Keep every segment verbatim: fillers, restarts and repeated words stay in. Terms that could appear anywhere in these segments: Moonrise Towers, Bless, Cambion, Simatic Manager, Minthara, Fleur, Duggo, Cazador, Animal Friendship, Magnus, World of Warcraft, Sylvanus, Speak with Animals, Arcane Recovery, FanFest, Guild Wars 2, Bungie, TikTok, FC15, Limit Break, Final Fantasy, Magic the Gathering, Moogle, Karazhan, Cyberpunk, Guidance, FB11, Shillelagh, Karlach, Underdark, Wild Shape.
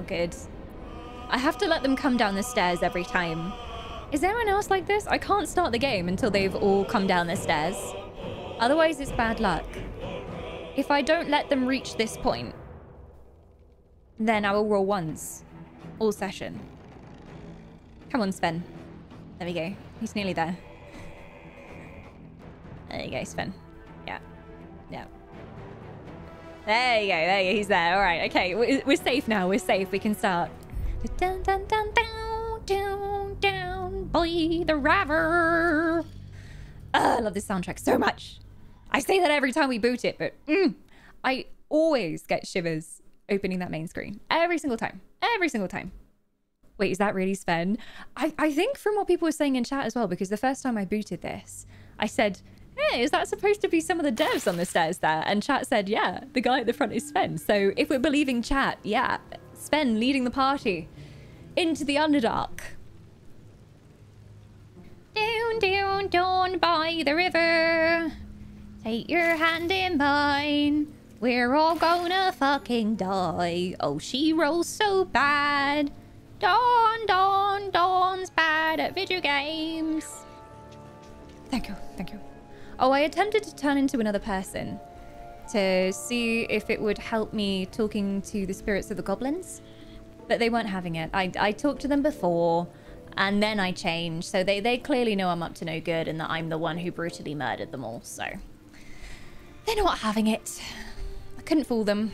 So good. I have to let them come down the stairs every time. Is anyone else like this? I can't start the game until they've all come down the stairs. Otherwise, it's bad luck. If I don't let them reach this point, then I will roll once. All session. Come on, Sven. There we go. He's nearly there. There you go, Sven. Yeah. Yeah. There you go. There you go. He's there. All right. Okay. We're, we're safe now. We're safe. We can start. Down, down, down, down, down, down, boy, the Raver. Ugh, I love this soundtrack so much. I say that every time we boot it, but mm, I always get shivers opening that main screen. Every single time. Every single time. Wait, is that really Sven? I, I think from what people were saying in chat as well, because the first time I booted this, I said, hey, is that supposed to be some of the devs on the stairs there? And chat said, yeah, the guy at the front is Sven. So if we're believing chat, yeah, Sven leading the party into the Underdark. Down, down, down by the river. Take your hand in mine. We're all gonna fucking die. Oh, she rolls so bad. Dawn, Dawn, Dawn's bad at video games. Thank you, thank you. Oh, I attempted to turn into another person to see if it would help me talking to the spirits of the goblins, but they weren't having it. I, I talked to them before and then I changed, so they, they clearly know I'm up to no good and that I'm the one who brutally murdered them all, so they're not having it. I couldn't fool them.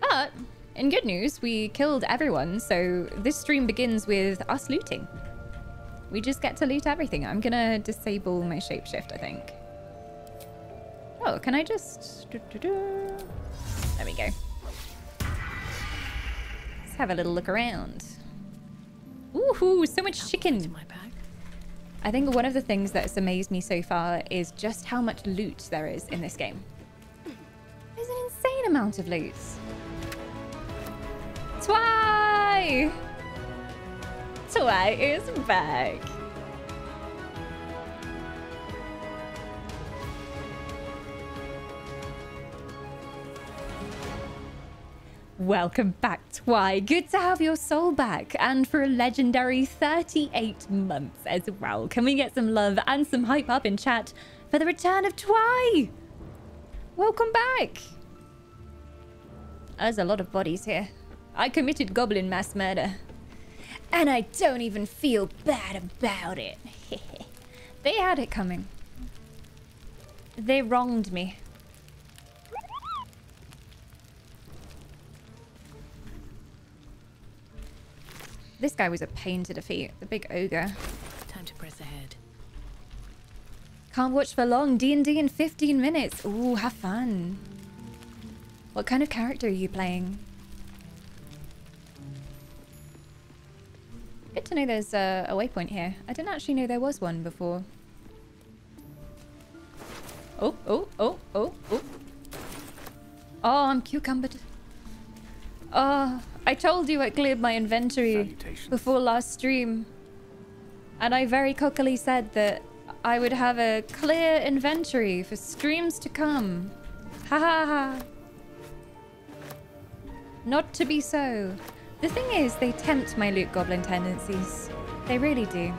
But in good news, we killed everyone, so this stream begins with us looting. We just get to loot everything. I'm gonna disable my shapeshift, I think. Oh, can I just... There we go. Let's have a little look around. Woohoo, so much chicken! I think one of the things that's amazed me so far is just how much loot there is in this game. There's an insane amount of loot. Twy! Twy is back. Welcome back, Twy. Good to have your soul back, and for a legendary thirty-eight months as well. Can we get some love and some hype up in chat for the return of Twy? Welcome back. There's a lot of bodies here. I committed goblin mass murder. And I don't even feel bad about it. They had it coming. They wronged me. This guy was a pain to defeat. The big ogre. Time to press ahead. Can't watch for long. D and D in fifteen minutes. Ooh, have fun. What kind of character are you playing? Good to know there's a, a waypoint here. I didn't actually know there was one before. Oh, oh, oh, oh, oh. Oh, I'm cucumbered. Oh, I told you I cleared my inventory before last stream. And I very cockily said that I would have a clear inventory for streams to come. Ha ha ha. Not to be so. The thing is, they tempt my loot goblin tendencies. They really do.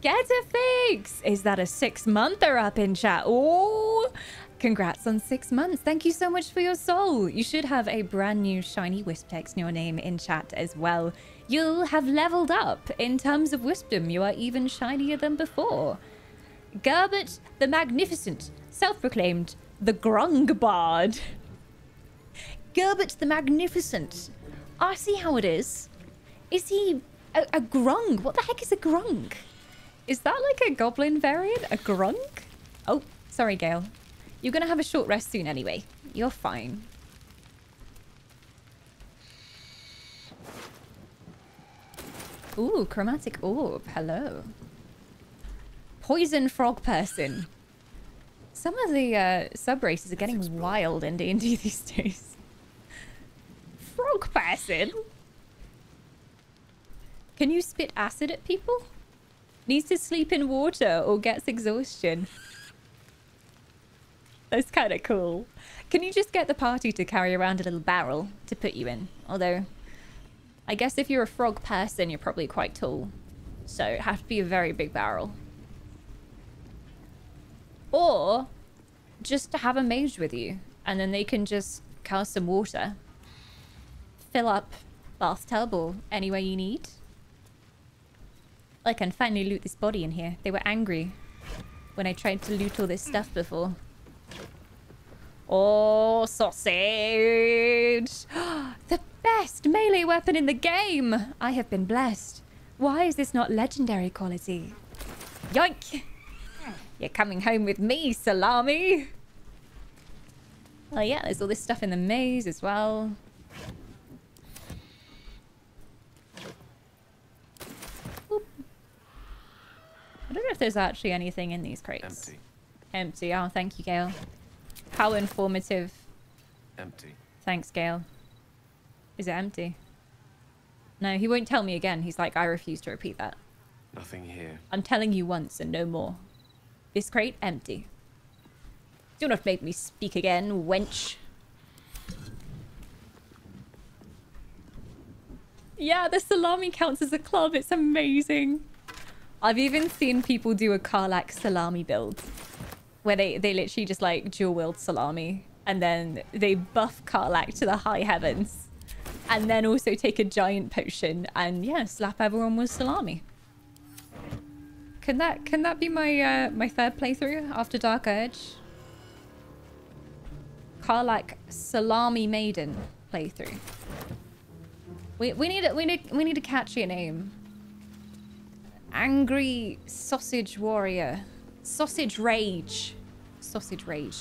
Get a fix! Is that a six-monther up in chat? Oh, congrats on six months. Thank you so much for your soul. You should have a brand new shiny wisp text in your name in chat as well. You'll have leveled up in terms of wispdom. You are even shinier than before. Gerbert the Magnificent, self-proclaimed the Grung Bard. Gerbert the Magnificent. I see how it is. Is he a, a Grung? What the heck is a Grung? Is that like a goblin variant? A Grung? Oh, sorry, Gale. You're going to have a short rest soon anyway. You're fine. Ooh, chromatic orb. Hello. Poison frog person. Some of the uh, sub-races are getting wild in D and D these days. Frog person? Can you spit acid at people? needs to sleep in water or gets exhaustion. That's kind of cool. Can you just get the party to carry around a little barrel to put you in? Although, I guess if you're a frog person, you're probably quite tall. So it'd have to be a very big barrel. Or just have a mage with you, and then they can just cast some water. Fill up Bath Telbor anywhere you need. I can finally loot this body in here. They were angry when I tried to loot all this stuff before. Oh, sausage! The best melee weapon in the game! I have been blessed. Why is this not legendary quality? Yoink! You're coming home with me, salami! Oh yeah, there's all this stuff in the maze as well. Oop. I don't know if there's actually anything in these crates. Empty. Empty. Oh, thank you, Gale. How informative. Empty. Thanks, Gale. Is it empty? No, he won't tell me again. He's like, I refuse to repeat that. Nothing here. I'm telling you once and no more. This crate, empty. Do not make me speak again, wench. Yeah, the salami counts as a club. It's amazing. I've even seen people do a Karlach salami build, where they, they literally just like dual-wield salami, and then they buff Karlach to the high heavens. And then also take a giant potion and yeah, slap everyone with salami. Can that can that be my uh, my third playthrough after Dark Urge? Karlach Salami Maiden playthrough. We we need we need we need a catchier name. Angry Sausage Warrior, Sausage Rage, Sausage Rage.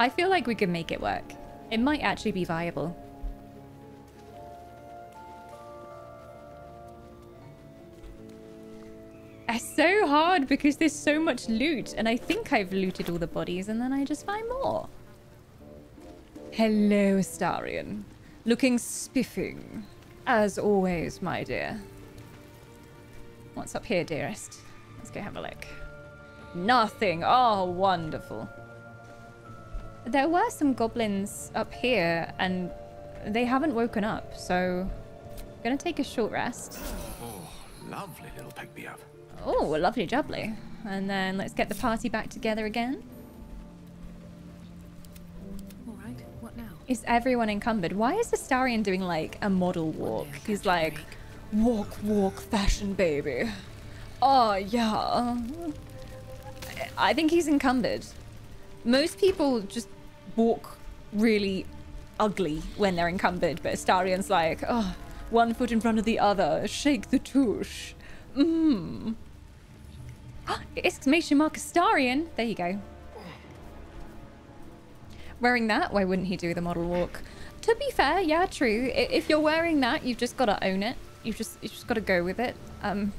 I feel like we could make it work. It might actually be viable. It's so hard because there's so much loot, and I think I've looted all the bodies and then I just find more. Hello, Astarion. Looking spiffing, as always, my dear. What's up here, dearest? Let's go have a look. Nothing. Oh, wonderful. There were some goblins up here, and they haven't woken up, so I'm going to take a short rest. Oh, lovely little pick-me-up. Oh, a lovely jubbly. And then let's get the party back together again. All right, what now? Is everyone encumbered? Why is Astarion doing, like, a model walk? He's like, walk, walk, fashion baby. Oh, yeah. I think he's encumbered. Most people just walk really ugly when they're encumbered, but Astarion's like, oh, one foot in front of the other, shake the tush. Mmm. Exclamation mark Astarion. There you go. Wearing that, why wouldn't he do the model walk? To be fair, yeah, true. If you're wearing that, you've just got to own it. You've just, you've just got to go with it. Um.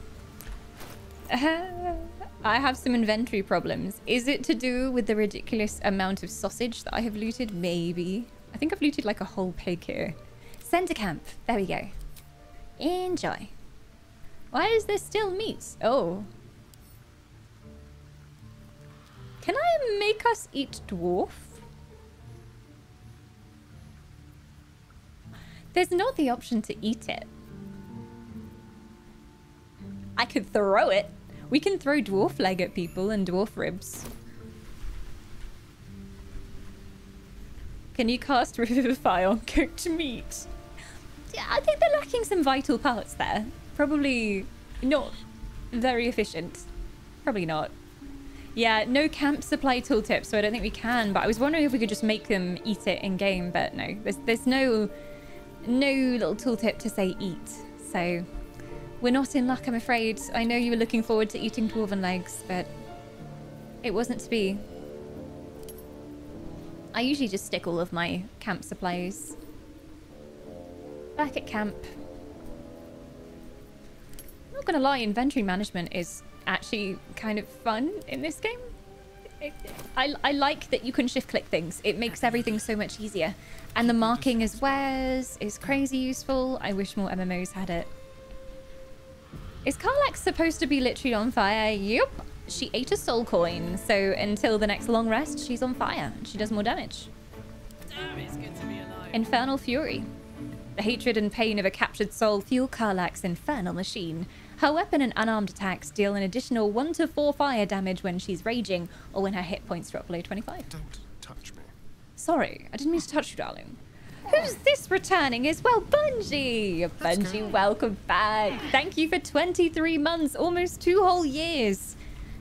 I have some inventory problems. Is it to do with the ridiculous amount of sausage that I have looted? Maybe. I think I've looted like a whole pig here. Center camp. There we go. Enjoy. Why is there still meat? Oh. Can I make us eat dwarf? There's not the option to eat it. I could throw it. We can throw dwarf leg at people and dwarf ribs. Can you cast Revivify on cooked meat? Yeah, I think they're lacking some vital parts there. Probably not very efficient. Probably not. Yeah, no camp supply tooltip, so I don't think we can, but I was wondering if we could just make them eat it in game, but no. There's, there's no, no little tooltip to say eat, so... We're not in luck, I'm afraid. I know you were looking forward to eating dwarven legs, but it wasn't to be. I usually just stick all of my camp supplies back at camp. I'm not gonna lie, inventory management is actually kind of fun in this game. I, I like that you can shift click things. It makes everything so much easier. And the marking as well is crazy useful. I wish more M M Os had it. Is Karlach supposed to be literally on fire? Yup. She ate a soul coin, so until the next long rest, she's on fire. She does more damage. Damn, it's good to be alive. Infernal Fury. The hatred and pain of a captured soul fuel Karlach's infernal machine. Her weapon and unarmed attacks deal an additional one to four fire damage when she's raging or when her hit points drop below twenty-five. Don't touch me. Sorry, I didn't mean to touch you, darling. Who's this returning as well? Bungie! Bungie, welcome back. Thank you for twenty-three months, almost two whole years.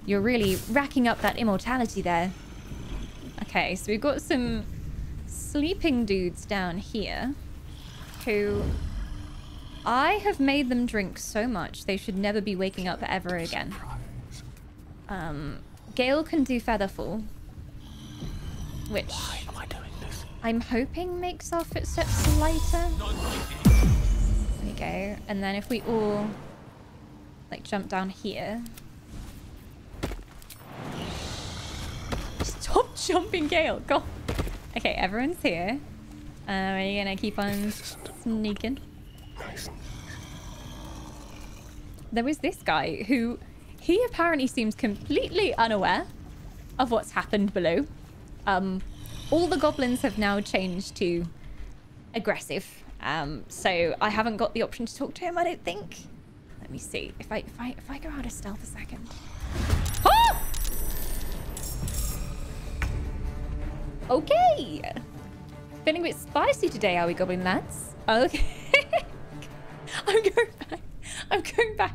You're really racking up that immortality there. Okay, so we've got some sleeping dudes down here who I have made them drink so much they should never be waking up ever again. Um, Gale can do Featherfall, which... Why am I doing? I'm hoping makes our footsteps lighter. There we go. And then if we all like jump down here. Stop jumping, Gale. Go. Okay, everyone's here. Uh, are you gonna keep on sneaking? There was this guy who he apparently seems completely unaware of what's happened below. Um. All the goblins have now changed to aggressive, um, so I haven't got the option to talk to him, I don't think. Let me see if I if I if I go out of stealth a second. Oh! Okay, feeling a bit spicy today, are we, goblin lads? Okay, I'm going back. I'm going back.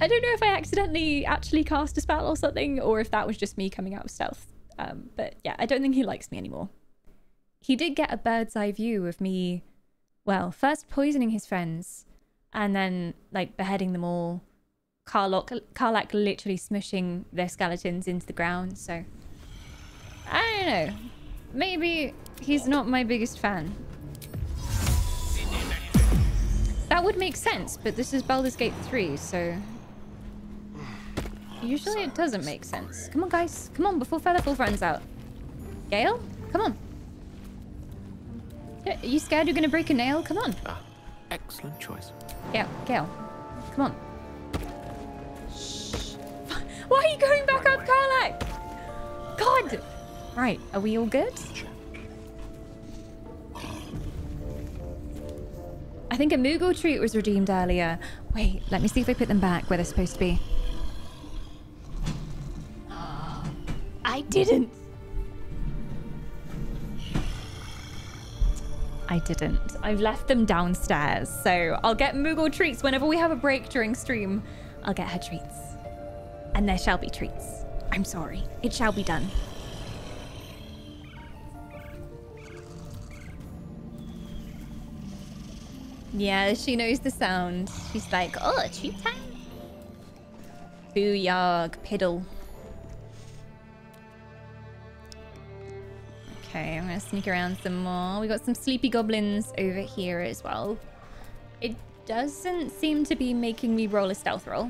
I don't know if I accidentally actually cast a spell or something, or if that was just me coming out of stealth. Um, but yeah, I don't think he likes me anymore. He did get a bird's eye view of me, well, first poisoning his friends and then like beheading them all. Karlach, Karlach literally smushing their skeletons into the ground, so... I don't know. Maybe he's not my biggest fan. That would make sense, but this is Baldur's Gate three, so... Usually it doesn't make sense. Come on, guys. Come on, before Featherfall runs out. Gale? Come on. Are you scared you're going to break a nail? Come on. Ah, excellent choice. Yeah, Gale. Come on. Shh. Why are you going back up, Karlach? God! Right, are we all good? I think a Moogle treat was redeemed earlier. Wait, let me see if I put them back where they're supposed to be. I didn't. I didn't. I've left them downstairs, so I'll get Moogle treats whenever we have a break during stream. I'll get her treats. And there shall be treats. I'm sorry. It shall be done. Yeah, she knows the sound. She's like, oh, treat time. Booyag, piddle. Okay, I'm gonna sneak around some more. We got some sleepy goblins over here as well. It doesn't seem to be making me roll a stealth roll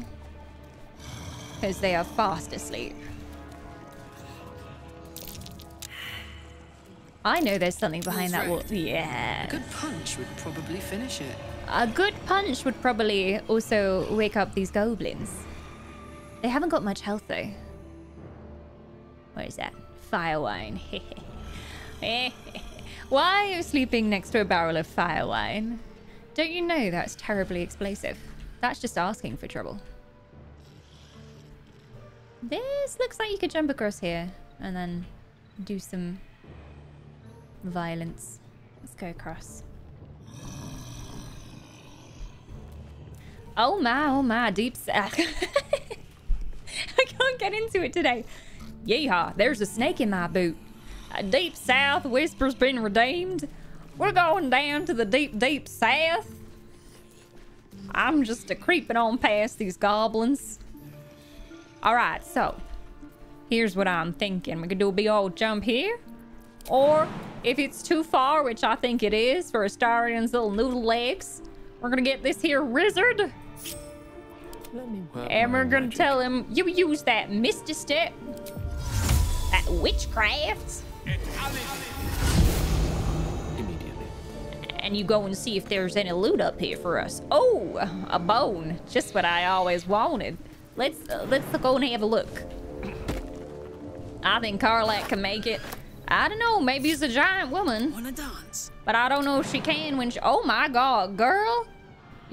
because they are fast asleep. I know there's something behind that wall. Yeah. A good punch would probably finish it. A good punch would probably also wake up these goblins. They haven't got much health though. What is that? Firewine. Hehe. Why are you sleeping next to a barrel of fire wine? Don't you know that's terribly explosive? That's just asking for trouble. This looks like you could jump across here and then do some violence. Let's go across. Oh my, oh my, deep sack. I can't get into it today. Yeehaw, there's a snake in my boot. A deep south whisper's been redeemed. We're going down to the deep, deep south. I'm just a creeping on past these goblins. All right, so here's what I'm thinking. We could do a big old jump here. Or if it's too far, which I think it is for Astarion's little noodle legs, we're going to get this here wizard Let me work and we're gonna magic. tell him you use that Misty Step. That witchcraft. Immediately. And you go and see if there's any loot up here for us. Oh, a bone. Just what I always wanted. Let's uh, let's go and have a look. I think Karlach can make it. I don't know. Maybe it's a giant woman. Wanna dance? But I don't know if she can when she... Oh my god, girl.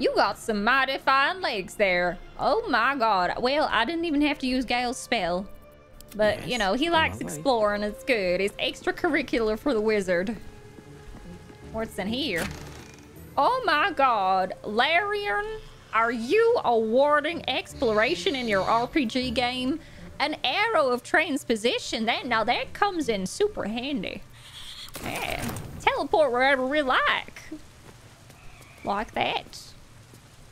You got some mighty fine legs there. Oh my god. Well, I didn't even have to use Gale's spell. But, yes, you know, he likes exploring. It's good. It's extracurricular for the wizard. What's in here? Oh my god. Larian, are you awarding exploration in your R P G game? An arrow of transposition. That, now that comes in super handy. Yeah. Teleport wherever we like. Like that.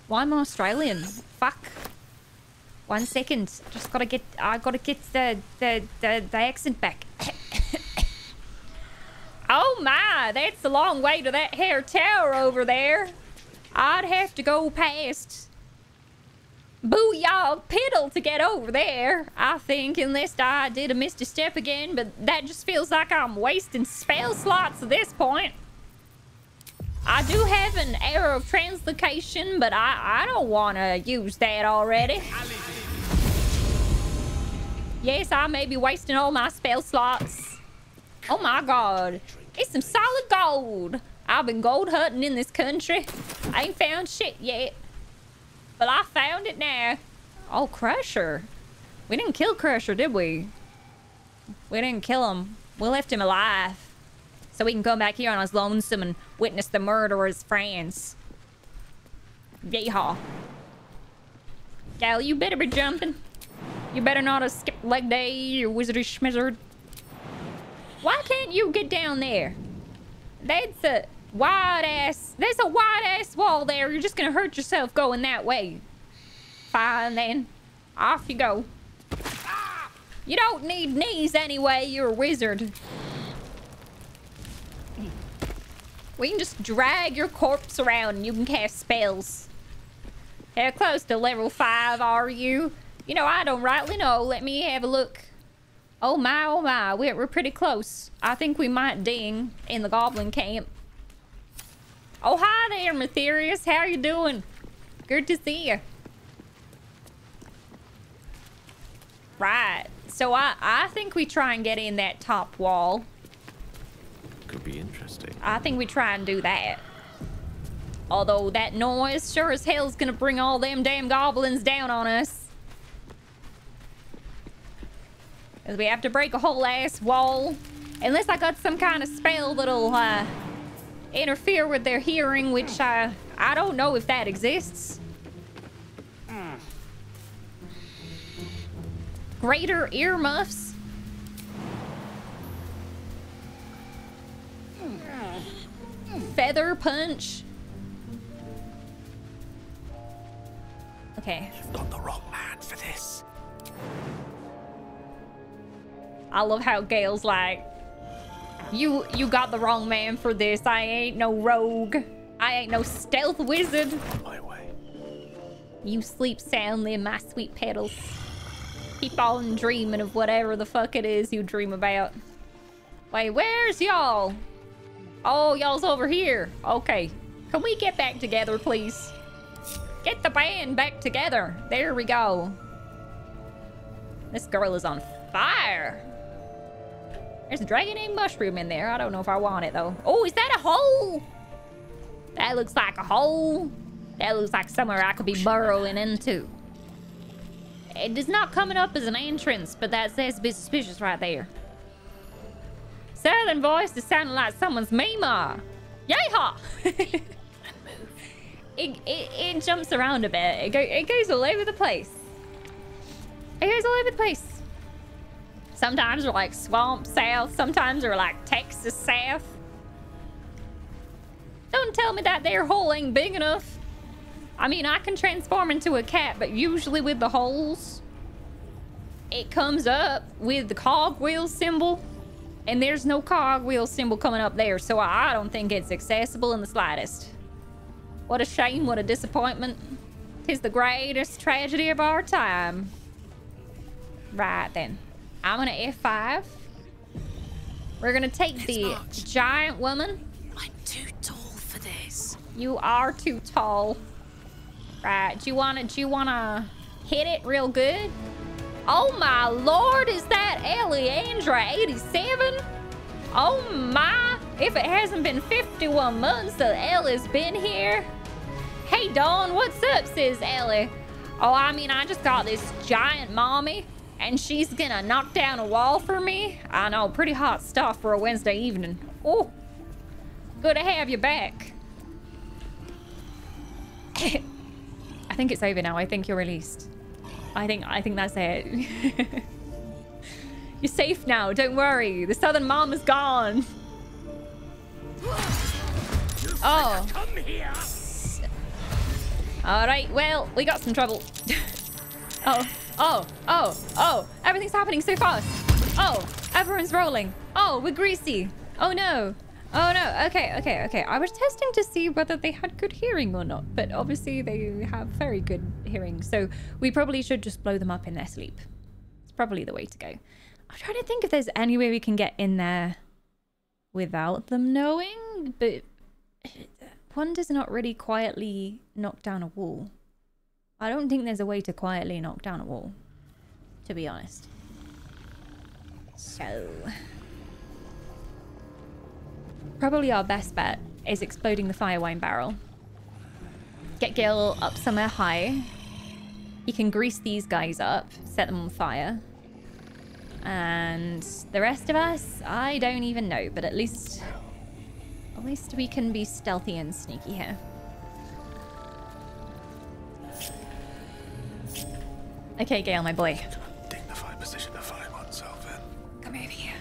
Why am I Australian? Fuck. One second. Just gotta get. I gotta get the the the, the accent back. Oh my! That's a long way to that hair tower over there. I'd have to go past Booyah Piddle to get over there, I think, unless I did a Misty Step again. But that just feels like I'm wasting spell slots at this point. I do have an arrow of translocation, but I, I don't want to use that already. Yes, I may be wasting all my spell slots. Oh my god. It's some solid gold. I've been gold hunting in this country. I ain't found shit yet. But I found it now. Oh, Crusher. We didn't kill Crusher, did we? We didn't kill him. We left him alive. So we can come back here on us lonesome and witness the murderer's friends. Yeehaw. Gal, you better be jumping. You better not have skipped leg day, you wizardy schmizzard. Why can't you get down there? That's a wide ass. There's a wide ass wall there. You're just gonna hurt yourself going that way. Fine then. Off you go. You don't need knees anyway. You're a wizard. We can just drag your corpse around and you can cast spells. How close to level five are you? You know, I don't rightly know. Let me have a look. Oh my, oh my. We're, we're pretty close. I think we might ding in the goblin camp. Oh, hi there, Mytherius. How are you doing? Good to see you. Right. So I, I think we try and get in that top wall. Could be interesting. I think we try and do that. Although that noise sure as hell is gonna bring all them damn goblins down on us. Cause we have to break a whole ass wall. Unless I got some kind of spell that'll uh, interfere with their hearing, which uh, I don't know if that exists. Greater earmuffs. Feather punch. Okay. You've got the wrong man for this. I love how Gale's like, you you got the wrong man for this. I ain't no rogue. I ain't no stealth wizard. On my way. You sleep soundly, my sweet petals. Keep on dreaming of whatever the fuck it is you dream about. Wait, where's y'all? Oh, y'all's over here. Okay. Can we get back together, please? Get the band back together. There we go. This girl is on fire. There's a dragon and mushroom in there. I don't know if I want it, though. Oh, is that a hole? That looks like a hole. That looks like somewhere I could be burrowing into. It is not coming up as an entrance, but that says be suspicious right there. Southern voice is sounding like someone's meme-a. Yeehaw! it, it, it jumps around a bit. It, go, it goes all over the place. It goes all over the place. Sometimes we're like Swamp South. Sometimes we're like Texas South. Don't tell me that their hole ain't big enough. I mean, I can transform into a cat, but usually with the holes, it comes up with the cogwheel symbol. And there's no cogwheel symbol coming up there, so I don't think it's accessible in the slightest. What a shame, what a disappointment. 'Tis the greatest tragedy of our time. Right then. I'm gonna F five. We're gonna take it's the March. Giant woman. I'm too tall for this. You are too tall. Right, do you wanna, do you wanna hit it real good? Oh my lord, is that Alejandra eighty-seven? Oh my, if it hasn't been fifty-one months that Ellie's been here. Hey Dawn, what's up, sis Ellie? Oh, I mean, I just got this giant mommy and she's gonna knock down a wall for me. I know, pretty hot stuff for a Wednesday evening. Oh, good to have you back. I think it's over now. I think you're released. I think I think that's it. You're safe now. Don't worry. The Southern Mom is gone. Oh. Come here. All right. Well, we got some trouble. Oh. Oh. Oh. Oh. Everything's happening so fast. Oh. Everyone's rolling. Oh, we're greasy. Oh no. Oh no. Okay. Okay. Okay. I was testing to see whether they had good hearing or not, but obviously they have very good hearing. So we probably should just blow them up in their sleep. It's probably the way to go. I'm trying to think if there's any way we can get in there without them knowing, but one does not really quietly knock down a wall. I don't think there's a way to quietly knock down a wall, to be honest. So probably our best bet is exploding the fire wine barrel. Get Gale up somewhere high. You can grease these guys up, set them on fire. And the rest of us, I don't even know, but at least, at least we can be stealthy and sneaky here. Okay, Gale, my boy. Dignified position to find oneself in. Come over here.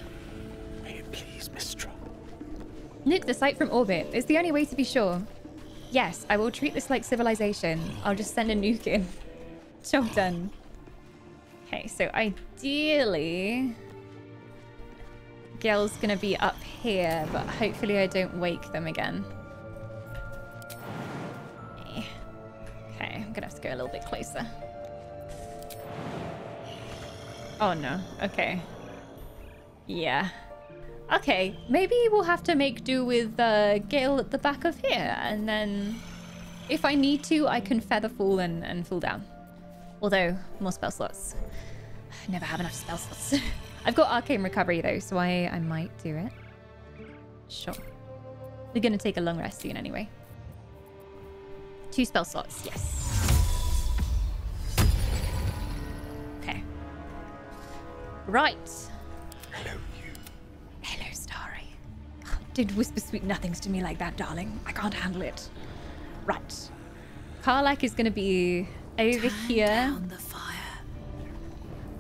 May it please, Mistra. Nuke the site from orbit. It's the only way to be sure. Yes, I will treat this like civilization. I'll just send a nuke in. Job done. Okay, so ideally, Gale's gonna be up here, but hopefully I don't wake them again. Okay, okay, I'm gonna have to go a little bit closer. Oh no, okay. Yeah. Okay, maybe we'll have to make do with uh, Gale at the back of here, and then if I need to, I can Featherfall and, and fall down. Although, more spell slots. I never have enough spell slots. I've got Arcane Recovery though, so I, I might do it. Sure. We're gonna take a long rest soon anyway. Two spell slots, yes. Okay. Right. Hello, you. Hello, Starry. Oh, don't whisper sweet nothings to me like that, darling. I can't handle it. Right. Karlach is gonna be over here. Down the fire.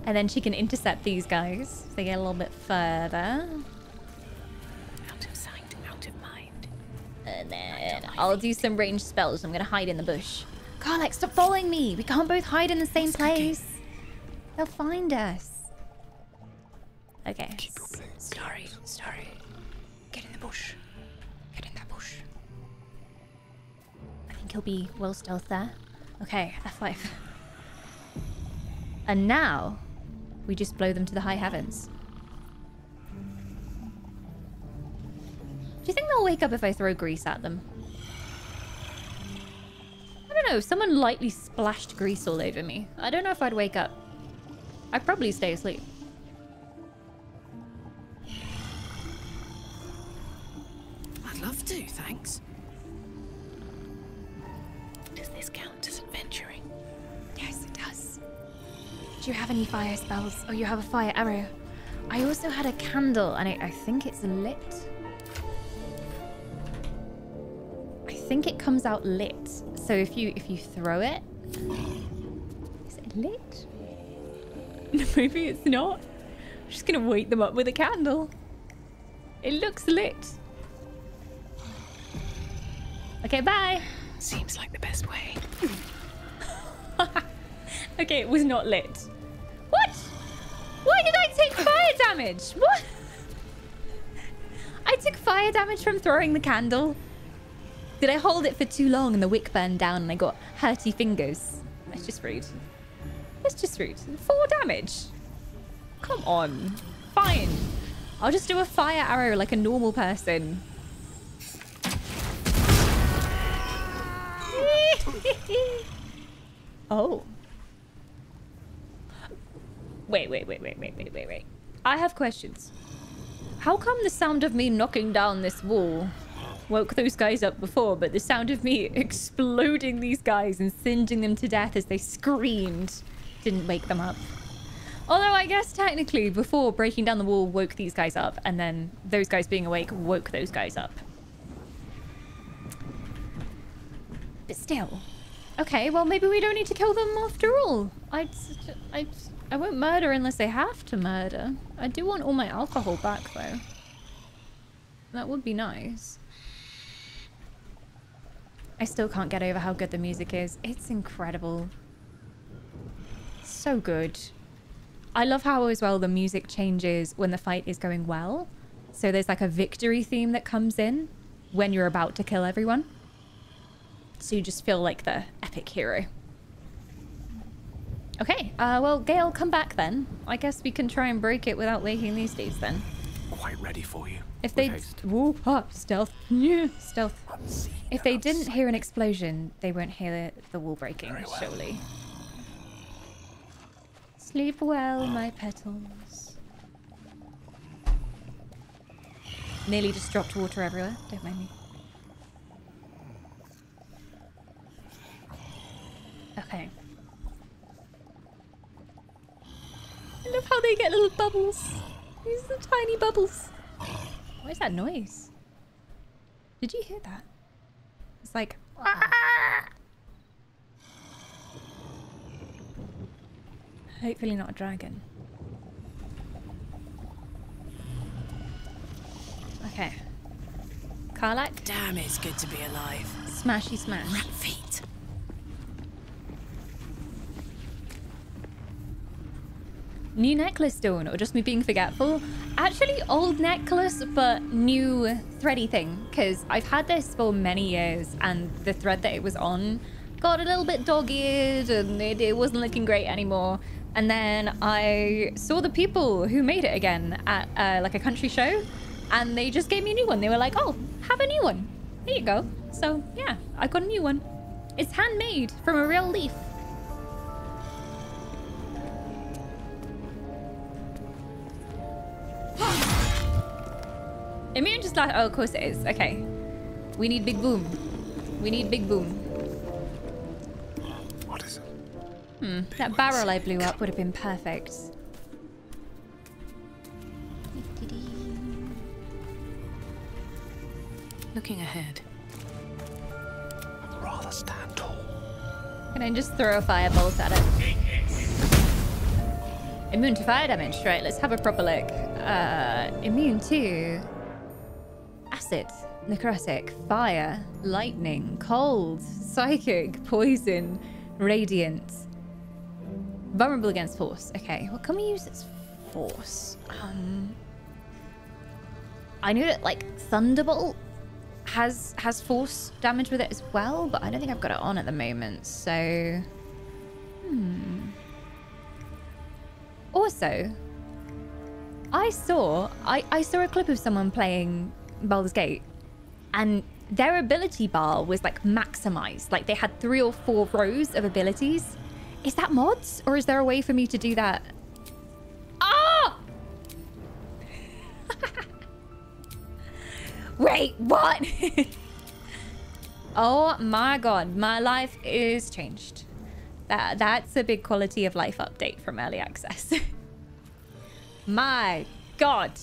And then she can intercept these guys. So they get a little bit further. Out of sight, out of mind. And then I'll do some ranged spells. I'm going to hide in the bush. Karlach, stop following me. We can't both hide in the same place. They'll find us. Okay. Keep your place. Sorry, sorry. Get in the bush. Get in that bush. I think he'll be well stealthed there. Okay, F five. And now, we just blow them to the high heavens. Do you think they'll wake up if I throw grease at them? I don't know, someone lightly splashed grease all over me. I don't know if I'd wake up. I'd probably stay asleep. I'd love to, thanks. Does this count as adventuring? Yes, it does. Do you have any fire spells? Oh, you have a fire arrow. I also had a candle, and I, I think it's lit. I think it comes out lit. So if you if you throw it, is it lit? Maybe it's not. I'm just gonna wake them up with a candle. It looks lit. Okay, bye. Seems like the best way. Okay, it was not lit. What? Why did I take fire damage? What? I took fire damage from throwing the candle. Did I hold it for too long and the wick burned down and I got hurty fingers? That's just rude. That's just rude. Four damage. Come on. Fine. I'll just do a fire arrow like a normal person. Oh. Wait, wait, wait, wait, wait, wait, wait, wait. I have questions. How come the sound of me knocking down this wall woke those guys up before, but the sound of me exploding these guys and singing them to death as they screamed didn't wake them up? Although I guess technically before breaking down the wall woke these guys up, and then those guys being awake woke those guys up. But still. Okay, well maybe we don't need to kill them after all. I'd, I'd, I won't murder unless they have to murder. I do want all my alcohol back though. That would be nice. I still can't get over how good the music is. It's incredible. So good. I love how as well the music changes when the fight is going well. So there's like a victory theme that comes in when you're about to kill everyone. So you just feel like the epic hero. Okay, uh, well, Gale, come back then. I guess we can try and break it without waking these dudes then. Quite ready for you. If they whoop up, stealth, yeah, stealth. If they didn't hear an explosion, they won't hear the wall breaking, well. Surely. Sleep well, my petals. Nearly just dropped water everywhere. Don't mind me. Okay. I love how they get little bubbles. These are tiny bubbles. What is that noise? Did you hear that? It's like... Ah! Hopefully not a dragon. Okay. Karlach. Damn, it's good to be alive. Smashy smash. Rat feet. New necklace done, or just me being forgetful? Actually, old necklace, but new thready thing, because I've had this for many years, and the thread that it was on got a little bit dog-eared, and it, it wasn't looking great anymore. And then I saw the people who made it again at uh, like a country show, and they just gave me a new one. They were like, "Oh, have a new one. Here you go." So yeah, I got a new one. It's handmade from a real leaf. Immune just like, oh, of course it is. Okay. We need big boom. We need big boom. What is it? Hmm. Big that barrel I blew up would have been perfect. Looking ahead. I'd rather stand tall. Can I just throw a firebolt at it? Immune to fire damage. Right, let's have a proper look. Uh, immune to... acid, necrotic, fire, lightning, cold, psychic, poison, radiant. Vulnerable against force. Okay, what can we use as force? Um, I knew that like Thunderbolt has has force damage with it as well, but I don't think I've got it on at the moment. So, hmm. Also, I saw I I saw a clip of someone playing Baldur's Gate, and their ability bar was like maximized. Like they had three or four rows of abilities. Is that mods, or is there a way for me to do that? Ah! Wait, what? Oh my god, my life is changed. That that's a big quality of life update from early access. My god.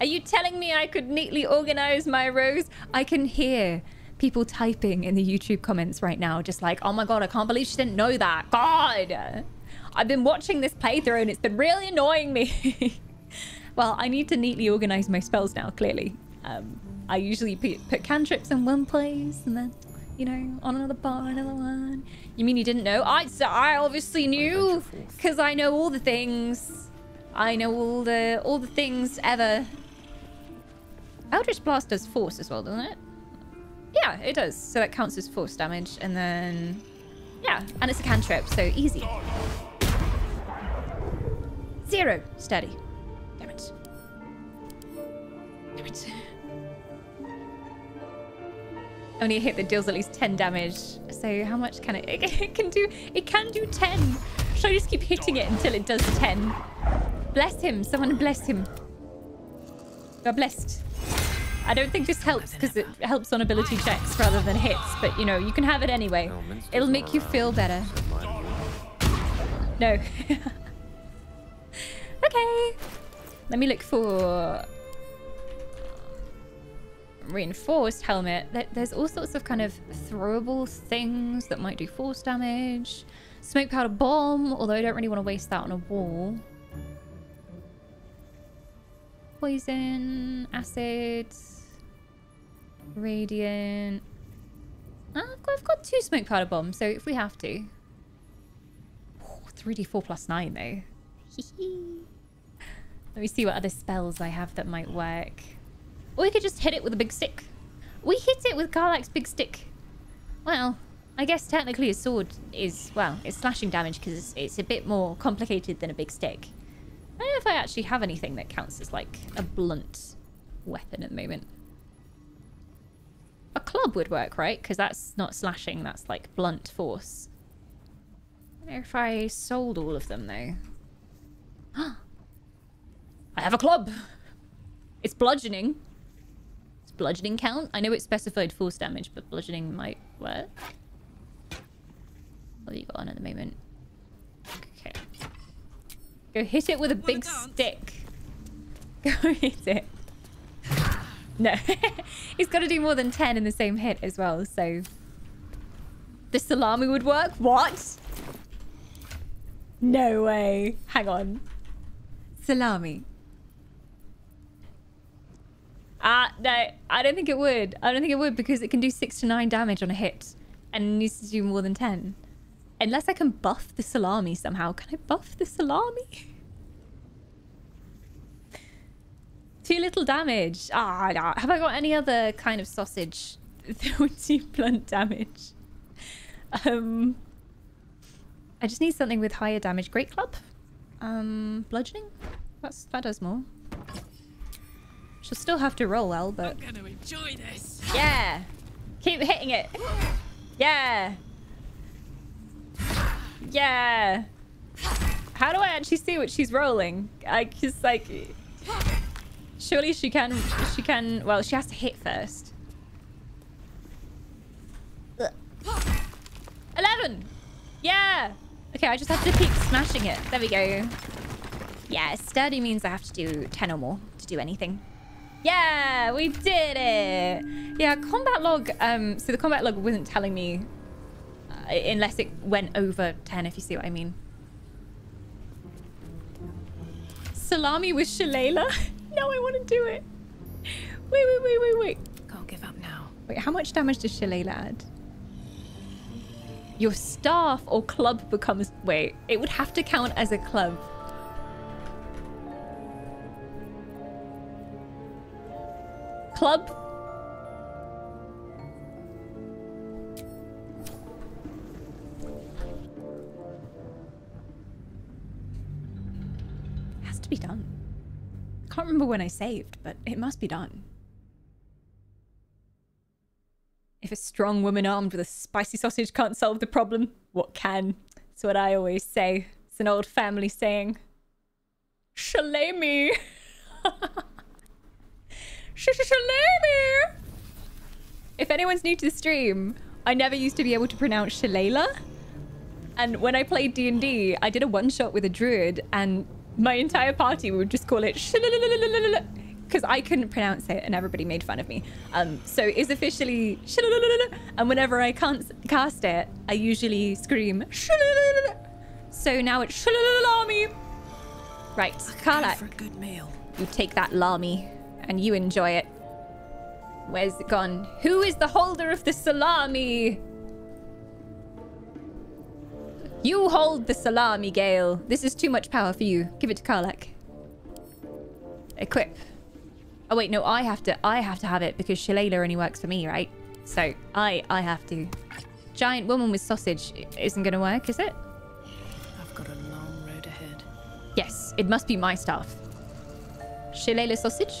Are you telling me I could neatly organize my rows? I can hear people typing in the YouTube comments right now, just like, oh my god, I can't believe she didn't know that. God! I've been watching this playthrough and it's been really annoying me. Well, I need to neatly organize my spells now, clearly. Um, I usually put cantrips in one place and then, you know, on another bar, another one. You mean you didn't know? I, so I obviously knew, because I know all the things. I know all the all the things ever. Eldritch Blast does force as well, doesn't it? Yeah, it does. So that counts as force damage. And then... Yeah, and it's a cantrip, so easy. Zero. Steady. Damn it. Damn it. Only a hit that deals at least ten damage. So how much can it? It can do. It can do ten. Should I just keep hitting it until it does ten? Bless him. Someone bless him. You're blessed. I don't think this helps because it helps on ability checks rather than hits. But you know, you can have it anyway. It'll make you feel better. No. Okay. Let me look for reinforced helmet. There's all sorts of kind of throwable things that might do force damage. Smoke powder bomb, although I don't really want to waste that on a wall. Poison, acid, radiant. Oh, I've got two smoke powder bombs, so if we have to. Oh, three D four plus nine though. Let me see what other spells I have that might work. Or we could just hit it with a big stick. We hit it with Karlach's big stick. Well, I guess technically a sword is, well, it's slashing damage because it's, it's a bit more complicated than a big stick. I don't know if I actually have anything that counts as like a blunt weapon at the moment. A club would work, right? Because that's not slashing, that's like blunt force. I don't know if I sold all of them though. I have a club! It's bludgeoning. Bludgeoning count? I know it's specified force damage, but bludgeoning might work. What have you got on at the moment? Okay. Go hit it with a big stick. Go hit it. No. He's got to do more than ten in the same hit as well, so... The salami would work? What? No way. Hang on. Salami. Ah, uh, no, I don't think it would. I don't think it would because it can do six to nine damage on a hit and it needs to do more than ten. Unless I can buff the salami somehow. Can I buff the salami? Too little damage. Ah, no. Have I got any other kind of sausage that would do blunt damage? Um, I just need something with higher damage. Great club. Um, bludgeoning? That's, that does more. She'll still have to roll well, but... I'm gonna enjoy this. Yeah! Keep hitting it! Yeah! Yeah! How do I actually see what she's rolling? I just like... Surely she can... She can... Well, she has to hit first. eleven! Yeah! Okay, I just have to keep smashing it. There we go. Yeah, sturdy means I have to do ten or more to do anything. Yeah, we did it. Yeah, combat log. Um, so the combat log wasn't telling me uh, unless it went over ten, if you see what I mean. Salami with Shillelagh. No, I want to do it. Wait, wait, wait, wait, wait. Can't give up now. Wait, how much damage does Shillelagh add? Your staff or club becomes... Wait, it would have to count as a club. Club. It has to be done. Can't remember when I saved, but it must be done. If a strong woman armed with a spicy sausage can't solve the problem, what can? That's what I always say. It's an old family saying. Shillelagh. Shillelagh! If anyone's new to the stream, I never used to be able to pronounce Shillelagh. And when I played D and D, I did a one-shot with a druid and my entire party would just call it Shillelagh because I couldn't pronounce it and everybody made fun of me. Um, so it's officially Shillelagh, and whenever I can't cast it, I usually scream Shillelagh. So now it's Shillelagh. Right, Karlach, for a good meal. You take that lami. And you enjoy it. Where's it gone? Who is the holder of the salami? You hold the salami, Gale. This is too much power for you. Give it to Karlach. Equip. Oh wait, no, I have to I have to have it because Shillelagh only works for me, right? So I I have to giant woman with sausage isn't going to work, is it? I've got a long road ahead. Yes, it must be my staff. Shillelagh sausage?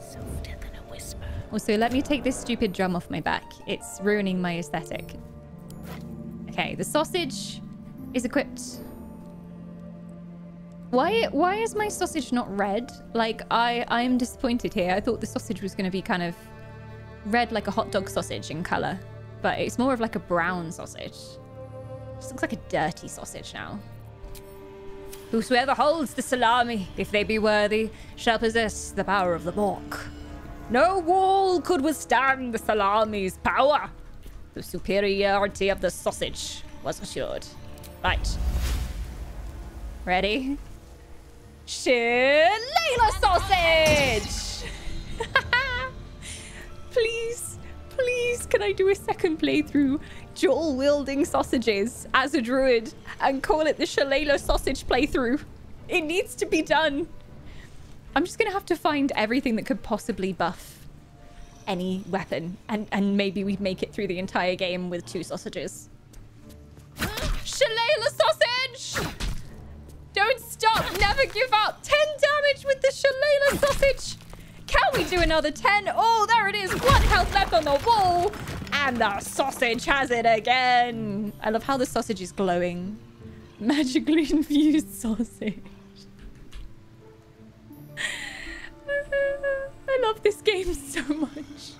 Softer than a whisper. Also, let me take this stupid drum off my back. It's ruining my aesthetic. Okay, the sausage is equipped. Why why is my sausage not red? Like, I, I'm disappointed here. I thought the sausage was going to be kind of red like a hot dog sausage in colour. But it's more of like a brown sausage. This looks like a dirty sausage now. Whosoever holds the salami, if they be worthy, shall possess the power of the fork. No wall could withstand the salami's power. The superiority of the sausage was assured. Right. Ready? Shillelagh sausage! Please, please, can I do a second playthrough Joel-wielding sausages as a druid and call it the Shillelagh sausage playthrough? It needs to be done. I'm just going to have to find everything that could possibly buff any weapon, and, and maybe we'd make it through the entire game with two sausages. Shillelagh sausage! Don't stop, never give up. ten damage with the Shillelagh sausage. Can we do another ten? Oh, there it is. One health left on the wall. And the sausage has it again. I love how the sausage is glowing. Magically infused sausage. I love this game so much.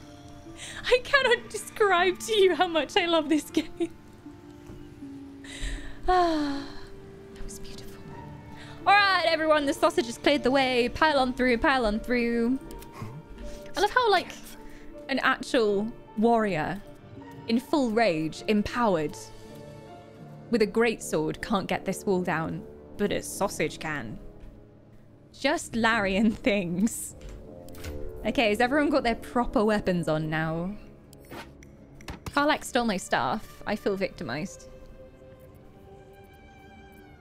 I cannot describe to you how much I love this game. Ah. All right, everyone, the sausage has cleared the way. Pile on through, pile on through. I love how, like, an actual warrior in full rage, empowered, with a greatsword can't get this wall down, but a sausage can. Just Larian things. Okay, has everyone got their proper weapons on now? Karlach stole my staff. I feel victimized.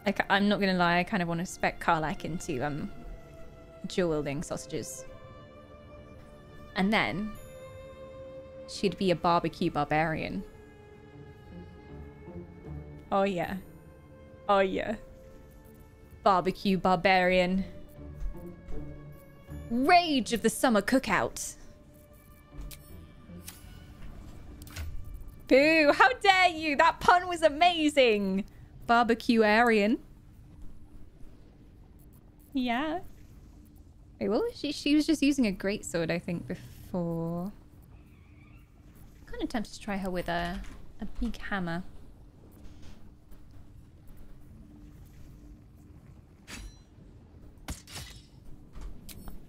I, I'm not going to lie, I kind of want to spec Karlach into um, dual-wielding sausages. And then she'd be a barbecue barbarian. Oh yeah. Oh yeah. Barbecue barbarian. Rage of the summer cookout. Boo, how dare you! That pun was amazing! Barbecue-arian. Yeah. Wait, what was she? She was just using a greatsword, I think, before. I'm kind of tempted to try her with a, a big hammer.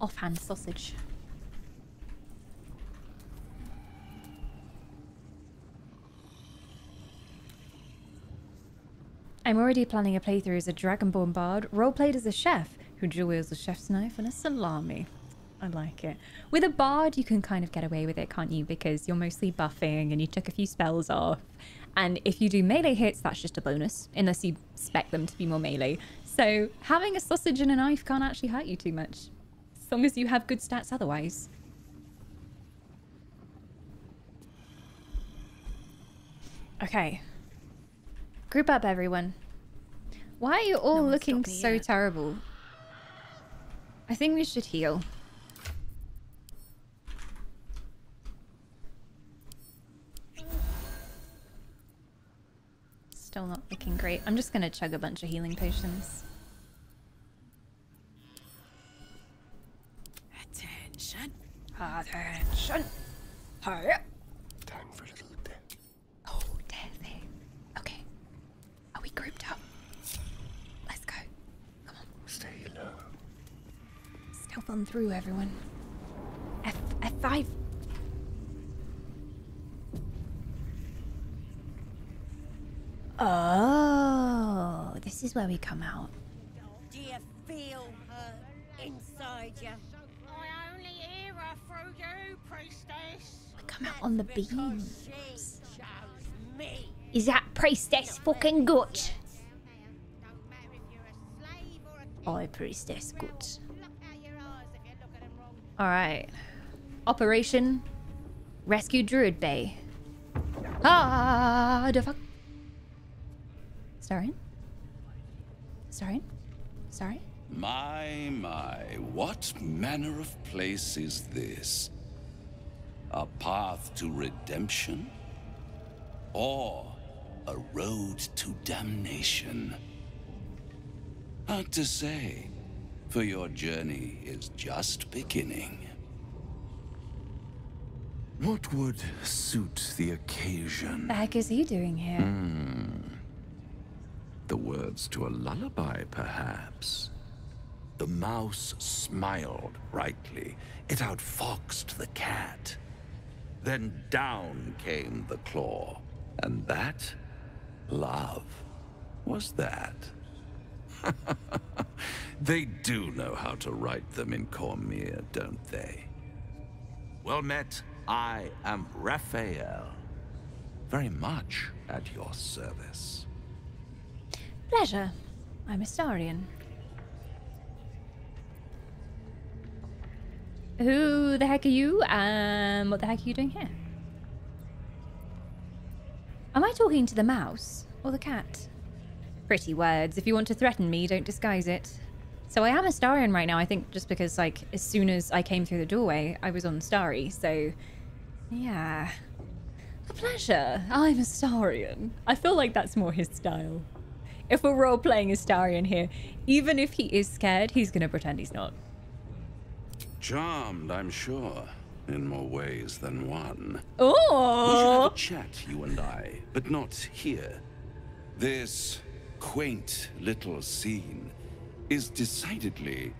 Offhand sausage. I'm already planning a playthrough as a Dragonborn bard, role-played as a chef, who dual-wields a chef's knife and a salami. I like it. With a bard, you can kind of get away with it, can't you? Because you're mostly buffing and you took a few spells off. And if you do melee hits, that's just a bonus, unless you spec them to be more melee. So having a sausage and a knife can't actually hurt you too much, as long as you have good stats otherwise. Okay. Group up, everyone. Why are you all no looking so yet. terrible? I think we should heal. Still not looking great. I'm just gonna chug a bunch of healing potions. Attention. Attention. Hurry up. Time for a little death. Oh, death. Okay. Are we grouped up? Let's go. Come on. Stay low. Stealth on through, everyone. F F five. Oh, this is where we come out. Do you feel her inside you? I only hear her through you, priestess. We come out on the beams. Is that Priestess fucking Gut? I Priestess Gut. Alright. Operation Rescue Druid Bay. Ah, the fuck. Sorry. Sorry. Sorry. My, my, what manner of place is this? A path to redemption? Or a road to damnation? Hard to say, for your journey is just beginning. What would suit the occasion? What the heck is he doing here? Mm. The words to a lullaby, perhaps? The mouse smiled brightly. It outfoxed the cat. Then down came the claw. And that, love, was that. They do know how to write them in Cormier, don't they? Well met, I am Raphael. Very much at your service. Pleasure. I'm Astarion. Who the heck are you? Um, what the heck are you doing here? Am I talking to the mouse or the cat? Pretty words. If you want to threaten me, don't disguise it. So I am Astarion right now, I think, just because, like, as soon as I came through the doorway, I was on Starry, so... Yeah. A pleasure. I'm Astarion. I feel like that's more his style. If we're role-playing Astarion here, even if he is scared, he's gonna pretend he's not. Charmed, I'm sure, in more ways than one. Oh! We should have a chat, you and I, but not here. This quaint little scene is decidedly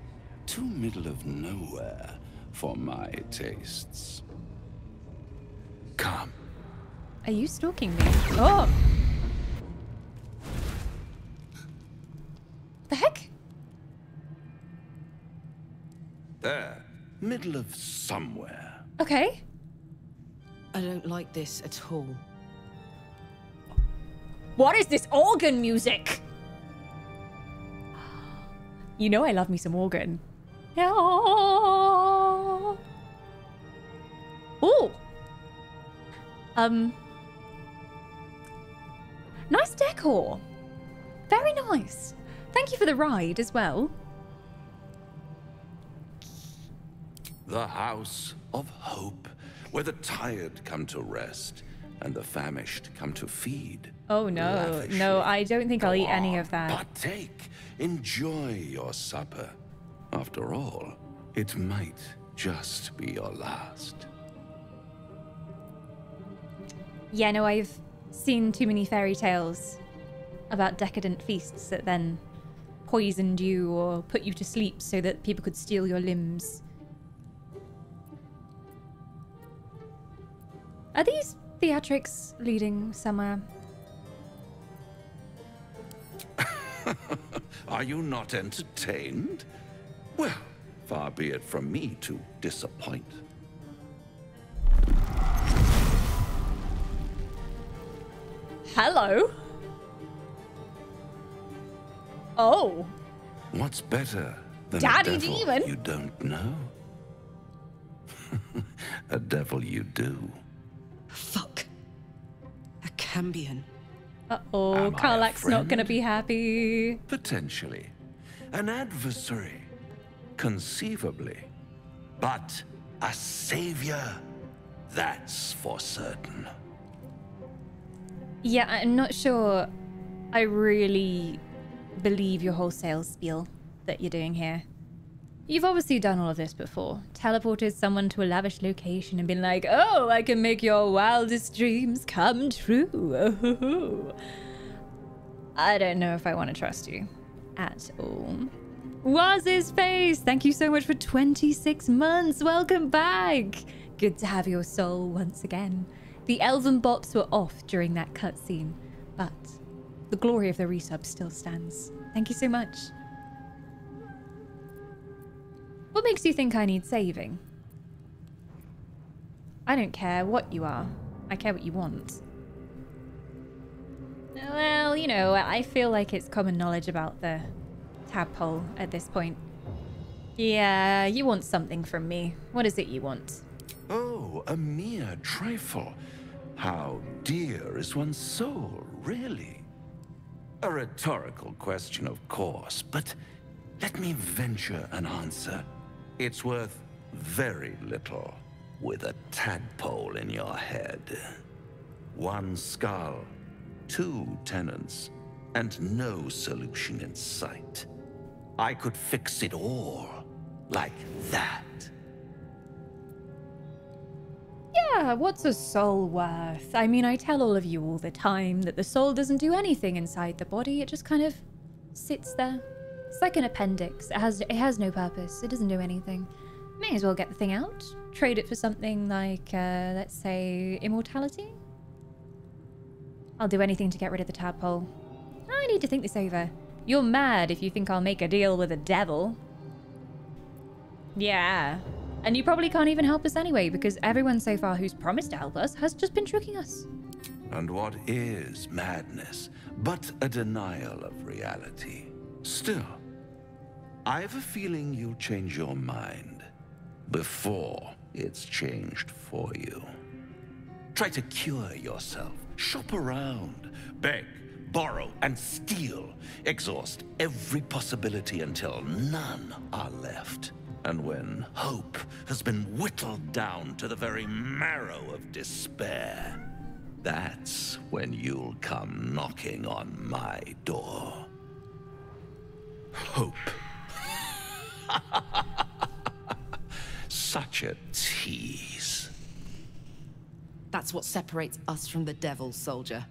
too middle of nowhere for my tastes. Come. Are you stalking me? Oh! The heck? There. Middle of somewhere. Okay. I don't like this at all. What is this organ music? You know I love me some organ. Oh. Ooh. Um. Nice decor. Very nice. Thank you for the ride as well. The house of hope, where the tired come to rest and the famished come to feed. Oh no, lavishly. No, I don't think Go I'll eat on, any of that. Partake, enjoy your supper. After all, it might just be your last. Yeah, no, I've seen too many fairy tales about decadent feasts that then poisoned you or put you to sleep so that people could steal your limbs. Are these theatrics leading somewhere? Are you not entertained? Well, far be it from me to disappoint. Hello? Oh. What's better than Daddy a devil Demon? You don't know? A devil you do. Fuck. A Cambion. Uh-oh, Karlach's not gonna be happy. Potentially. An adversary. Conceivably. But a savior. That's for certain. Yeah, I'm not sure I really believe your whole sales spiel that you're doing here. You've obviously done all of this before. Teleported someone to a lavish location and been like, oh, I can make your wildest dreams come true. Oh, I don't know if I want to trust you at all. Waz's face, thank you so much for twenty-six months. Welcome back. Good to have your soul once again. The elven bops were off during that cutscene, but the glory of the resub still stands. Thank you so much. What makes you think I need saving? I don't care what you are. I care what you want. Well, you know, I feel like it's common knowledge about the tadpole at this point. Yeah, you want something from me. What is it you want? Oh, a mere trifle. How dear is one's soul, really? A rhetorical question, of course, but let me venture an answer. It's worth very little with a tadpole in your head. One skull, two tenants, and no solution in sight. I could fix it all like that. Yeah, what's a soul worth? I mean, I tell all of you all the time that the soul doesn't do anything inside the body. It just kind of sits there. It's like an appendix. It has, it has no purpose. It doesn't do anything. May as well get the thing out. Trade it for something like, uh, let's say, immortality? I'll do anything to get rid of the tadpole. I need to think this over. You're mad if you think I'll make a deal with the devil. Yeah. And you probably can't even help us anyway, because everyone so far who's promised to help us has just been tricking us. And what is madness but a denial of reality? Still, I have a feeling you'll change your mind before it's changed for you. Try to cure yourself. Shop around. Beg, borrow, and steal. Exhaust every possibility until none are left. And when hope has been whittled down to the very marrow of despair, that's when you'll come knocking on my door. Hope. Such a tease. That's what separates us from the devil, soldier.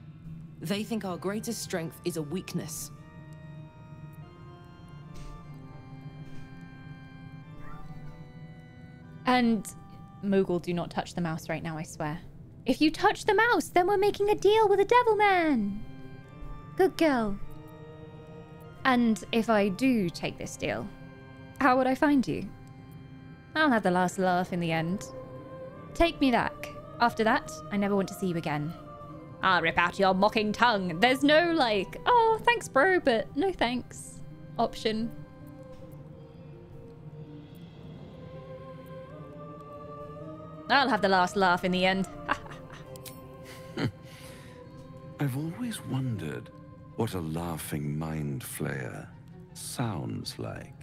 They think our greatest strength is a weakness. And Moogle, do not touch the mouse right now, I swear. If you touch the mouse, then we're making a deal with the devil man. Good girl. And if I do take this deal, how would I find you? I'll have the last laugh in the end. Take me back. After that, I never want to see you again. I'll rip out your mocking tongue. There's no like, oh, thanks, bro, but no thanks option. I'll have the last laugh in the end. I've always wondered what a laughing mind flayer sounds like.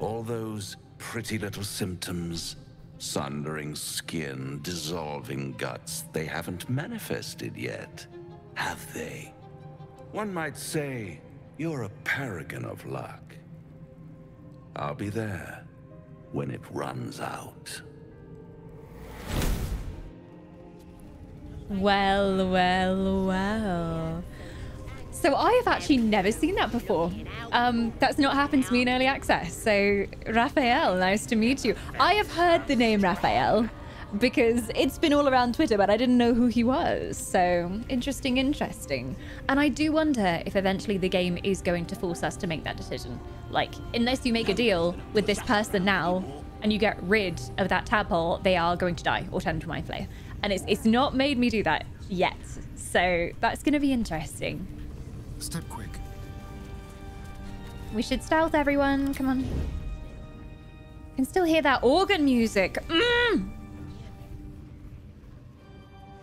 All those pretty little symptoms, sundering skin, dissolving guts, they haven't manifested yet, have they? One might say you're a paragon of luck. I'll be there when it runs out. Well, well, well. So I have actually never seen that before. Um, that's not happened to me in early access. So Raphael, nice to meet you. I have heard the name Raphael because it's been all around Twitter, but I didn't know who he was. So interesting, interesting. And I do wonder if eventually the game is going to force us to make that decision. Like, unless you make a deal with this person now and you get rid of that tadpole, they are going to die or turn into Mind Flayer. And it's, it's not made me do that yet. So that's going to be interesting. Step quick. We should stealth, everyone. Come on. I can still hear that organ music. Mm!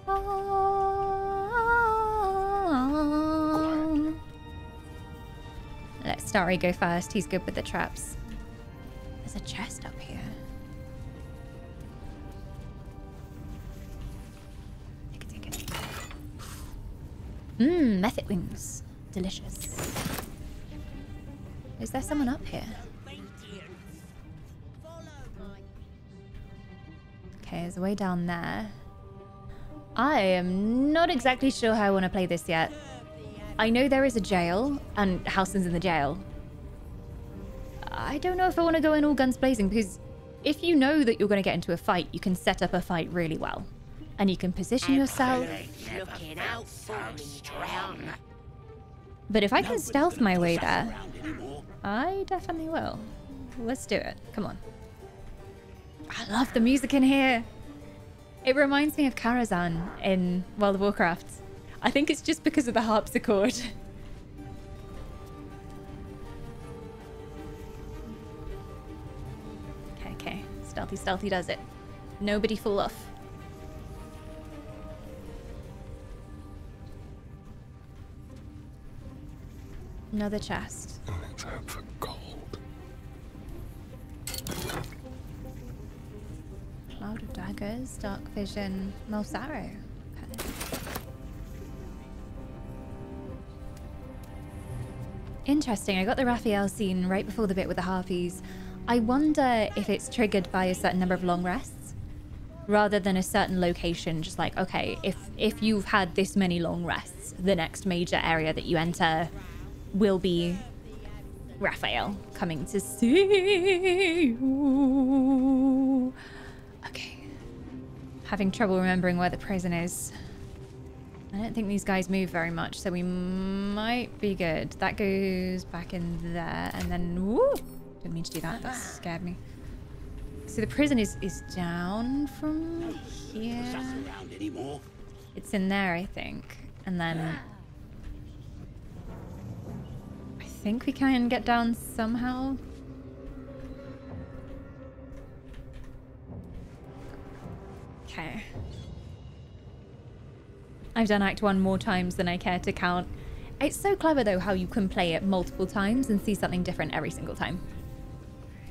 Oh. Let Starry go first. He's good with the traps. There's a chest up here. Mmm, method wings. Delicious. Is there someone up here? Okay, there's a way down there. I am not exactly sure how I want to play this yet. I know there is a jail, and Halsin's in the jail. I don't know if I want to go in all guns blazing, because if you know that you're going to get into a fight, you can set up a fight really well. And you can position yourself. But if I can stealth my way there, I definitely will. Let's do it. Come on. I love the music in here. It reminds me of Karazhan in World of Warcraft. I think it's just because of the harpsichord. Okay, okay. Stealthy, stealthy does it. Nobody fall off. Another chest. Let's hope for gold. Cloud of daggers, dark vision, most arrow. Okay. Interesting. I got the Raphael scene right before the bit with the harpies. I wonder if it's triggered by a certain number of long rests rather than a certain location. Just like, okay, if if you've had this many long rests, the next major area that you enter will be Raphael coming to see you. Okay. Having trouble remembering where the prison is. I don't think these guys move very much, so we might be good. That goes back in there, and then... Woo! Didn't mean to do that. That scared me. So the prison is, is down from here. It's in there, I think. And then... I think we can get down somehow. Okay. I've done Act one more times than I care to count. It's so clever, though, how you can play it multiple times and see something different every single time.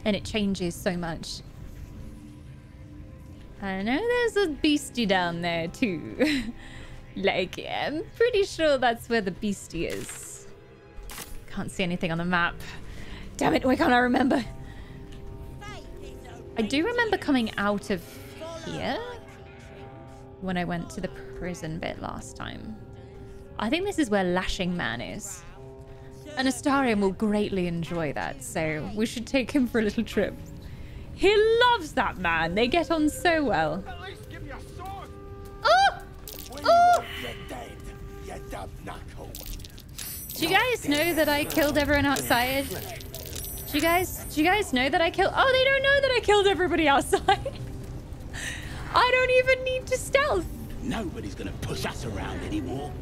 And it changes so much. I know there's a beastie down there, too. Like, yeah, I'm pretty sure that's where the beastie is. Can't see anything on the map. Damn it, why can't I remember? I do remember coming out of here when I went to the prison bit last time. I think this is where Lashing Man is. And Astarion will greatly enjoy that, so we should take him for a little trip. He loves that man. They get on so well. Oh! Oh! Do you guys know that I killed everyone outside? Do you guys, do you guys know that I killed... Oh, they don't know that I killed everybody outside. I don't even need to stealth. Nobody's gonna push us around anymore.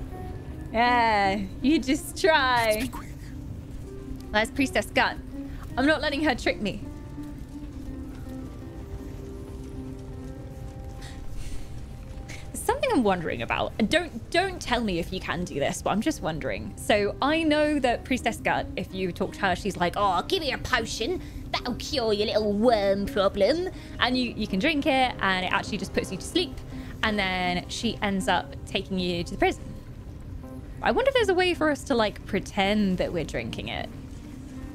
Yeah, you just try. Let's be quick. That's Priestess Gut. I'm not letting her trick me. There's something I'm wondering about. And don't don't tell me if you can do this, but I'm just wondering. So I know that Priestess Gut, if you talk to her, she's like, oh, give me a potion. That'll cure your little worm problem. And you, you can drink it, and it actually just puts you to sleep. And then she ends up taking you to the prison. I wonder if there's a way for us to, like, pretend that we're drinking it.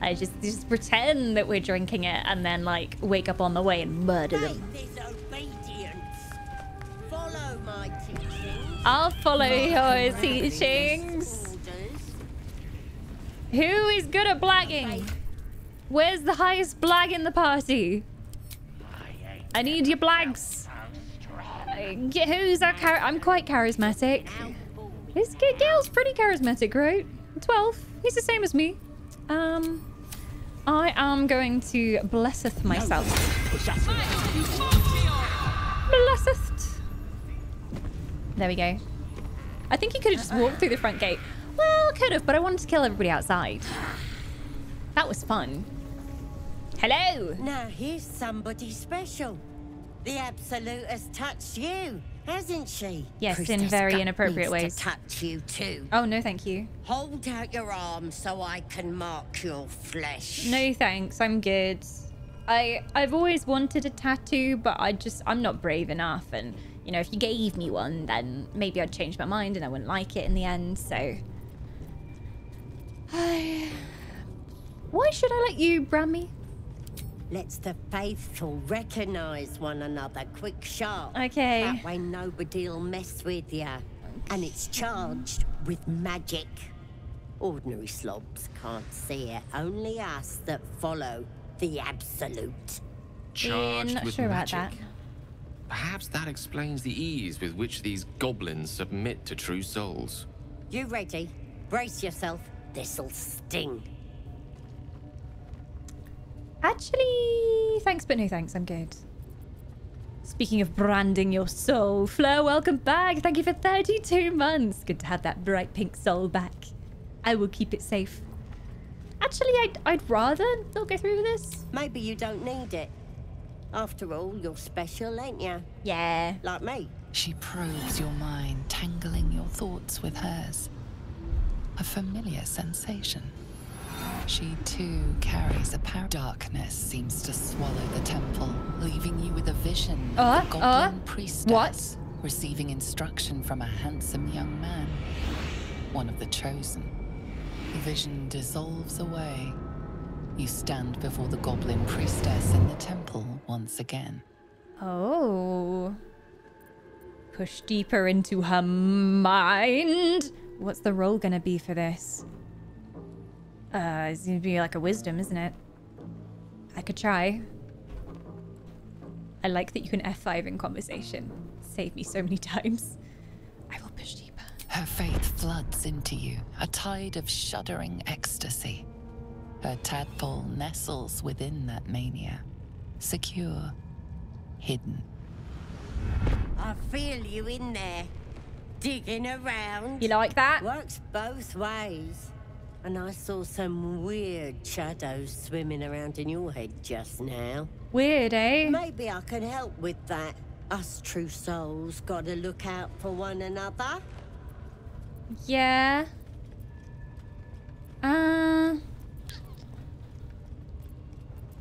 I just, just pretend that we're drinking it and then, like, wake up on the way and murder them. Follow my teachings. I'll follow your teachings. Who is good at blagging? Where's the highest blag in the party? I need your blags. Who's our char- I'm quite charismatic. This Gale's pretty charismatic, right? twelve. He's the same as me. Um, I am going to blesseth myself. Blesseth. There we go. I think he could have just walked through the front gate. Well, could have, but I wanted to kill everybody outside. That was fun. Hello. Now here's somebody special. The Absolute has touched you. Hasn't she? Yes, Priestess in very inappropriate ways. To touch you too. Oh no, thank you. Hold out your arm so I can mark your flesh. No thanks, I'm good. I I've always wanted a tattoo, but I just I'm not brave enough. And you know, if you gave me one, then maybe I'd change my mind and I wouldn't like it in the end. So, why should I let you brand me? Let's the faithful recognize one another quick sharp. Okay. That way nobody'll mess with you. And it's charged with magic. Ordinary slobs can't see it. Only us that follow the Absolute. Charged not with sure magic. About that. Perhaps that explains the ease with which these goblins submit to true souls. You ready? Brace yourself. This'll sting. Actually, thanks, but no thanks. I'm good. Speaking of branding your soul, Fleur, welcome back. Thank you for thirty-two months. Good to have that bright pink soul back. I will keep it safe. Actually, I'd, I'd rather not go through with this. Maybe you don't need it. After all, you're special, ain't you? Yeah. Like me. She probes your mind, tangling your thoughts with hers. A familiar sensation. She too carries a power. Darkness seems to swallow the temple, leaving you with a vision uh, of a goblin uh, priestess what? receiving instruction from a handsome young man, one of the chosen. The vision dissolves away. You stand before the goblin priestess in the temple once again. Oh. Push deeper into her mind. What's the role gonna be for this? Uh, it's gonna be like a wisdom, isn't it? I could try. I like that you can F five in conversation. Saved me so many times. I will push deeper. Her faith floods into you, a tide of shuddering ecstasy. Her tadpole nestles within that mania, secure, hidden. I feel you in there, digging around. You like that? Works both ways. And I saw some weird shadows swimming around in your head just now. Weird, eh? Maybe I can help with that. Us true souls gotta look out for one another. Yeah. Uh...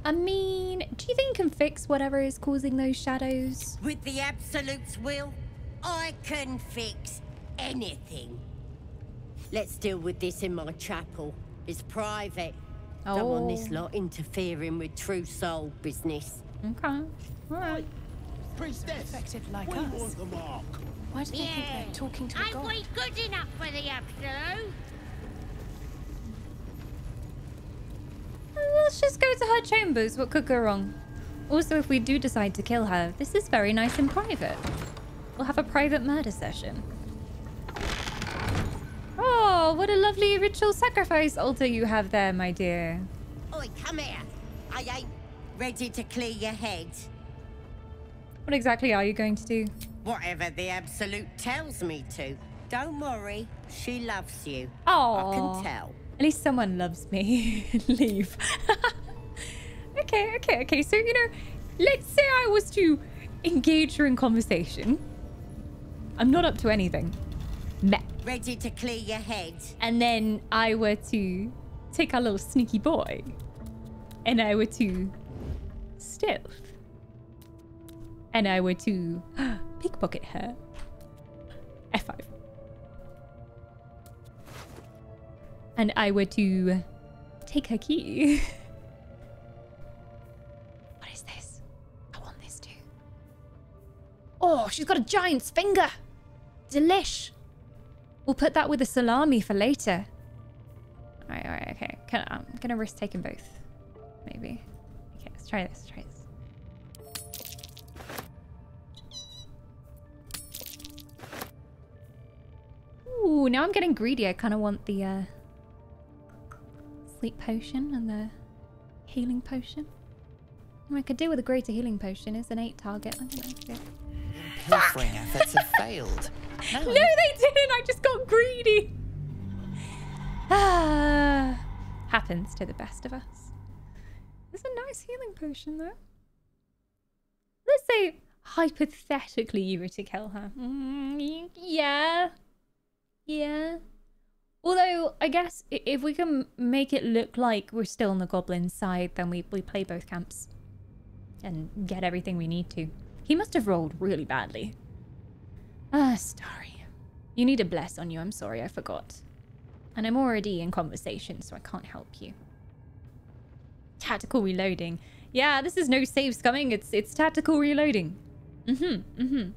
I mean, do you think you can fix whatever is causing those shadows? With the Absolute's will, I can fix anything. Let's deal with this in my chapel. It's private. Oh. Don't want this lot interfering with true soul business. Okay. All right. Priestess, like we us. want the mark. Why do they yeah. think they're talking to a god? I ain't good enough for the Absolute. Let's just go to her chambers. What could go wrong? Also, if we do decide to kill her, this is very nice and private. We'll have a private murder session. Oh, what a lovely ritual sacrifice altar you have there, my dear. Oi, come here. I ain't ready to clear your head. What exactly are you going to do? Whatever the Absolute tells me to. Don't worry, she loves you. Oh, I can tell. At least someone loves me. Leave. Okay, okay, okay. So, you know, let's say I was to engage her in conversation. I'm not up to anything. Meh. Ready to clear your head. And then I were to take our little sneaky boy. And I were to stealth. And I were to pickpocket her. F five. And I were to take her key. What is this? I want this too. Oh, she's got a giant's finger. Delish. We'll put that with a salami for later. All right, all right, okay. Can, I'm gonna risk taking both, maybe. Okay, let's try this, try this. Ooh, now I'm getting greedy. I kind of want the uh, sleep potion and the healing potion. What I could do with a greater healing potion is an eight target. I don't know. Pilfering efforts have failed. No. No, they didn't. I just got greedy. Ah, happens to the best of us. There's a nice healing potion, though. Let's say, hypothetically, you were to kill her. Mm, yeah. Yeah. Although, I guess if we can make it look like we're still on the goblin side, then we, we play both camps and get everything we need to. He must have rolled really badly. Ah, Starry. You need a bless on you. I'm sorry, I forgot. And I'm already in conversation, so I can't help you. Tactical reloading. Yeah, this is no saves coming. It's it's tactical reloading. Mm-hmm, mm-hmm.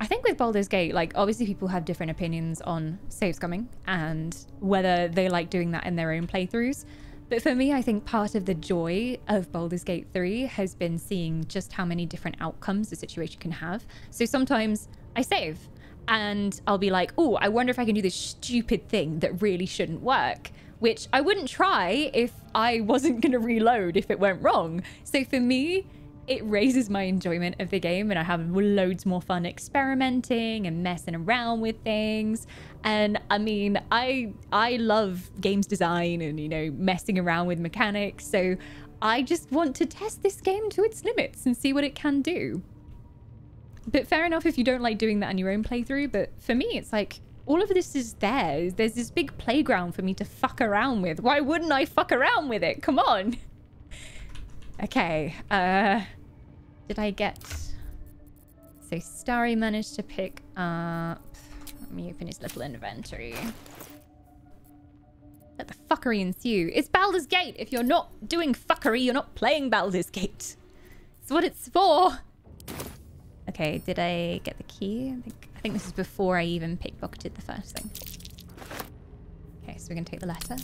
I think with Baldur's Gate, like, obviously people have different opinions on saves coming and whether they like doing that in their own playthroughs. But for me, I think part of the joy of Baldur's Gate three has been seeing just how many different outcomes the situation can have. So sometimes I save and I'll be like, oh, I wonder if I can do this stupid thing that really shouldn't work, which I wouldn't try if I wasn't going to reload if it went wrong. So for me, it raises my enjoyment of the game and I have loads more fun experimenting and messing around with things. And I mean, I I love games design and, you know, messing around with mechanics. So I just want to test this game to its limits and see what it can do. But fair enough if you don't like doing that on your own playthrough. But for me, it's like, all of this is there. There's this big playground for me to fuck around with. Why wouldn't I fuck around with it? Come on. Okay. Uh, did I get... So Starry managed to pick up... Let me open his little inventory. Let the fuckery ensue. It's Baldur's Gate. If you're not doing fuckery, you're not playing Baldur's Gate. It's what it's for. Okay, did I get the key? I think, I think this is before I even pickpocketed the first thing. Okay, so we're going to take the letter.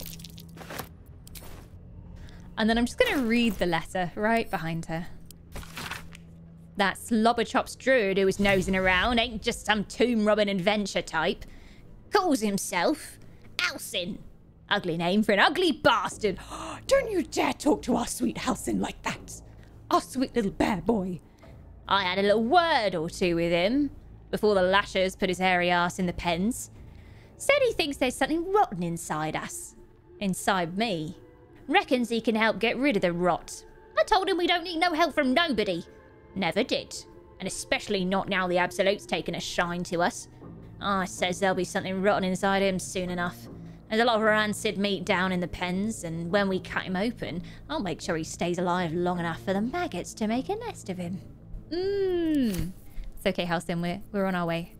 And then I'm just going to read the letter right behind her. That slobberchop's druid who was nosing around ain't just some tomb-robbing adventure type. Calls himself Halsin. Ugly name for an ugly bastard. Don't you dare talk to our sweet Halsin like that. Our sweet little bear boy. I had a little word or two with him before the lashers put his hairy ass in the pens. Said he thinks there's something rotten inside us. Inside me. Reckons he can help get rid of the rot. I told him we don't need no help from nobody. Never did. And especially not now the Absolute's taken a shine to us. I says there'll be something rotten inside him soon enough. There's a lot of rancid meat down in the pens, and when we cut him open, I'll make sure he stays alive long enough for the maggots to make a nest of him. Mmm. It's okay, Halsin. We're, we're on our way.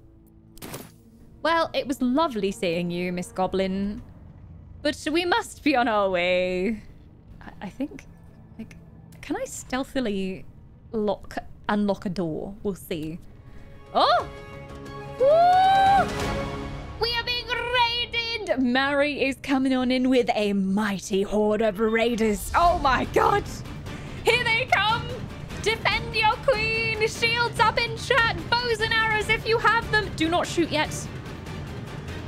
Well, it was lovely seeing you, Miss Goblin. But we must be on our way. I, I think... Like, can I stealthily lock... unlock a door? We'll see. Oh! Woo! We are being raided! Mari is coming on in with a mighty horde of raiders. Oh my god! Here they come! Defend your queen! Shields up in chat! Bows and arrows if you have them! Do not shoot yet.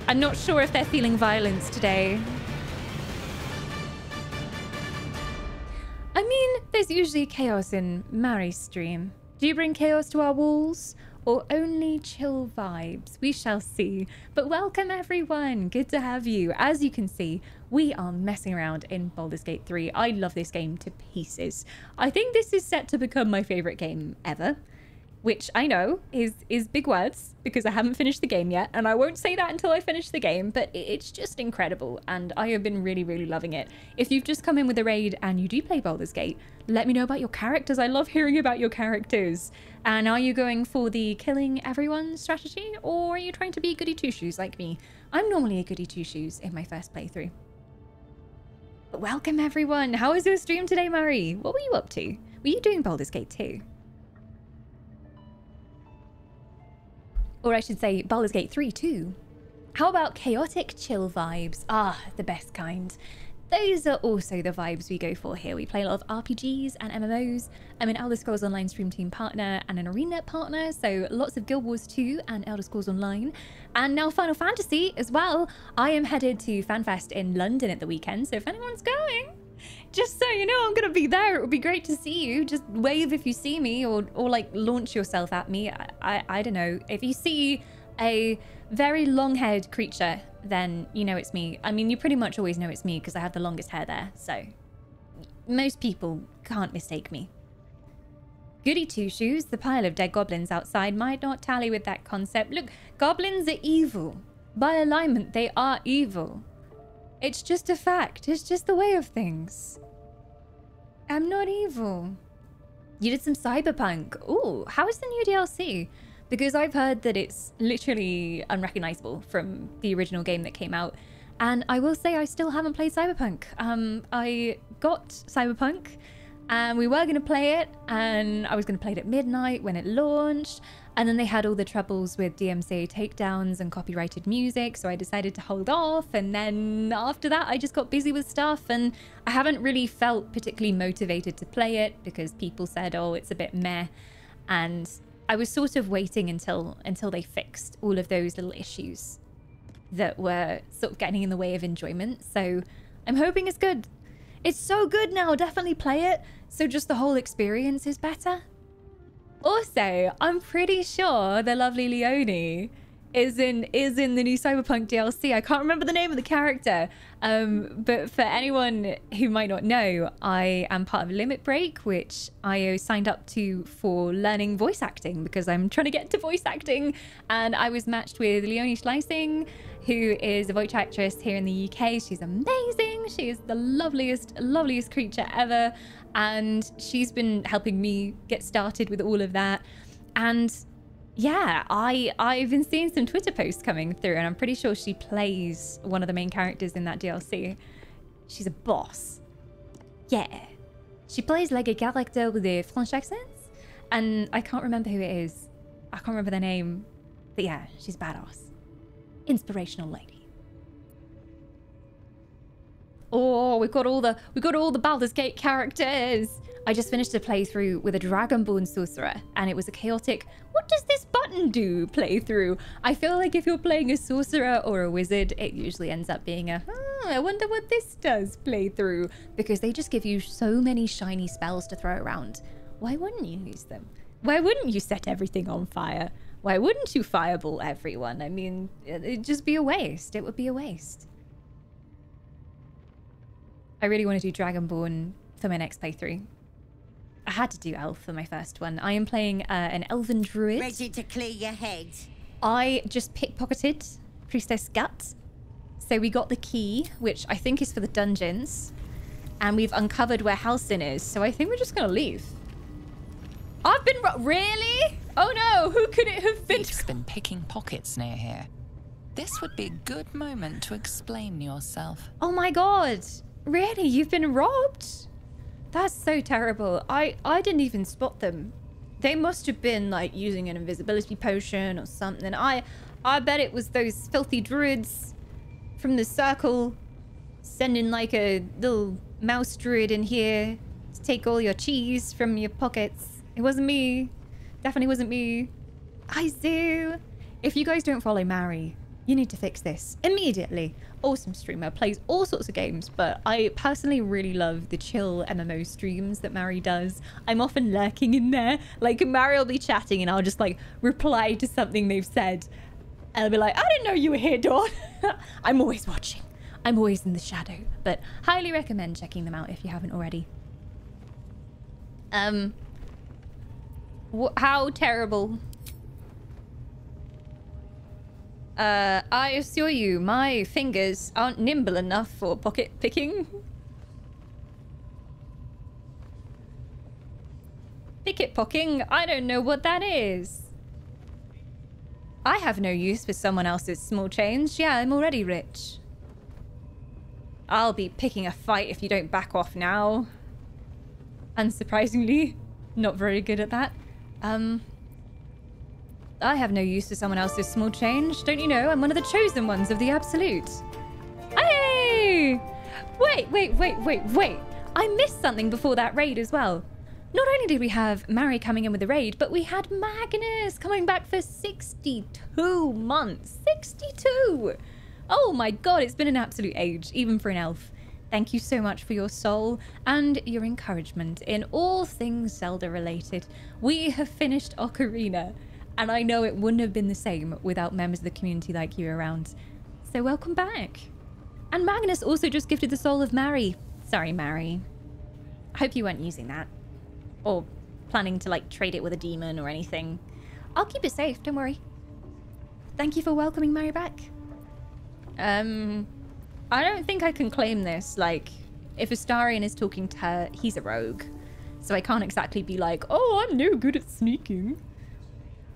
I'm not sure if they're feeling violence today. I mean, there's usually chaos in Mari's stream. Do you bring chaos to our walls? Or only chill vibes? We shall see. But welcome everyone! Good to have you. As you can see, we are messing around in Baldur's Gate three. I love this game to pieces. I think this is set to become my favorite game ever, which I know is is big words because I haven't finished the game yet, and I won't say that until I finish the game, but it's just incredible, and I have been really, really loving it. If you've just come in with a raid and you do play Baldur's Gate, let me know about your characters. I love hearing about your characters. And are you going for the killing everyone strategy, or are you trying to be goody two-shoes like me? I'm normally a goody two-shoes in my first playthrough. But welcome everyone. How was your stream today, Mari? What were you up to? Were you doing Baldur's Gate two? Or I should say Baldur's Gate three too. How about chaotic chill vibes? Ah, the best kind. Those are also the vibes we go for here. We play a lot of R P Gs and M M Os. I'm an Elder Scrolls Online stream team partner and an arena partner, so lots of Guild Wars two and Elder Scrolls Online. And now Final Fantasy as well. I am headed to FanFest in London at the weekend, so if anyone's going, just so you know, I'm gonna be there. It would be great to see you. Just wave if you see me, or or like launch yourself at me. I, I I don't know. If you see a very long-haired creature, then you know it's me. I mean, you pretty much always know it's me because I have the longest hair there. So most people can't mistake me. Goody two-shoes. The pile of dead goblins outside might not tally with that concept. Look, goblins are evil. By alignment, they are evil. It's just a fact. It's just the way of things. I'm not evil. You did some Cyberpunk. Ooh, how is the new D L C? Because I've heard that it's literally unrecognizable from the original game that came out. And I will say I still haven't played Cyberpunk. Um, I got Cyberpunk and we were going to play it, and I was going to play it at midnight when it launched. And then they had all the troubles with D M C A takedowns and copyrighted music, so I decided to hold off. And then after that, I just got busy with stuff, and I haven't really felt particularly motivated to play it because people said, oh, it's a bit meh. And I was sort of waiting until until they fixed all of those little issues that were sort of getting in the way of enjoyment. So I'm hoping it's good. It's so good now, definitely play it. So just the whole experience is better. Also, I'm pretty sure the lovely Leonie is in is in the new Cyberpunk D L C. I can't remember the name of the character, um, but for anyone who might not know, I am part of Limit Break, which I signed up to for learning voice acting because I'm trying to get to voice acting, and I was matched with Leonie Schleising, who is a voice actress here in the U K. She's amazing. She is the loveliest, loveliest creature ever, and she's been helping me get started with all of that. And yeah, I, I've been seeing some Twitter posts coming through, and I'm pretty sure she plays one of the main characters in that D L C. She's a boss. Yeah. She plays like a character with a French accent, and I can't remember who it is. I can't remember their name. But yeah, she's badass. Inspirational lady. Oh, we've got all the we've got all the Baldur's Gate characters. I just finished a playthrough with a Dragonborn sorcerer, and it was a chaotic, what does this button do playthrough? I feel like if you're playing a sorcerer or a wizard, it usually ends up being a, hmm, I wonder what this does playthrough, because they just give you so many shiny spells to throw around. Why wouldn't you use them? Why wouldn't you set everything on fire? Why wouldn't you fireball everyone? I mean, it'd just be a waste. It would be a waste. I really want to do Dragonborn for my next playthrough. I had to do elf for my first one. I am playing uh, an elven druid. Ready to clear your head. I just pickpocketed Priestess Gut. So we got the key, which I think is for the dungeons. And we've uncovered where Halsin is. So I think we're just going to leave. I've been... Really? Oh no, who could it have been? Thieves been picking pockets near here. This would be a good moment to explain yourself. Oh my God. Really? You've been robbed? That's so terrible. I, I didn't even spot them. They must have been like using an invisibility potion or something. I I bet it was those filthy druids from the circle sending like a little mouse druid in here to take all your cheese from your pockets. It wasn't me. Definitely wasn't me. I do. If you guys don't follow Mari, you need to fix this immediately. Awesome streamer, plays all sorts of games, but I personally really love the chill M M O streams that Mari does. I'm often lurking in there. Like Mari will be chatting and I'll just like reply to something they've said. And I'll be like, I didn't know you were here, Dawn. I'm always watching. I'm always in the shadow, but highly recommend checking them out if you haven't already. Um, wh- how terrible. Uh, I assure you, my fingers aren't nimble enough for pocket picking. Picket pocking? I don't know what that is. I have no use for someone else's small change. Yeah, I'm already rich. I'll be picking a fight if you don't back off now. Unsurprisingly, not very good at that. Um... I have no use for someone else's small change. Don't you know I'm one of the chosen ones of the Absolute? Hey! Wait, wait, wait, wait, wait. I missed something before that raid as well. Not only did we have Mari coming in with the raid, but we had Magnus coming back for sixty-two months. sixty-two! Oh my God, it's been an absolute age, even for an elf. Thank you so much for your soul and your encouragement in all things Zelda related. We have finished Ocarina. And I know it wouldn't have been the same without members of the community like you around. So welcome back. And Magnus also just gifted the soul of Mari. Sorry, Mari. I hope you weren't using that. Or planning to like trade it with a demon or anything. I'll keep it safe, don't worry. Thank you for welcoming Mari back. Um, I don't think I can claim this. Like, if Astarion is talking to her, he's a rogue. So I can't exactly be like, oh, I'm no good at sneaking.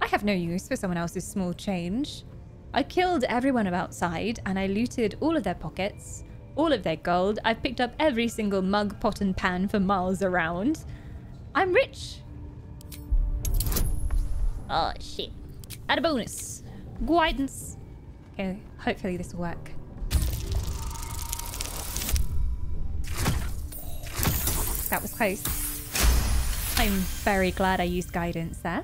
I have no use for someone else's small change. I killed everyone outside and I looted all of their pockets, all of their gold. I've picked up every single mug, pot and pan for miles around. I'm rich. Oh shit. Add a bonus. Guidance. Okay, hopefully this will work. That was close. I'm very glad I used guidance there.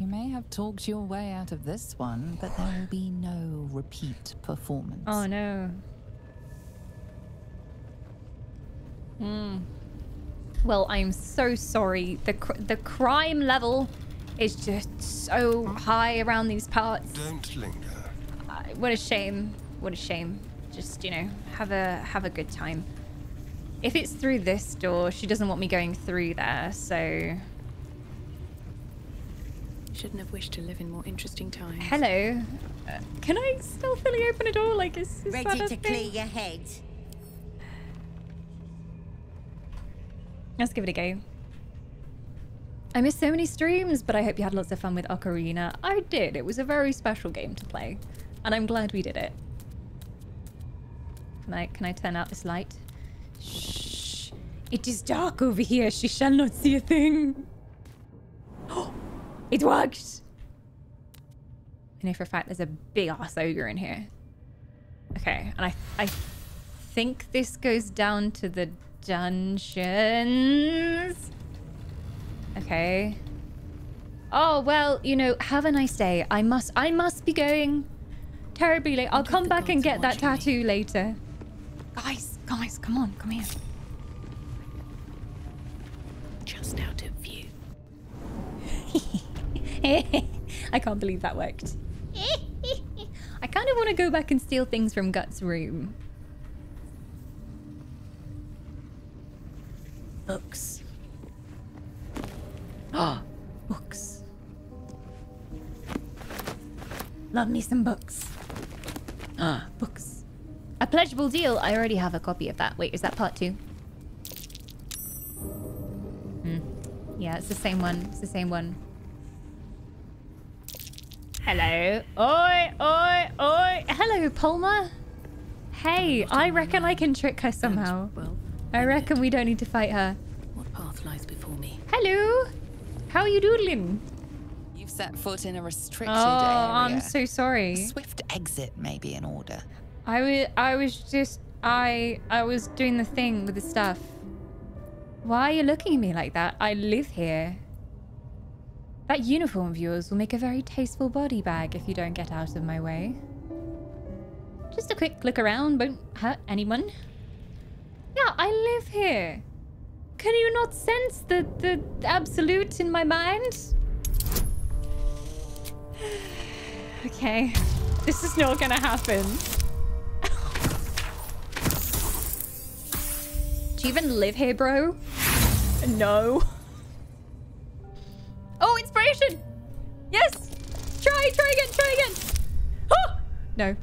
You may have talked your way out of this one, but there will be no repeat performance. Oh no. Mm. Well, I'm so sorry. The cr the crime level is just so high around these parts. Don't linger. what a shame. What a shame. Just, you know, have a have a good time. If it's through this door, she doesn't want me going through there, so... Shouldn't have wished to live in more interesting times. Hello. Uh, can I stealthily open a door? Like, is, is Ready that a to thing? Clear your head. Let's give it a go. I missed so many streams, but I hope you had lots of fun with Ocarina. I did. It was a very special game to play, and I'm glad we did it. Can I, can I turn out this light? Shh. It is dark over here. She shall not see a thing. Oh, it worked. I know for a fact there's a big ass ogre in here. Okay, and I, I think this goes down to the dungeons. Okay. Oh, well, you know, have a nice day. I must, I must be going terribly late. I'll come back and get that tattoo later. Guys, guys, come on, come here. Just out of view. I can't believe that worked. I kind of want to go back and steal things from Gut's room. Books. Oh, books. Love me some books. Ah, books. A pledgeable deal. I already have a copy of that. Wait, is that part two? Hmm. Yeah, it's the same one. It's the same one. Hello. Oi, oi, oi. Hello, Palmer. Hey, I reckon I can trick her somehow. I reckon we don't need to fight her. What path lies before me? Hello. How are you doodling? You've set foot in a restricted oh, area. Oh, I'm so sorry. A swift exit may be in order. I was, I was just, I, I was doing the thing with the stuff. Why are you looking at me like that? I live here. That uniform of yours will make a very tasteful body bag if you don't get out of my way. Just a quick look around won't hurt anyone. Yeah, I live here. Can you not sense the, the absolute in my mind? Okay. This is not gonna happen. Do you even live here, bro? No. Oh, inspiration! Yes! Try, try again, try again! Oh! No.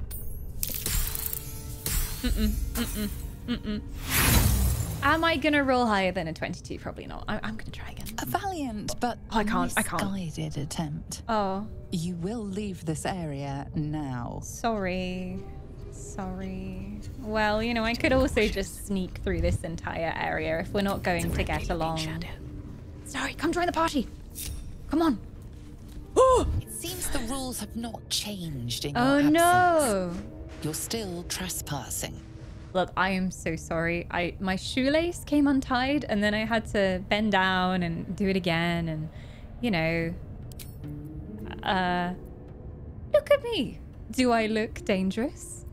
Mm-mm, mm-mm, mm-mm. Am I gonna roll higher than a twenty-two? Probably not. I I'm gonna try again. A valiant but oh, I can't. I can't. Misguided attempt. Oh. You will leave this area now. Sorry. Sorry. Well, you know, I could also just sneak through this entire area if we're not going to get along. Shadow. Sorry, come join the party. Come on. Oh! It seems the rules have not changed in your absence. Oh no. You're still trespassing. Look, I am so sorry. I my shoelace came untied and then I had to bend down and do it again and, you know, uh, look at me. Do I look dangerous?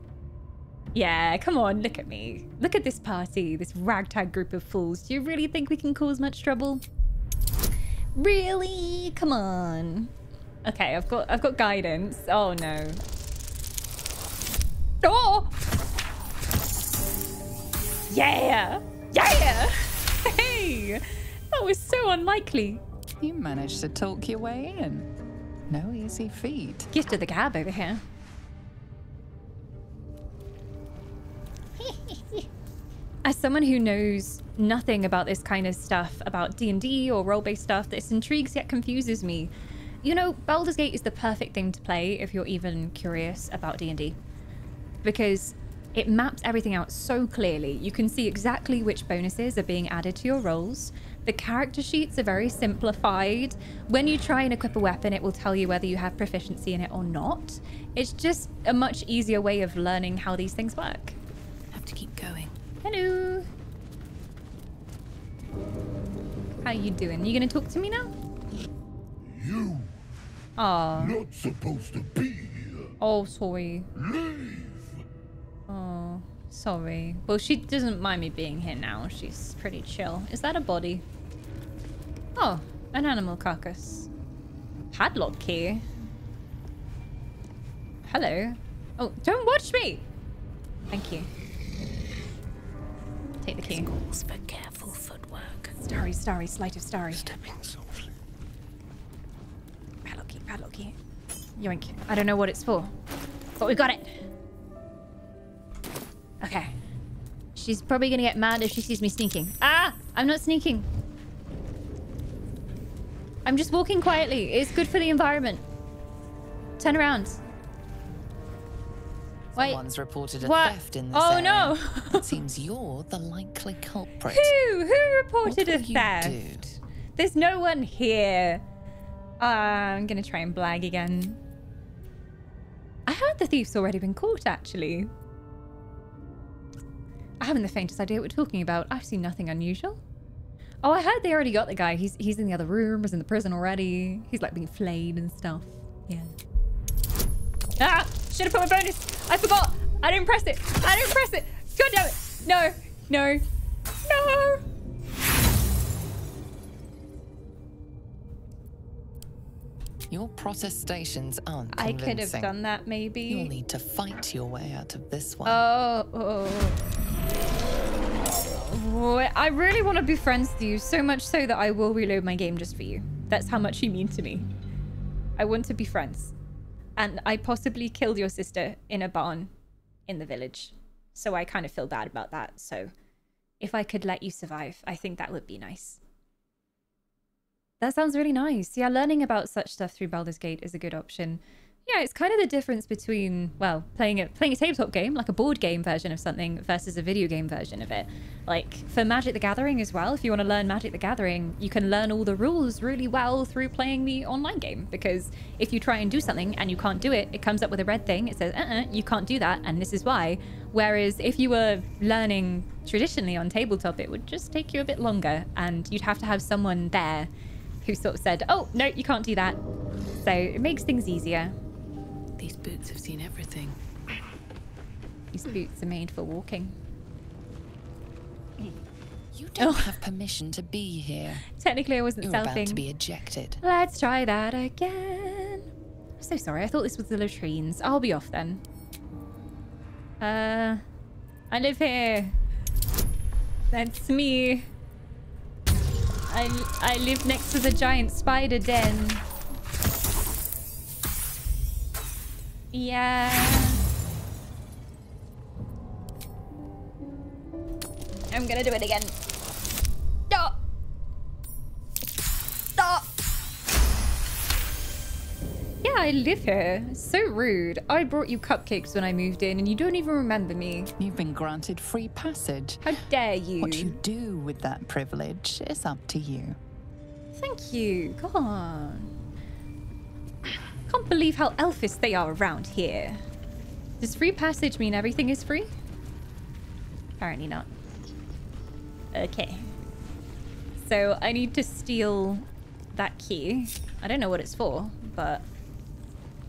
Yeah, come on, look at me. Look at this party, this ragtag group of fools. Do you really think we can cause much trouble? Really? Come on. Okay, I've got I've got guidance. Oh no. Oh! Yeah! Yeah! Hey! That was so unlikely. You managed to talk your way in. No easy feat. Gift of the gab over here. As someone who knows nothing about this kind of stuff, about D and D or role-based stuff, this intrigues yet confuses me. You know, Baldur's Gate is the perfect thing to play if you're even curious about D and D. Because it maps everything out so clearly. You can see exactly which bonuses are being added to your rolls. The character sheets are very simplified. When you try and equip a weapon, it will tell you whether you have proficiency in it or not. It's just a much easier way of learning how these things work. Have to keep going. Hello. How you doing? You gonna talk to me now? You. Ah. Not supposed to be here. Oh, sorry. Leave. Oh, sorry. Well, she doesn't mind me being here now. She's pretty chill. Is that a body? Oh, an animal carcass. Padlock key. Hello. Oh, don't watch me! Thank you. Take the key. Calls for careful footwork. Starry, starry, sleight of starry. Stepping softly. Padlocky, padlocky. Yoink. I don't know what it's for, but we got it. Okay. She's probably gonna get mad if she sees me sneaking. Ah! I'm not sneaking. I'm just walking quietly. It's good for the environment. Turn around. Wait. Someone's reported a what? theft in this oh, area. Oh no! It seems you're the likely culprit. Who? Who reported a theft? You did? There's no one here. Uh, I'm gonna try and blag again. I heard the thief's already been caught, actually. I haven't the faintest idea what we're talking about. I've seen nothing unusual. Oh, I heard they already got the guy. He's he's in the other room. He's in the prison already. He's like being flayed and stuff. Yeah. Ah! Should have put my bonus. I forgot. I didn't press it. I didn't press it. God damn it. No. No. No. Your protestations aren't convincing. I could have done that, maybe. You'll need to fight your way out of this one. Oh. oh. oh I really want to be friends with you, so much so that I will reload my game just for you. That's how much you mean to me. I want to be friends. And I possibly killed your sister in a barn in the village. So I kind of feel bad about that. So if I could let you survive, I think that would be nice. That sounds really nice. Yeah, learning about such stuff through Baldur's Gate is a good option. Yeah, it's kind of the difference between, well, playing a, playing a tabletop game, like a board game version of something versus a video game version of it. Like for Magic the Gathering as well, if you want to learn Magic the Gathering, you can learn all the rules really well through playing the online game. Because if you try and do something and you can't do it, it comes up with a red thing. It says, uh-uh, you can't do that. And this is why. Whereas if you were learning traditionally on tabletop, it would just take you a bit longer and you'd have to have someone there who sort of said, oh, no, you can't do that. So it makes things easier. These boots have seen everything. These boots are made for walking. You don't oh. have permission to be here. Technically, I wasn't You're selfing. You're about to be ejected. Let's try that again. I'm so sorry. I thought this was the latrines. I'll be off then. Uh, I live here. That's me. I, I live next to the giant spider den. Yeah. I'm gonna do it again. Stop! Stop! Yeah, I live here. So rude. I brought you cupcakes when I moved in and you don't even remember me. You've been granted free passage. How dare you? What you do with that privilege is up to you. Thank you. Go on. Can't believe how elfish they are around here. Does free passage mean everything is free? Apparently not. Okay. So I need to steal that key. I don't know what it's for, but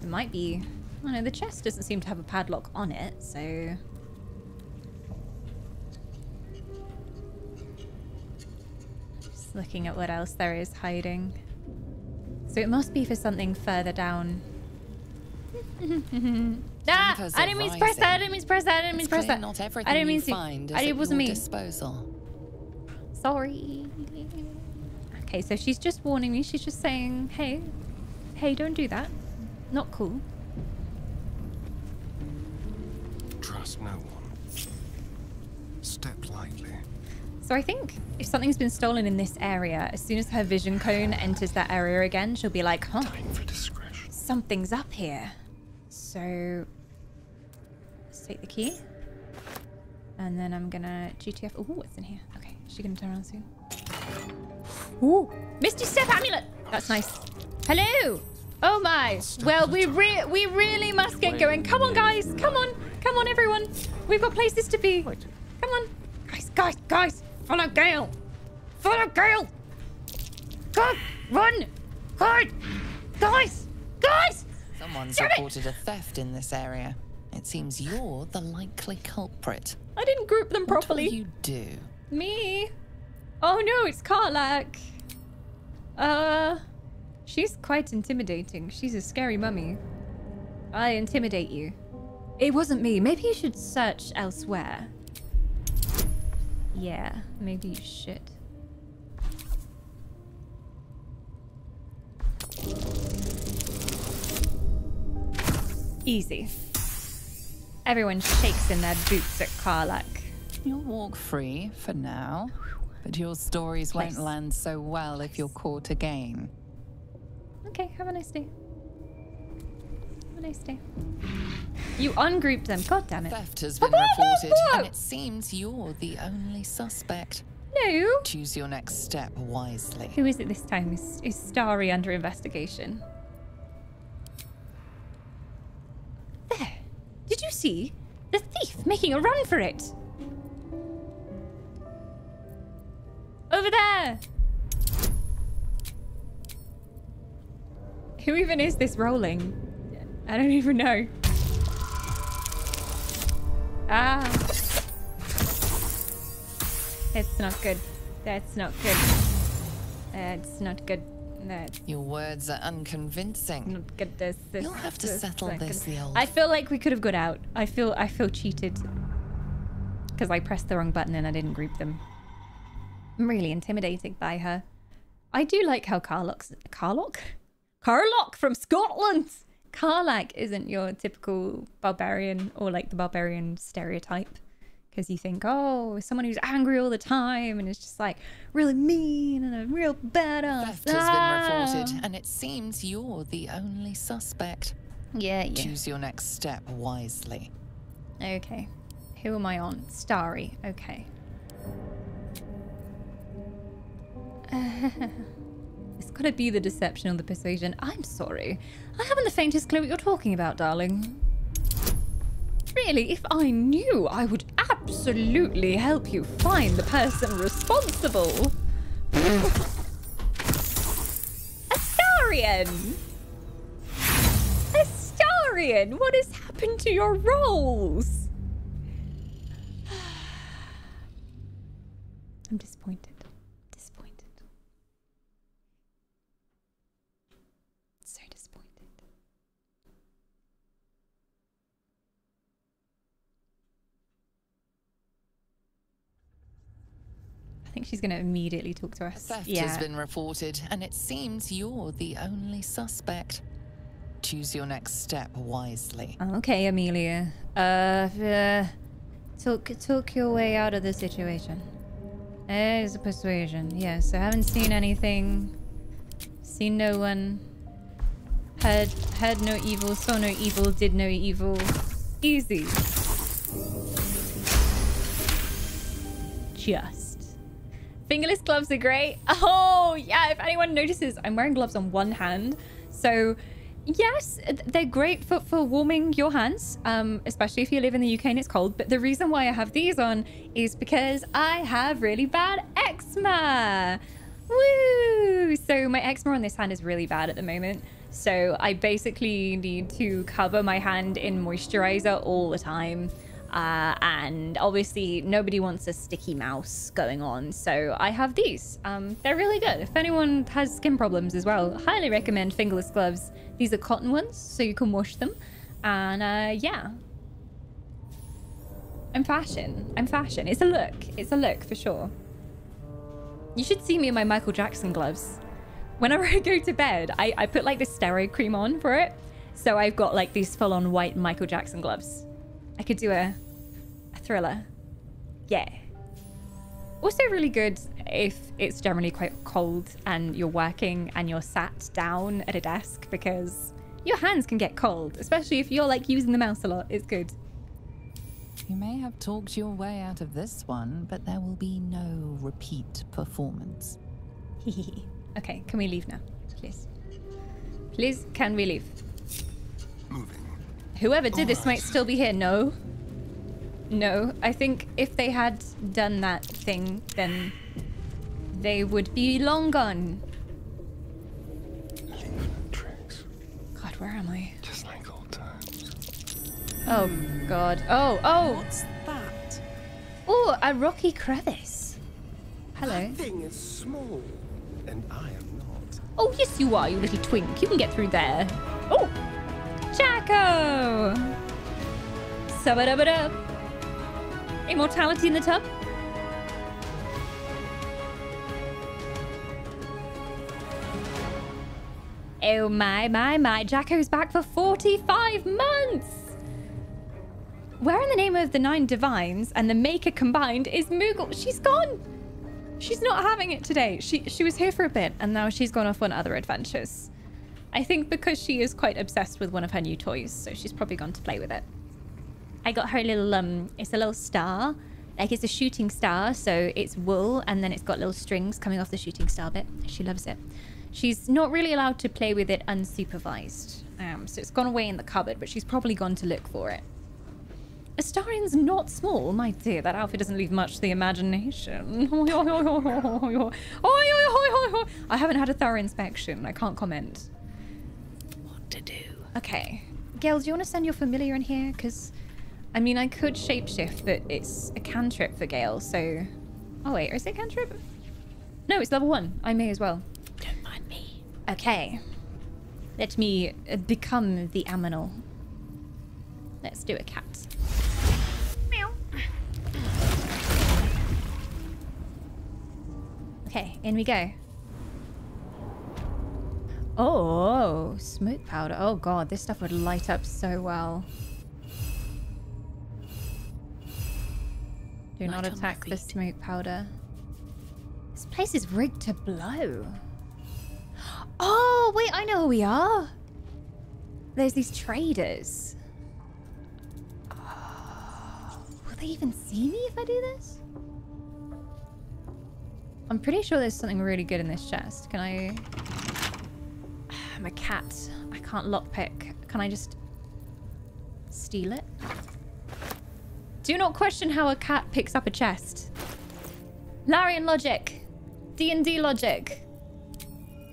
it might be... Oh no, the chest doesn't seem to have a padlock on it, so... Just looking at what else there is hiding. So it must be for something further down. ah, I didn't mean to press that. I didn't mean to press that. I didn't mean to press that. Not everything I didn't mean to find. I, it wasn't me. Disposal. Sorry. Okay, so she's just warning me. She's just saying, "Hey, hey, don't do that. Not cool." Trust no one. Step lightly. So I think if something's been stolen in this area, as soon as her vision cone enters that area again, she'll be like, huh, time for discretion. Something's up here. So let's take the key. And then I'm gonna G T F. Oh, what's in here? Okay, is she gonna turn around soon? Ooh, Misty Step amulet. That's nice. Hello. Oh my. Well, we, re we really must get going. Come on, guys. Come on. Come on, everyone. We've got places to be. Come on. Guys, guys, guys. Follow Gale! Follow Gale! Go! Run! Go! Guys! Guys! Someone's reported a theft in this area. It seems you're the likely culprit. I didn't group them properly. What will you do? Me? Oh no, it's Karlach. Uh, she's quite intimidating. She's a scary mummy. I intimidate you. It wasn't me. Maybe you should search elsewhere. Yeah, maybe you should. Easy. Everyone shakes in their boots at Karlach. You'll walk free for now, but your stories Place. won't land so well Place. if you're caught again. Okay, have a nice day. Have a nice day. You ungrouped them. God damn it. Theft has been reported, and it seems you're the only suspect. No. Choose your next step wisely. Who is it this time? Is, is Starry under investigation? There. Did you see? The thief making a run for it. Over there. Who even is this rolling? I don't even know. Ah. That's not good. That's not good. That's not good. That's Your words are unconvincing. Not good. This, this, You'll have to this, settle this, the old. I feel like we could have got out. I feel I feel cheated. Because I pressed the wrong button and I didn't group them. I'm really intimidated by her. I do like how Karlach's... Karlach? Karlach from Scotland! Karlach isn't your typical barbarian or like the barbarian stereotype, because you think, oh, someone who's angry all the time and is just like really mean and a real badass. Theft ah. has been reported, and it seems you're the only suspect. Yeah, yeah. Choose your next step wisely. Okay, who am I on? Starry. Okay. Uh, It's gotta be the deception or the persuasion. I'm sorry. I haven't the faintest clue what you're talking about, darling. Really, if I knew, I would absolutely help you find the person responsible. Astarion! Astarion, what has happened to your roles? I'm disappointed. I think she's going to immediately talk to us. Theft yeah. has been reported, and it seems you're the only suspect. Choose your next step wisely. Okay, Amelia. Uh, uh talk, talk your way out of the situation. There's a persuasion. Yeah, so haven't seen anything. Seen no one. Heard, heard no evil. Saw no evil. Did no evil. Easy. Just. Fingerless gloves are great. Oh, yeah, if anyone notices, I'm wearing gloves on one hand. So, yes, they're great for, for warming your hands, um, especially if you live in the U K and it's cold. But the reason why I have these on is because I have really bad eczema. Woo! So my eczema on this hand is really bad at the moment. So I basically need to cover my hand in moisturizer all the time. Uh, and obviously nobody wants a sticky mouse going on, so I have these. Um, they're really good. If anyone has skin problems as well, highly recommend fingerless gloves. These are cotton ones, so you can wash them. And uh, yeah. I'm fashion. I'm fashion. It's a look. It's a look for sure. You should see me in my Michael Jackson gloves. Whenever I go to bed, I, I put like this steroid cream on for it. So I've got like these full-on white Michael Jackson gloves. I could do a, a thriller. Yeah. Also really good if it's generally quite cold and you're working and you're sat down at a desk, because your hands can get cold, especially if you're like using the mouse a lot. It's good. You may have talked your way out of this one, but there will be no repeat performance. Okay, can we leave now, please? Please, can we leave? Moving. Whoever did this might still be here. No. No. I think if they had done that thing, then they would be long gone. God, where am I? Just like old times. Oh, God. Oh, oh. What's that? Oh, a rocky crevice. Hello. That thing is small, and I am not. Oh, yes, you are, you little twink. You can get through there. Oh. Jacko! Sub-a-dub-a-dub. Immortality in the tub. Oh my, my, my. Jacko's back for forty-five months! Where in the name of the Nine Divines and the Maker combined is Moogle? She's gone! She's not having it today. She, she was here for a bit and now she's gone off on other adventures. I think because she is quite obsessed with one of her new toys, so she's probably gone to play with it. I got her a little, um, it's a little star. Like it's a shooting star, so it's wool and then it's got little strings coming off the shooting star bit. She loves it. She's not really allowed to play with it unsupervised. Um, so it's gone away in the cupboard, but she's probably gone to look for it. Astarion's not small, my dear. That outfit doesn't leave much to the imagination. I haven't had a thorough inspection. I can't comment. What to do? Okay. Gale, do you want to send your familiar in here? Because, I mean, I could shapeshift, but it's a cantrip for Gale, so... Oh, wait. Is it cantrip? No, it's level one. I may as well. Don't mind me. Okay. Let me become the aminal. Let's do a cat. Meow. Okay, in we go. Oh, smoke powder. Oh god, this stuff would light up so well. Do not attack the smoke powder. This place is rigged to blow. Oh, wait, I know who we are. There's these traders. Will they even see me if I do this? I'm pretty sure there's something really good in this chest. Can I... I'm a cat. I can't lockpick. Can I just... steal it? Do not question how a cat picks up a chest. Larian logic. D and D logic.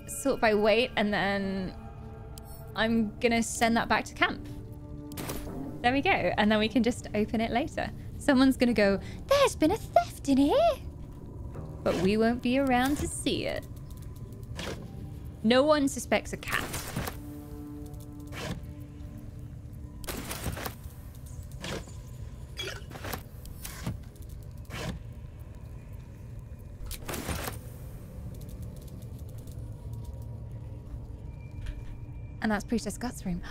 Sort by weight and then... I'm gonna send that back to camp. There we go. And then we can just open it later. Someone's gonna go, there's been a theft in here! But we won't be around to see it. No one suspects a cat. And that's Priestess Gut's room.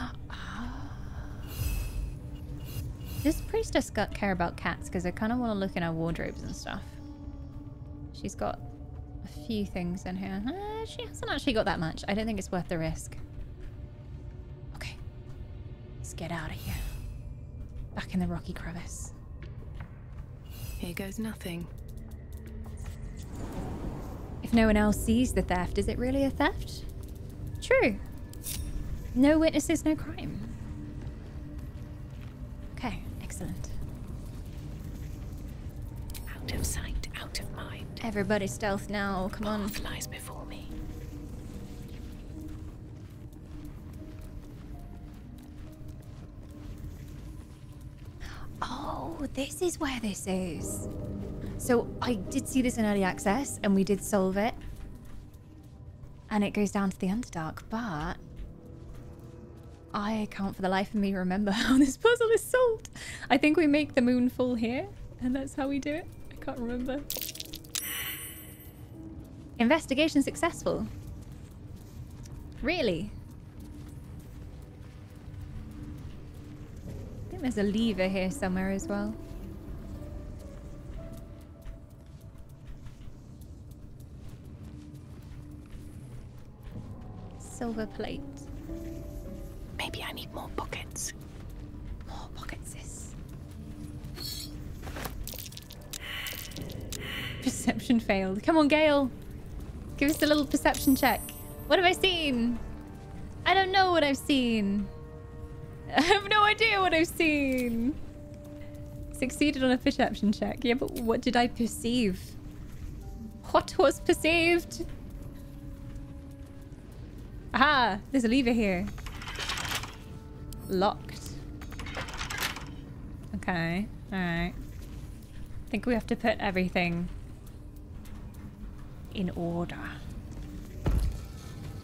Does Priestess Gut care about cats? Because I kind of want to look in her wardrobes and stuff. She's got a few things in here. Uh, she hasn't actually got that much. I don't think it's worth the risk. Okay. Let's get out of here. Back in the rocky crevice. Here goes nothing. If no one else sees the theft, is it really a theft? True. No witnesses, no crime. Excellent. Out of sight, out of mind. Everybody stealth now, come on. Path lies before me. Oh, this is where this is. So I did see this in early access and we did solve it. And it goes down to the Underdark, but... I can't for the life of me remember how this puzzle is solved. I think we make the moon fall here, and that's how we do it. I can't remember. Investigation successful. Really? I think there's a lever here somewhere as well. Silver plate. Maybe I need more pockets. More pockets, sis. Perception failed. Come on, Gale. Give us a little perception check. What have I seen? I don't know what I've seen. I have no idea what I've seen. Succeeded on a perception check. Yeah, but what did I perceive? What was perceived? Aha, there's a lever here. Locked. Okay, alright. I think we have to put everything in order.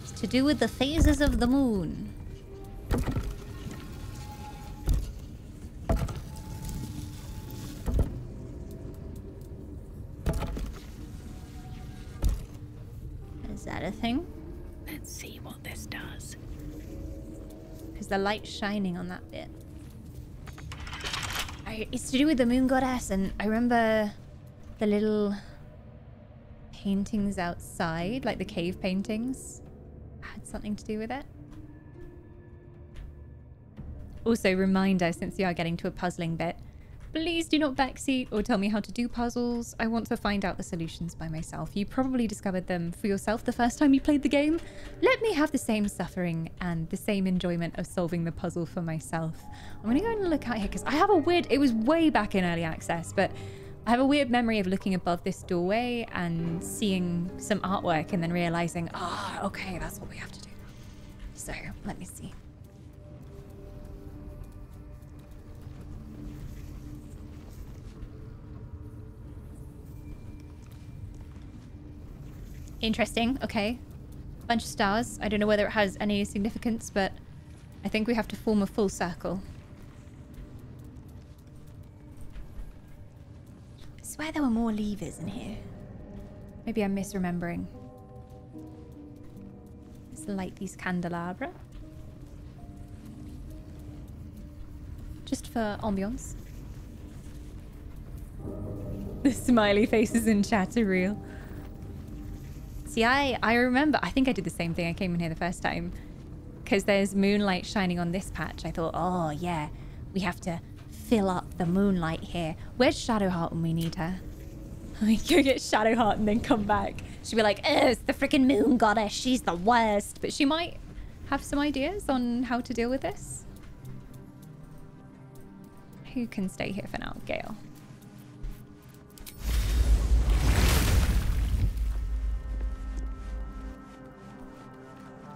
It's to do with the phases of the moon. Is that a thing? Let's see what this does. Because the light's shining on that bit. I, it's to do with the moon goddess, and I remember the little paintings outside, like the cave paintings, had something to do with it. Also, reminder, since you are getting to a puzzling bit, please do not backseat or tell me how to do puzzles. I want to find out the solutions by myself. You probably discovered them for yourself the first time you played the game. Let me have the same suffering and the same enjoyment of solving the puzzle for myself. I'm gonna go and look out here because I have a weird, it was way back in early access, but I have a weird memory of looking above this doorway and seeing some artwork and then realizing, ah, oh, okay, that's what we have to do. So let me see. Interesting, okay. Bunch of stars. I don't know whether it has any significance, but I think we have to form a full circle. I swear there were more levers in here. Maybe I'm misremembering. Let's light these candelabra. Just for ambiance. The smiley faces in chat are real. See, I, I remember, I think I did the same thing. I came in here the first time because there's moonlight shining on this patch. I thought, oh yeah, we have to fill up the moonlight here. Where's Shadowheart when we need her? We go get Shadowheart and then come back. She'd be like, ugh, it's the freaking moon goddess. She's the worst. But she might have some ideas on how to deal with this. Who can stay here for now? Gale.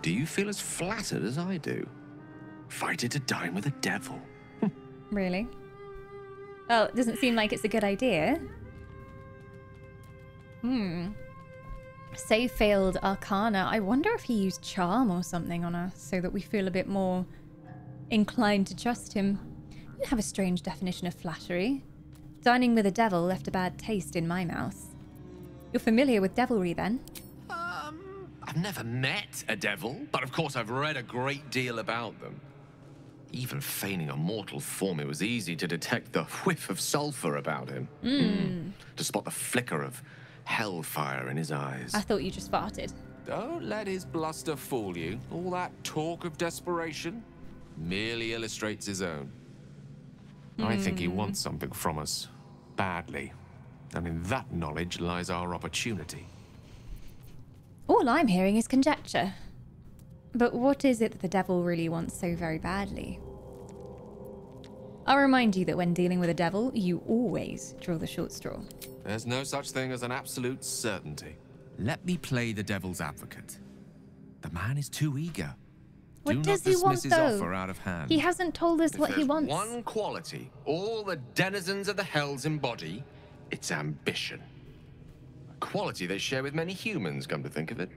Do you feel as flattered as I do? Invited to dine with a devil. Really? Well, it doesn't seem like it's a good idea. Hmm. Save failed Arcana. I wonder if he used charm or something on us so that we feel a bit more inclined to trust him. You have a strange definition of flattery. Dining with a devil left a bad taste in my mouth. You're familiar with devilry then? I've never met a devil, but of course I've read a great deal about them. Even feigning a mortal form, it was easy to detect the whiff of sulfur about him. Mm. Mm. To spot the flicker of hellfire in his eyes. I thought you just farted. Don't let his bluster fool you. All that talk of desperation merely illustrates his own. Mm. I think he wants something from us, badly. And in that knowledge lies our opportunity. All I'm hearing is conjecture. But what is it that the devil really wants so very badly? I'll remind you that when dealing with a devil, you always draw the short straw. There's no such thing as an absolute certainty. Let me play the devil's advocate. The man is too eager. What does he want, though? He hasn't told us what he wants. One quality all the denizens of the hells embody, it's ambition. Quality they share with many humans, come to think of it.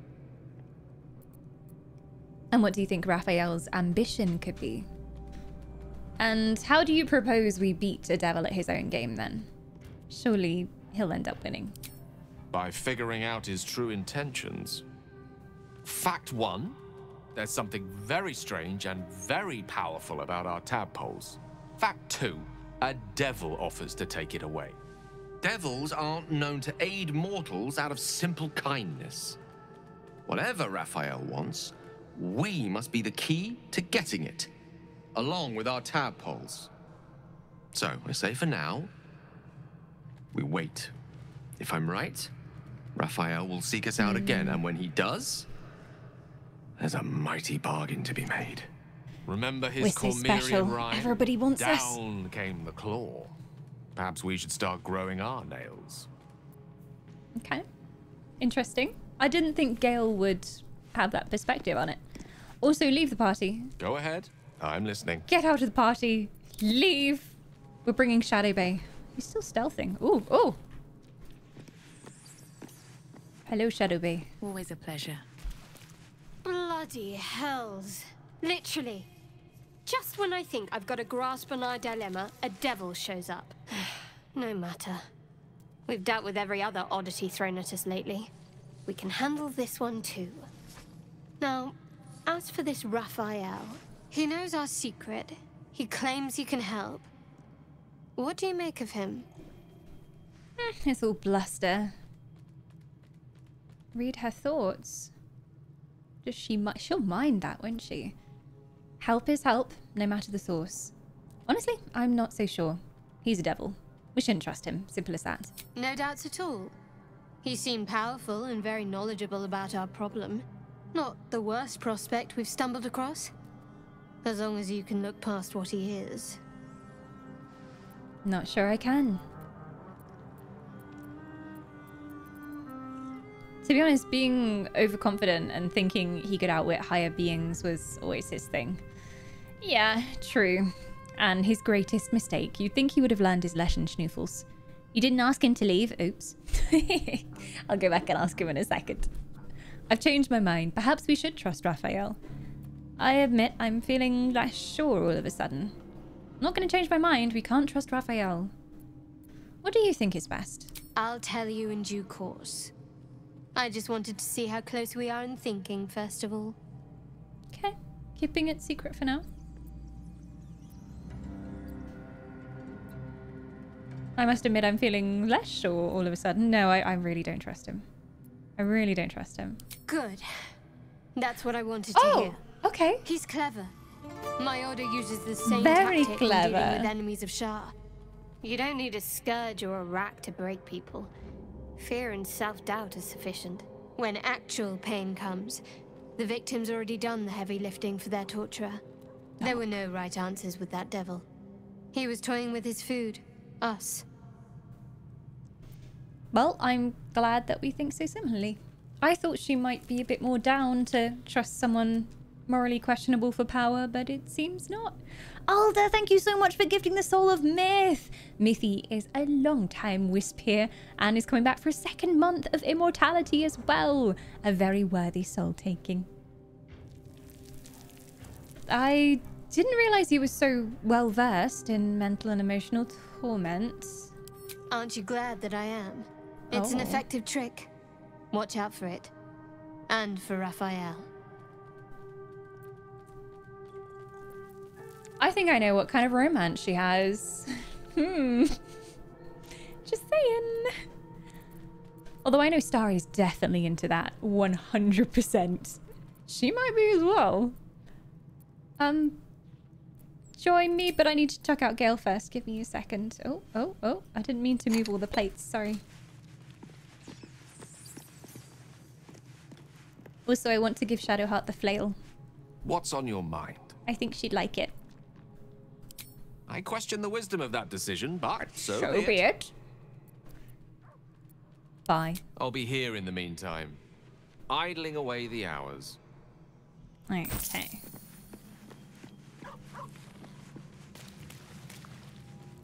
And what do you think Raphael's ambition could be? And how do you propose we beat a devil at his own game then? Surely he'll end up winning. By figuring out his true intentions. Fact one, there's something very strange and very powerful about our tadpoles. Fact two, a devil offers to take it away. Devils aren't known to aid mortals out of simple kindness. Whatever Raphael wants, we must be the key to getting it, along with our tadpoles. So, I say for now, we wait. If I'm right, Raphael will seek us out mm. again, and when he does, there's a mighty bargain to be made. Remember his Cormerian rhyme, everybody wants us. Down came the claw. Perhaps we should start growing our nails. Okay. Interesting. I didn't think Gale would have that perspective on it. Also, leave the party. Go ahead. I'm listening. Get out of the party. Leave. We're bringing Shadow Bay. He's still stealthing. Ooh, ooh. Hello, Shadow Bay. Always a pleasure. Bloody hells. Literally. Just when I think I've got a grasp on our dilemma, a devil shows up. No matter. We've dealt with every other oddity thrown at us lately. We can handle this one too. Now, as for this Raphael, he knows our secret. He claims he can help. What do you make of him? It's all bluster. Read her thoughts. Does she? She'll mind that, won't she? Help is help, no matter the source. Honestly, I'm not so sure. He's a devil. We shouldn't trust him. Simple as that. No doubts at all. He seemed powerful and very knowledgeable about our problem. Not the worst prospect we've stumbled across. As long as you can look past what he is. Not sure I can. To be honest, being overconfident and thinking he could outwit higher beings was always his thing. Yeah, true. And his greatest mistake. You'd think he would have learned his lesson, schnoofles. You didn't ask him to leave. Oops. I'll go back and ask him in a second. I've changed my mind. Perhaps we should trust Raphael. I admit I'm feeling less sure all of a sudden. I'm not going to change my mind. We can't trust Raphael. What do you think is best? I'll tell you in due course. I just wanted to see how close we are in thinking, first of all. Okay, keeping it secret for now. I must admit I'm feeling less sure all of a sudden. No, I, I really don't trust him. I really don't trust him. Good. That's what I wanted to oh, hear. Oh, okay. He's clever. My order uses the same Very tactic clever. in dealing with enemies of Shah. You don't need a scourge or a rack to break people. Fear and self-doubt is sufficient. When actual pain comes, the victim's already done the heavy lifting for their torturer. Oh. There were no right answers with that devil. He was toying with his food, us. Well, I'm glad that we think so similarly. I thought she might be a bit more down to trust someone morally questionable for power, but it seems not. Alda, thank you so much for gifting the soul of Myth. Mythy is a long-time wisp here and is coming back for a second month of immortality as well. A very worthy soul taking. I didn't realize he was so well-versed in mental and emotional torment. Aren't you glad that I am? It's oh. an effective trick. Watch out for it. And for Raphael. I think I know what kind of romance she has. Hmm. Just saying. Although I know Starry's definitely into that. one hundred percent. She might be as well. Um. Join me, but I need to check out Gale first. Give me a second. Oh, oh, oh. I didn't mean to move all the plates. Sorry. Also, I want to give Shadowheart the flail. What's on your mind? I think she'd like it. I question the wisdom of that decision, but so, so be, be it. it. Bye. I'll be here in the meantime, idling away the hours. Okay.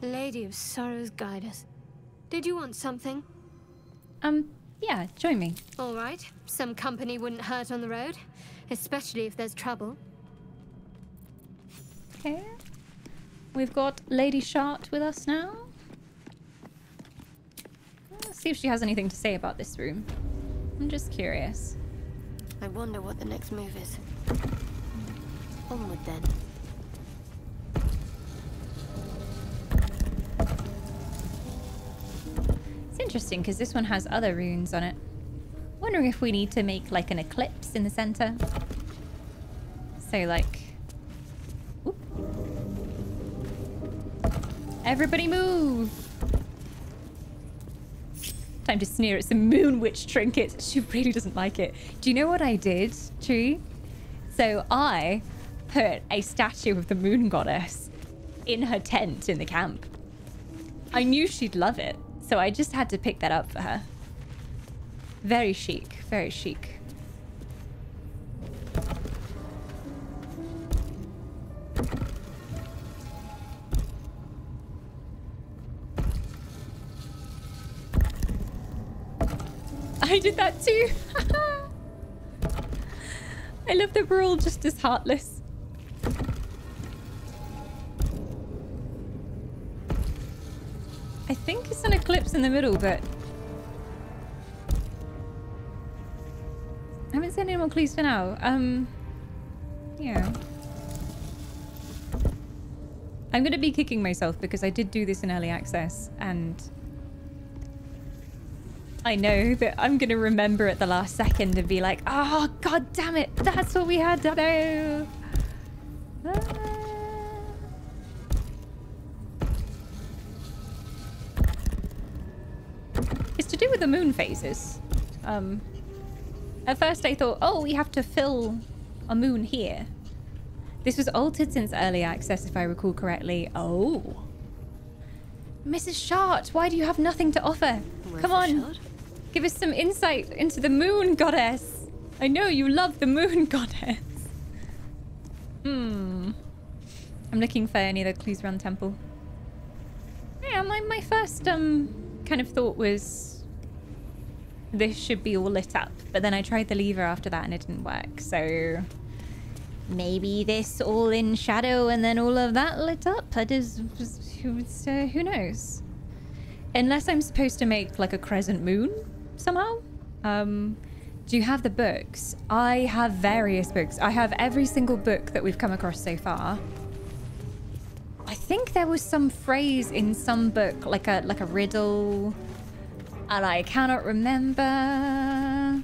Lady of Sorrows, guide us. Did you want something? Um, yeah, join me. All right. Some company wouldn't hurt on the road, especially if there's trouble. Okay. We've got Lady Shart with us now. Let's see if she has anything to say about this room. I'm just curious. I wonder what the next move is. Onward then. It's interesting because this one has other runes on it. Wondering if we need to make like an eclipse in the center. So like... Oop. Everybody move! Time to sneer at some moon witch trinkets. She really doesn't like it. Do you know what I did, Twy? So I put a statue of the moon goddess in her tent in the camp. I knew she'd love it, so I just had to pick that up for her. Very chic, very chic. I did that too. I love that we're all just as heartless. I think it's an eclipse in the middle, but think there's any more clues for now. Um, yeah. I'm going to be kicking myself because I did do this in early access, and I know that I'm going to remember at the last second and be like, oh, god damn it, that's what we had to know. Ah. It's to do with the moon phases. Um, at first I thought, oh, we have to fill a moon here. This was altered since early access, if I recall correctly. Oh. Missus Shart, why do you have nothing to offer? Where's Come on. Shard? Give us some insight into the moon goddess. I know you love the moon goddess. Hmm. I'm looking for any other clues around temple. Yeah, my, my first um kind of thought was this should be all lit up. But then I tried the lever after that and it didn't work, so... Maybe this all in shadow and then all of that lit up. That is, uh, who knows? Unless I'm supposed to make like a crescent moon somehow. Um, do you have the books? I have various books. I have every single book that we've come across so far. I think there was some phrase in some book, like a like a riddle, and I cannot remember.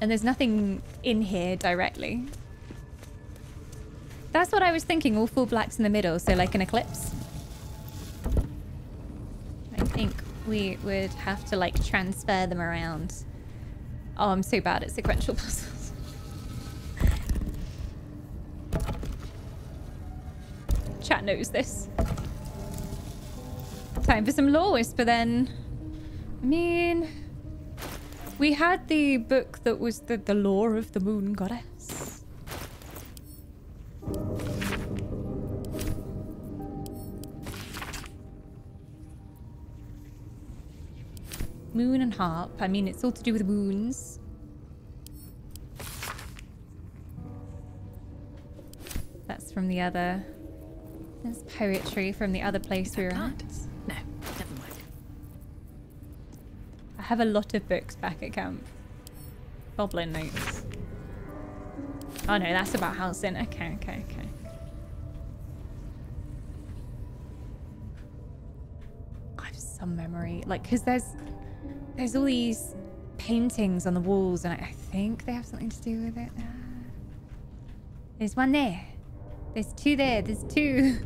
And there's nothing in here directly. That's what I was thinking, all full blacks in the middle, so like an eclipse. I think we would have to like transfer them around. Oh, I'm so bad at sequential puzzles. Chat knows this. Time for some lore whisper then. I mean... We had the book that was the, the lore of the moon goddess. Moon and harp. I mean, it's all to do with moons. That's from the other... There's poetry from the other place we were at. No. I have a lot of books back at camp. Goblin notes. Oh no, that's about Halsin. Okay, okay, okay. I have some memory. Like, because there's, there's all these paintings on the walls, and I, I think they have something to do with it. There's one there. There's two there. There's two.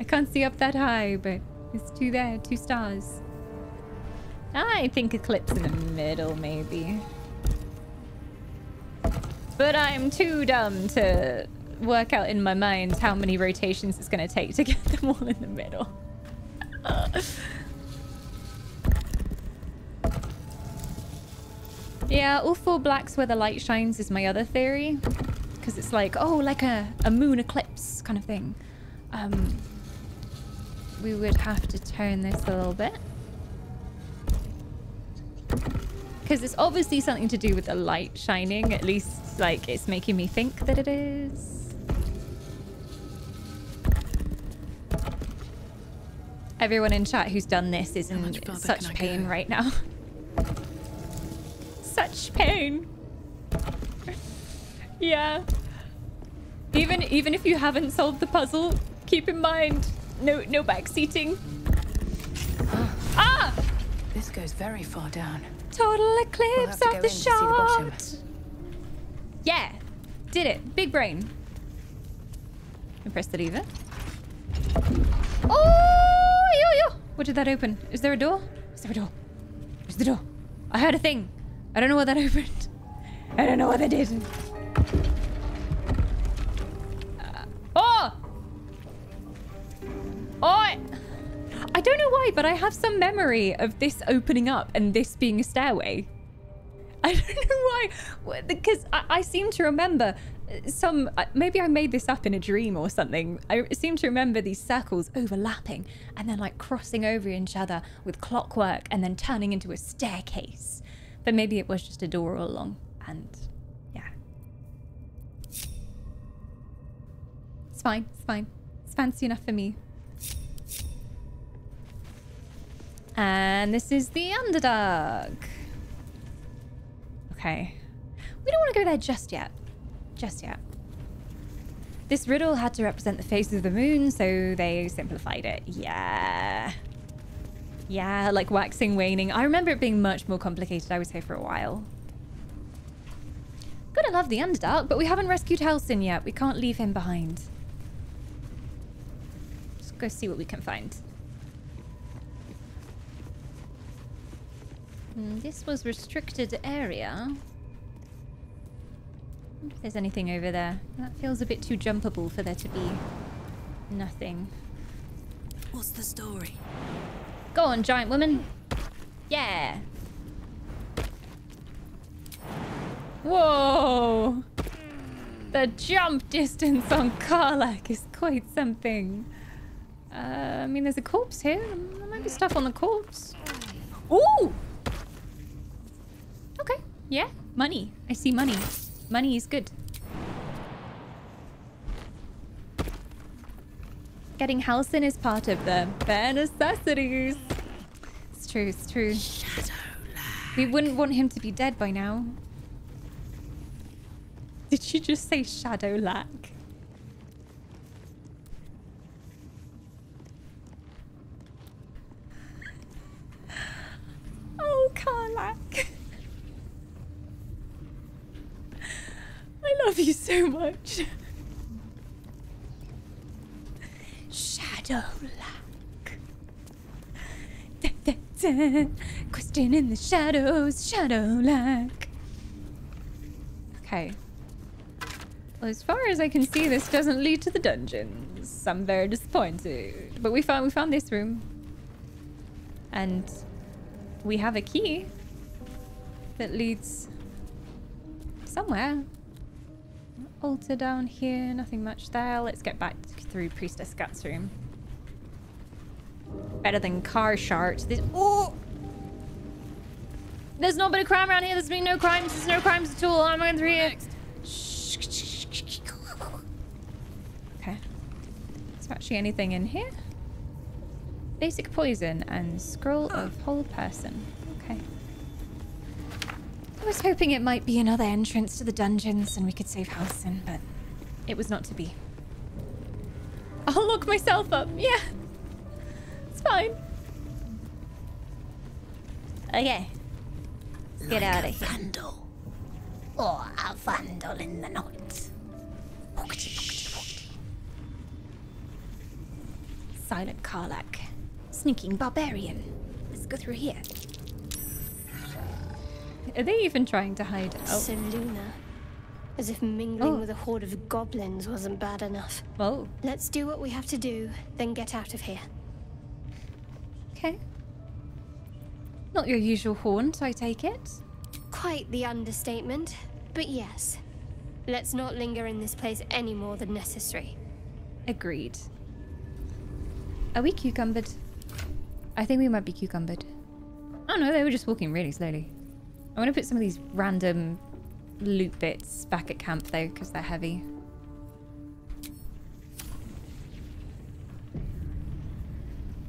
I can't see up that high, but there's two there. Two stars. I think eclipse in the middle, maybe. But I'm too dumb to work out in my mind how many rotations it's going to take to get them all in the middle. Yeah, all four blacks where the light shines is my other theory. Because it's like, oh, like a, a moon eclipse kind of thing. Um, we would have to turn this a little bit. Because it's obviously something to do with the light shining. At least, like, it's making me think that it is. Everyone in chat who's done this is in such pain right now. Such pain. Yeah. Even even if you haven't solved the puzzle, keep in mind, no no backseating. Oh. Ah! This goes very far down. Total eclipse we'll of the shot. Yeah, did it. Big brain. And press the lever. Oh, yo yo. What did that open? Is there a door? Is there a door? Where's the door? I heard a thing. I don't know what that opened. I don't know what that did. Uh, oh. Oh. I don't know why, but I have some memory of this opening up and this being a stairway. I don't know why, because I, I seem to remember some, maybe I made this up in a dream or something. I seem to remember these circles overlapping and then like crossing over each other with clockwork and then turning into a staircase. But maybe it was just a door all along, and yeah. It's fine, it's fine. It's fancy enough for me. And this is the underdog. Okay. We don't want to go there just yet. Just yet. This riddle had to represent the faces of the moon, so they simplified it. Yeah. Yeah, like waxing, waning. I remember it being much more complicated, I would say, for a while. Gonna love the Underdark, but we haven't rescued Halsin yet. We can't leave him behind. Let's go see what we can find. Mm, this was restricted area. I wonder if there's anything over there. That feels a bit too jumpable for there to be nothing. What's the story? Go on, giant woman. Yeah. Whoa. The jump distance on Karlach is quite something. Uh, I mean, there's a corpse here. There might be stuff on the corpse. Ooh. Okay. Yeah. Money. I see money. Money is good. Getting Halsin is part of the bare necessities. It's true, it's true. Shadowheart. We wouldn't want him to be dead by now. Did she just say Shadowheart? Oh, Karlach. I love you so much. Shadowheart. Da, da, da. Question in the shadows, Shadowheart. Okay. Well, as far as I can see, this doesn't lead to the dungeons. I'm very disappointed. But we found we found this room. And we have a key that leads somewhere. Altar down here, nothing much there. Let's get back through Priestess Gut's room. Better than Karshart. This oh, there's not been a crime around here. There's been no crimes. There's no crimes at all. I'm going through here. Okay. Is there actually anything in here? Basic poison and scroll of whole person. Okay. I was hoping it might be another entrance to the dungeons and we could save Halsin, but it was not to be. I'll lock myself up. Yeah. It's fine. Okay. Let's get like out of here. Vandal. Or a vandal in the night. Silent Karlach. Sneaking barbarian. Let's go through here. Are they even trying to hide? Oh. So Luna, as if mingling oh. with a horde of goblins wasn't bad enough. Oh. Let's do what we have to do, then get out of here. Okay. Not your usual haunt, I take it? Quite the understatement, but yes. Let's not linger in this place any more than necessary. Agreed. Are we cucumbered? I think we might be cucumbered. Oh no, they were just walking really slowly. I want to put some of these random loot bits back at camp though, because they're heavy.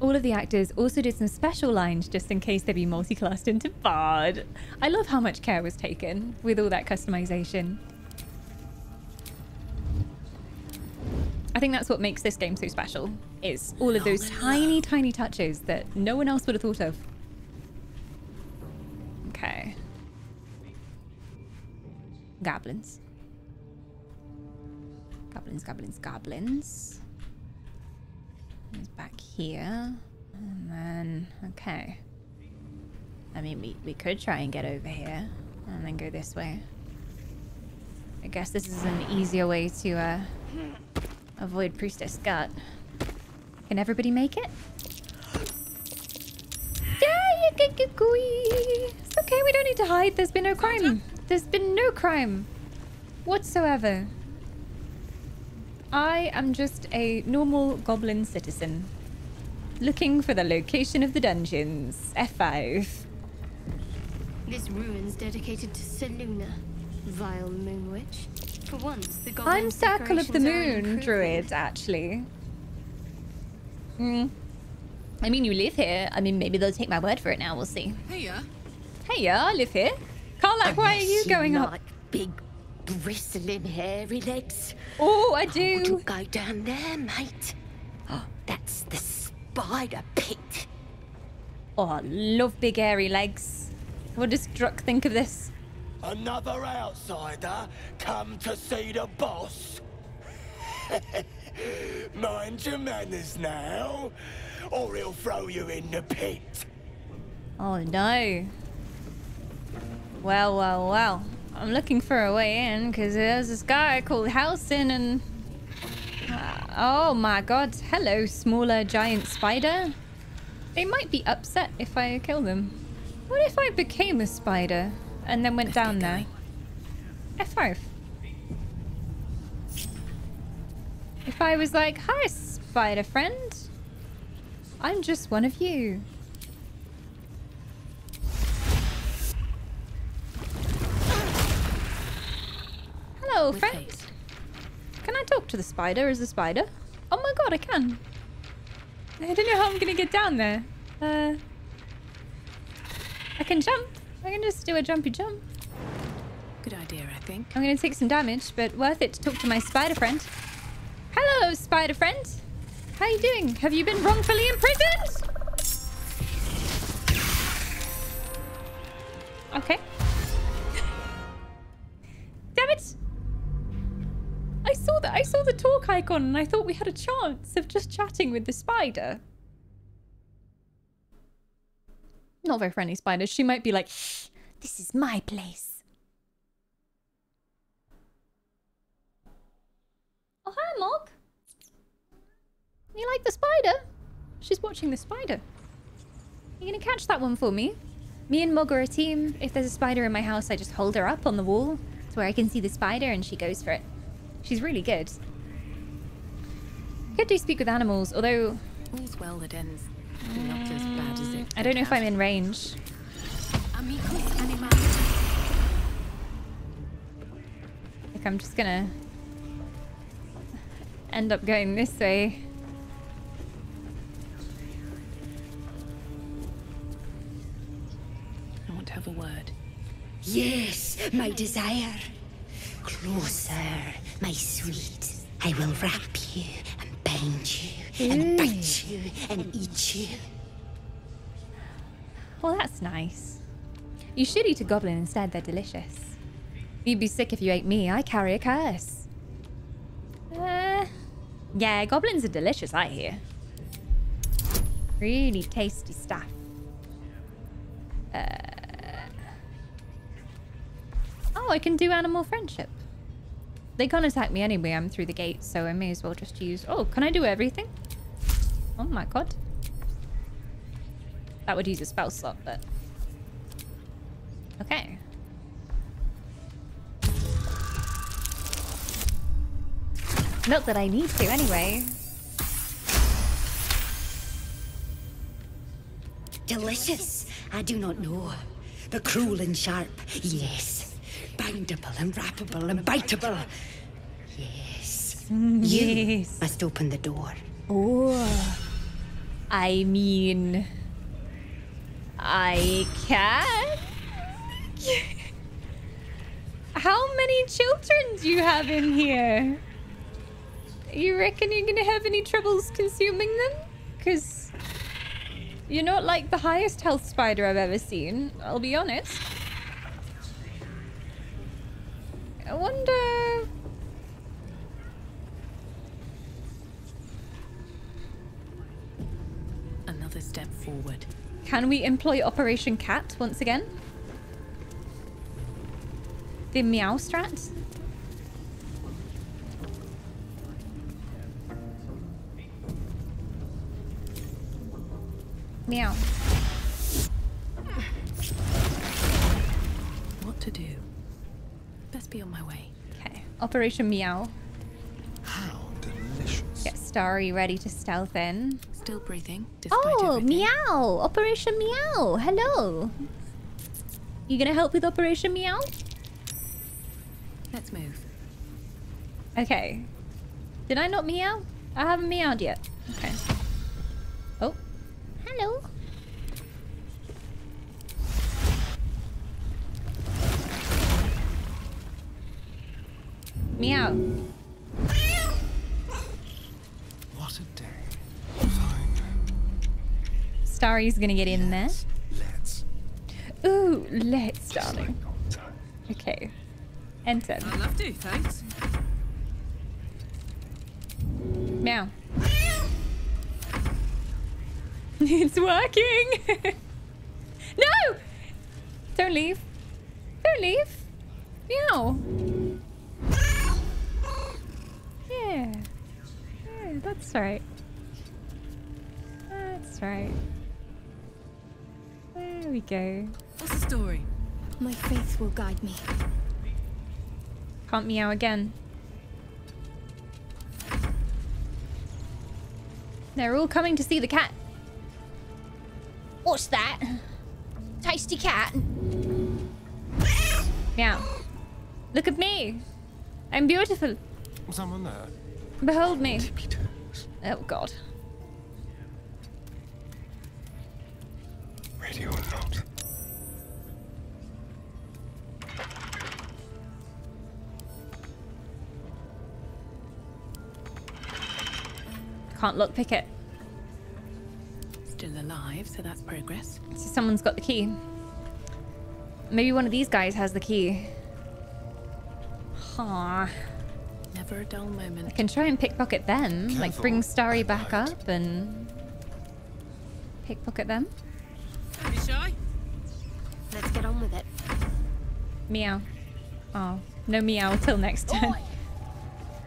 All of the actors also did some special lines just in case they'd be multi-classed into bard. I love how much care was taken with all that customization. I think that's what makes this game so special, is all of those tiny, tiny touches that no one else would have thought of. Okay. Goblins. Goblins, goblins, goblins. It's back here. And then, okay. I mean, we, we could try and get over here and then go this way. I guess this is an easier way to uh, avoid Priestess Gut. Can everybody make it? Yeah, it's okay, we don't need to hide. There's been no crime. There's been no crime whatsoever. I am just a normal goblin citizen looking for the location of the dungeons. F five. This ruin's dedicated to Seluna, vile moon witch. For once, the goblin I'm Circle of the Moon druid, actually. Hmm. I mean, you live here. I mean, maybe they'll take my word for it now. We'll see. Hey, yeah. Hey, yeah. I live here. Karlach, why are you going up? Like big, bristling, hairy legs. Oh, I do. I want to go down there, mate. Oh, that's the spider pit. Oh, I love big, hairy legs. What does Druck think of this? Another outsider come to see the boss. Mind your manners now, or he'll throw you in the pit. Oh no. Well, well, well. I'm looking for a way in, because there's this guy called Halsin and... Uh, oh my god. Hello, smaller giant spider. They might be upset if I kill them. What if I became a spider and then went down there? F five. If I was like, hi, spider friend. I'm just one of you. Hello, friend. Can I talk to the spider as a spider? Oh my god, I can. I don't know how I'm going to get down there. Uh, I can jump. I can just do a jumpy jump. Good idea, I think. I'm going to take some damage, but worth it to talk to my spider friend. Hello, spider friend. How you doing? Have you been wrongfully imprisoned? Okay. Damn it! I saw that. I saw the talk icon, and I thought we had a chance of just chatting with the spider. Not very friendly spider. She might be like, shh, "This is my place." Oh hi, Mog. You like the spider? She's watching the spider. Are you gonna catch that one for me? Me and Mog are a team. If there's a spider in my house, I just hold her up on the wall to where I can see the spider and she goes for it. She's really good. Could do speak with animals, although... All's well that ends. Um, not as bad as it I don't know if I'm in range. Like, I'm just gonna... end up going this way. I want to have a word. Yes, my desire. Closer, my sweet. I will wrap you and bind you and bite you and eat you. Well, that's nice. You should eat a goblin instead. They're delicious. You'd be sick if you ate me. I carry a curse. Uh, yeah, goblins are delicious, I hear. Really tasty stuff. Uh... Oh, I can do animal friendship. They can't attack me anyway. I'm through the gate, so I may as well just use... Oh, can I do everything? Oh my god. That would use a spell slot, but... Okay. Not that I need to anyway. Delicious. I do not know. But cruel and sharp. Yes. Bindable and wrappable and biteable. Yes. You yes. must open the door. Oh. I mean... I can? How many children do you have in here? You reckon you're gonna have any troubles consuming them? Because you're not like the highest health spider I've ever seen, I'll be honest. I wonder... Another step forward. Can we employ Operation Cat once again? The meow strat? Meow. What to do? Best be on my way. Okay. Operation Meow. How delicious. Get Starry ready to stealth in. Still breathing. Oh, everything. Meow! Operation Meow! Hello! You gonna help with Operation Meow? Let's move. Okay. Did I not meow? I haven't meowed yet. Okay. Oh. Hello. me out. What a day. Fine. Starry's gonna get in there. Let's. Ooh, let's, darling. Okay. Enter. I'd love to, thanks. Meow. It's working! No! Don't leave. Don't leave. Meow. Yeah. Yeah, that's right. That's right. There we go. What's the story? My faith will guide me. Can't meow again. They're all coming to see the cat. What's that? Tasty cat. Meow. Look at me. I'm beautiful. Someone there. Behold me. Oh God. Ready or not. Can't lockpick it. Still alive, so that's progress. So someone's got the key. Maybe one of these guys has the key. Aww. Never a dull moment. I can try and pickpocket them. Careful. Like bring Starry back up and pickpocket them. Don't be shy. Let's get on with it. Meow. Oh, no meow till next time.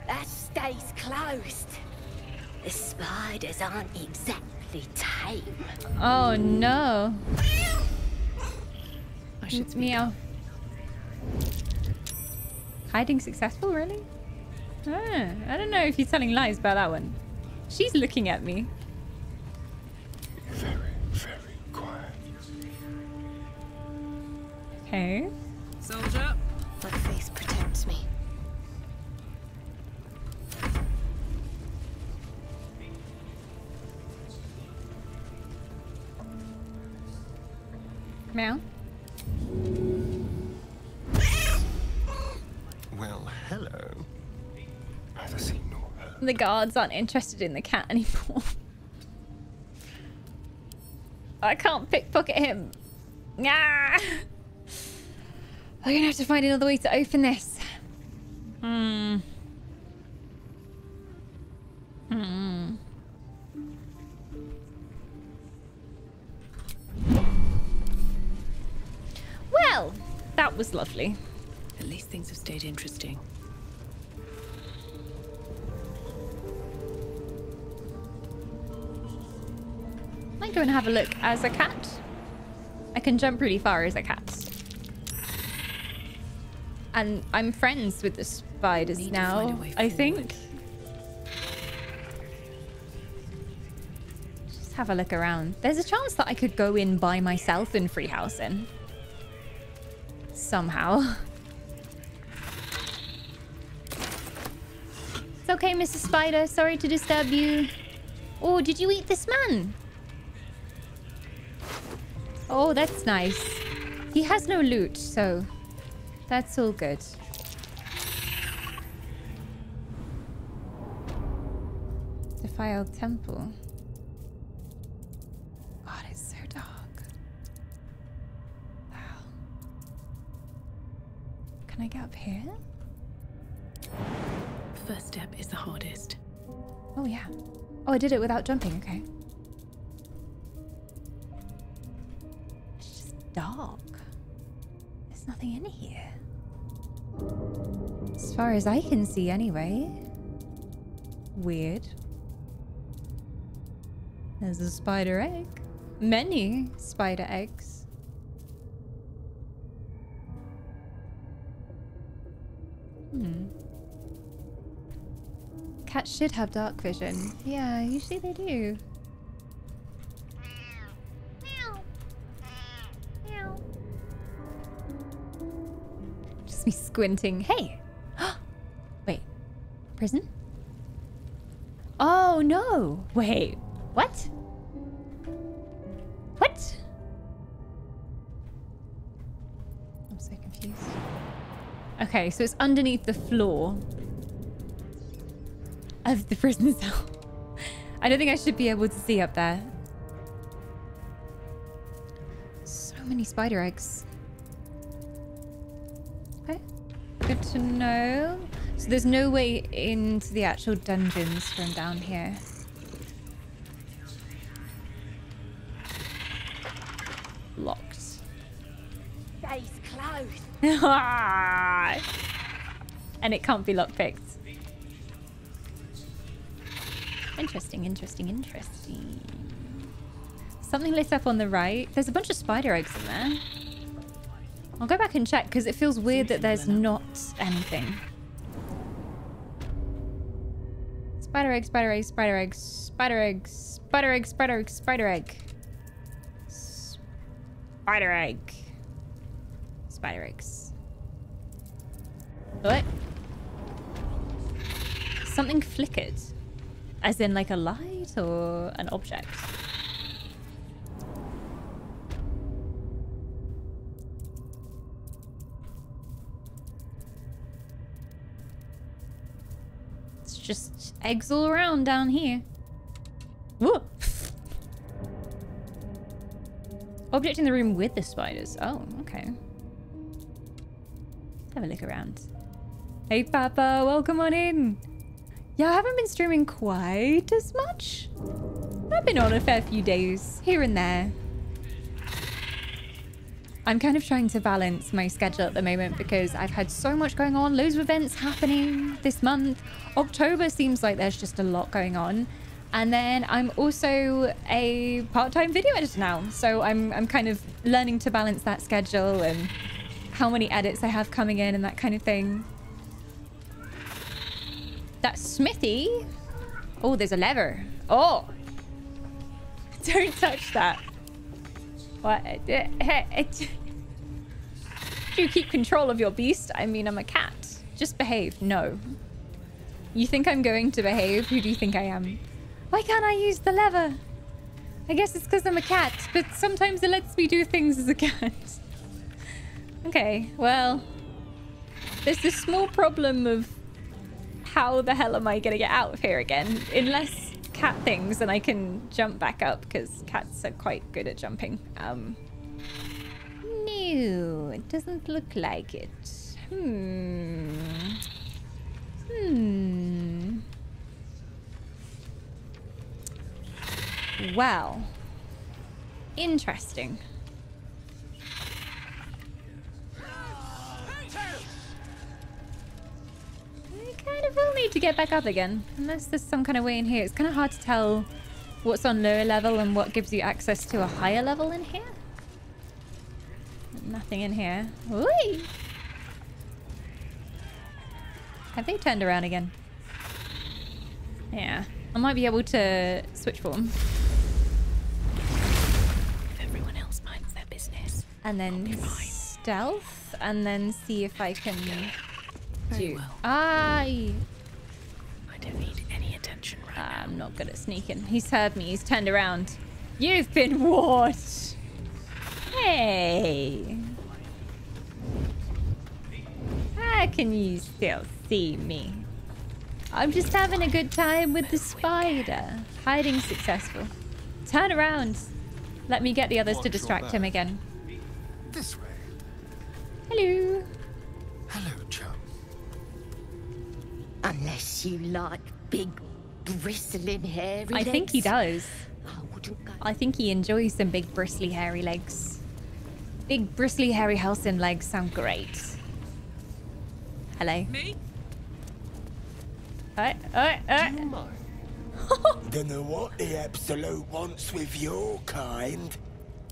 That stays closed. The spiders aren't exactly tame. Oh no. I should speak meow. Up. Hiding successful, really? Ah, I don't know if he's telling lies about that one. She's looking at me. Very, very quiet. Okay. Soldier. My face protects me. Meow. Well, hello. Neither seen nor heard. The guards aren't interested in the cat anymore. I can't pickpocket him. Ah! We're gonna have to find another way to open this. Hmm. Hmm. Well, that was lovely. At least things have stayed interesting. Might go and have a look as a cat. I can jump really far as a cat. And I'm friends with the spiders now, I think. Just have a look around. There's a chance that I could go in by myself in free housing. Somehow. It's okay, Missus Spider. Sorry to disturb you. Oh, did you eat this man? Oh, that's nice. He has no loot, so that's all good. Defiled temple. God, it's so dark. Can I get up here? First step is the hardest. Oh yeah. Oh, I did it without jumping, okay. It's just dark. There's nothing in here. As far as I can see anyway. Weird. There's a spider egg. Many spider eggs. Hmm. Cats should have dark vision. Yeah, usually they do. Just me squinting. Hey! Wait. Prison? Oh no! Wait. What? What? I'm so confused. Okay, so it's underneath the floor. of the person's health. I don't think I should be able to see up there. So many spider eggs. Okay, good to know. So there's no way into the actual dungeons from down here. Locked. Day's closed. And it can't be lockpicked. Interesting, interesting, interesting. Something lit up on the right. There's a bunch of spider eggs in there. I'll go back and check because it feels weird that there's not anything. Spider egg, spider egg, spider egg, spider egg, spider egg, spider egg, spider egg. Spider egg. Spider eggs. What? Something flickered. As in like a light or an object? It's just eggs all around down here. Whoa! Object in the room with the spiders. Oh, okay. Let's have a look around. Hey, Papa, welcome on in. Yeah, I haven't been streaming quite as much. I've been on a fair few days, here and there. I'm kind of trying to balance my schedule at the moment because I've had so much going on, loads of events happening this month. October seems like there's just a lot going on. And then I'm also a part-time video editor now. So I'm, I'm kind of learning to balance that schedule and how many edits I have coming in and that kind of thing. That smithy. Oh, there's a lever. Oh, don't touch that. What? Do you keep control of your beast? I mean, I'm a cat. Just behave. No. You think I'm going to behave? Who do you think I am? Why can't I use the lever? I guess it's because I'm a cat, but sometimes it lets me do things as a cat. Okay, well, there's this small problem of how the hell am I gonna get out of here again? Unless cat things and I can jump back up because cats are quite good at jumping. Um, no, it doesn't look like it. Hmm. Hmm. Well, interesting. Kind of will need to get back up again. Unless there's some kind of way in here. It's kind of hard to tell what's on lower level and what gives you access to a higher level in here. Nothing in here. Whee! Have they turned around again? Yeah. I might be able to switch form. If everyone else minds their business. And then stealth. And then see if I can... Well. I I don't need any attention right now. I'm not good at sneaking. He's heard me. He's turned around. You've been warned. Hey. How can you still see me? I'm just having a good time with the spider. Hiding successful. Turn around. Let me get the others to distract him again. This way. Hello. Hello, chum. Unless you like big, bristling, hairy legs. I think he does. I wouldn't go. I think he enjoys some big, bristly, hairy legs. Big, bristly, hairy Halsin legs sound great. Hello. Me? Uh, uh, uh. Do you mind? Don't know what the Absolute wants with your kind.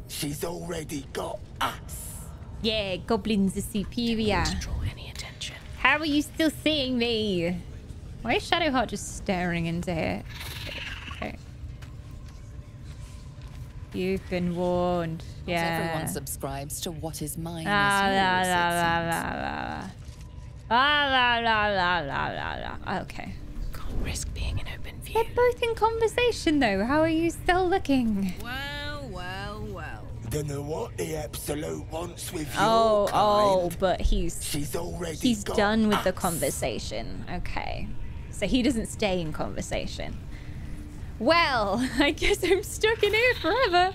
She's already got us. Yeah, goblins are superior. Don't draw any attention. How are you still seeing me? Why is Shadowheart just staring into here? Okay. You've been warned. Yeah. Everyone subscribes to what is mine. Ah la la la la la. Ah la la la la la la. Okay. Can't risk being an open view. They're both in conversation though. How are you still looking? Well, well, well. Don't know what the Absolute wants with you. Oh, oh, but he's She's already he's done with us. The conversation. Okay. so he doesn't stay in conversation. Well, I guess I'm stuck in here forever.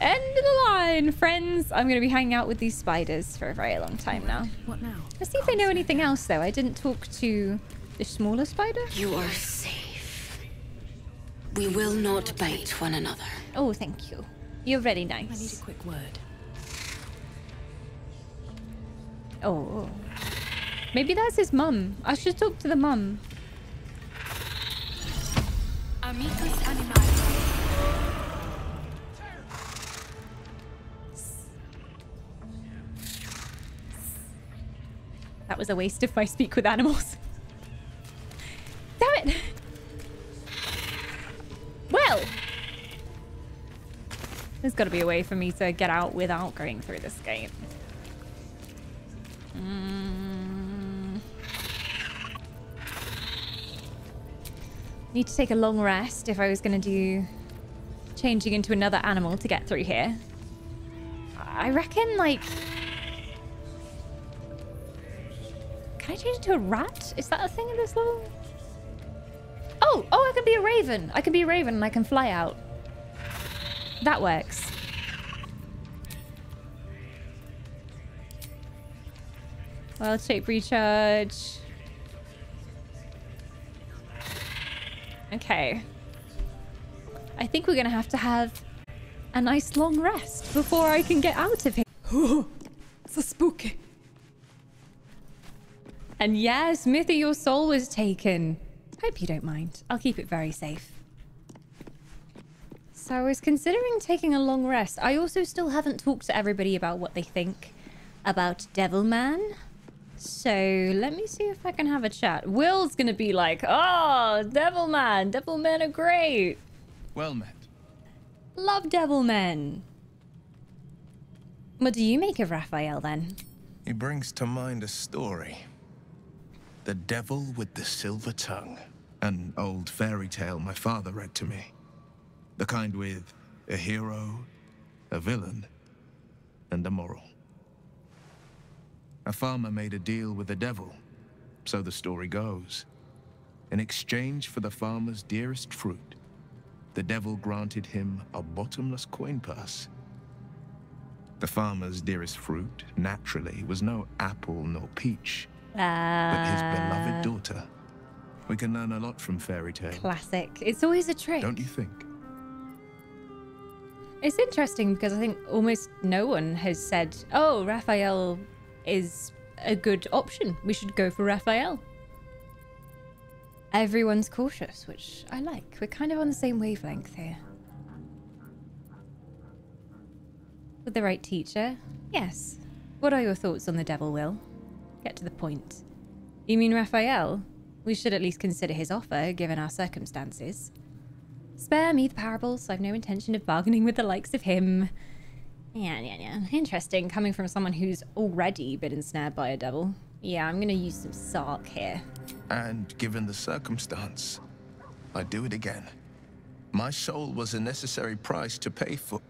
End of the line, friends. I'm going to be hanging out with these spiders for a very long time now. What now? Let's see if they know anything else, though. I didn't talk to the smaller spider. You are safe. We will not bite one another. Oh, thank you. You're very nice. I need a quick word. Oh. Maybe that's his mum. I should talk to the mum. Amicus animae. That was a waste if I speak with animals. Damn it! Well! There's got to be a way for me to get out without going through this gate. Mm. Need to take a long rest if I was going to do changing into another animal to get through here. I reckon, like... Can I change into a rat? Is that a thing in this level? Oh! Oh, I can be a raven! I can be a raven and I can fly out. That works. Wild shape recharge. Okay. I think we're gonna have to have a nice long rest before I can get out of here. Oh, so spooky. And yes, Mythy, your soul was taken. Hope you don't mind. I'll keep it very safe. So I was considering taking a long rest. I also still haven't talked to everybody about what they think about Devilman. So let me see if I can have a chat. Will's gonna be like, oh, Devilman, Devilmen are great. Well met. Love Devilmen. What do you make of Raphael then? He brings to mind a story. The Devil with the Silver Tongue. An old fairy tale my father read to me. The kind with a hero, a villain, and a moral. A farmer made a deal with the devil, so the story goes. In exchange for the farmer's dearest fruit, the devil granted him a bottomless coin purse. The farmer's dearest fruit, naturally, was no apple nor peach, uh, but his beloved daughter. We can learn a lot from fairy tales. Classic. It's always a trick. Don't you think? It's interesting because I think almost no one has said, oh, Raphael is a good option. We should go for Raphael. Everyone's cautious, which I like. We're kind of on the same wavelength here. With the right teacher? Yes. What are your thoughts on the devil, Will? Get to the point. You mean Raphael? We should at least consider his offer, given our circumstances. Spare me the parables. I've no intention of bargaining with the likes of him. Yeah, yeah, yeah. Interesting, coming from someone who's already been ensnared by a devil. Yeah, I'm gonna use some sarc here. And given the circumstance, I do it again. My soul was a necessary price to pay for...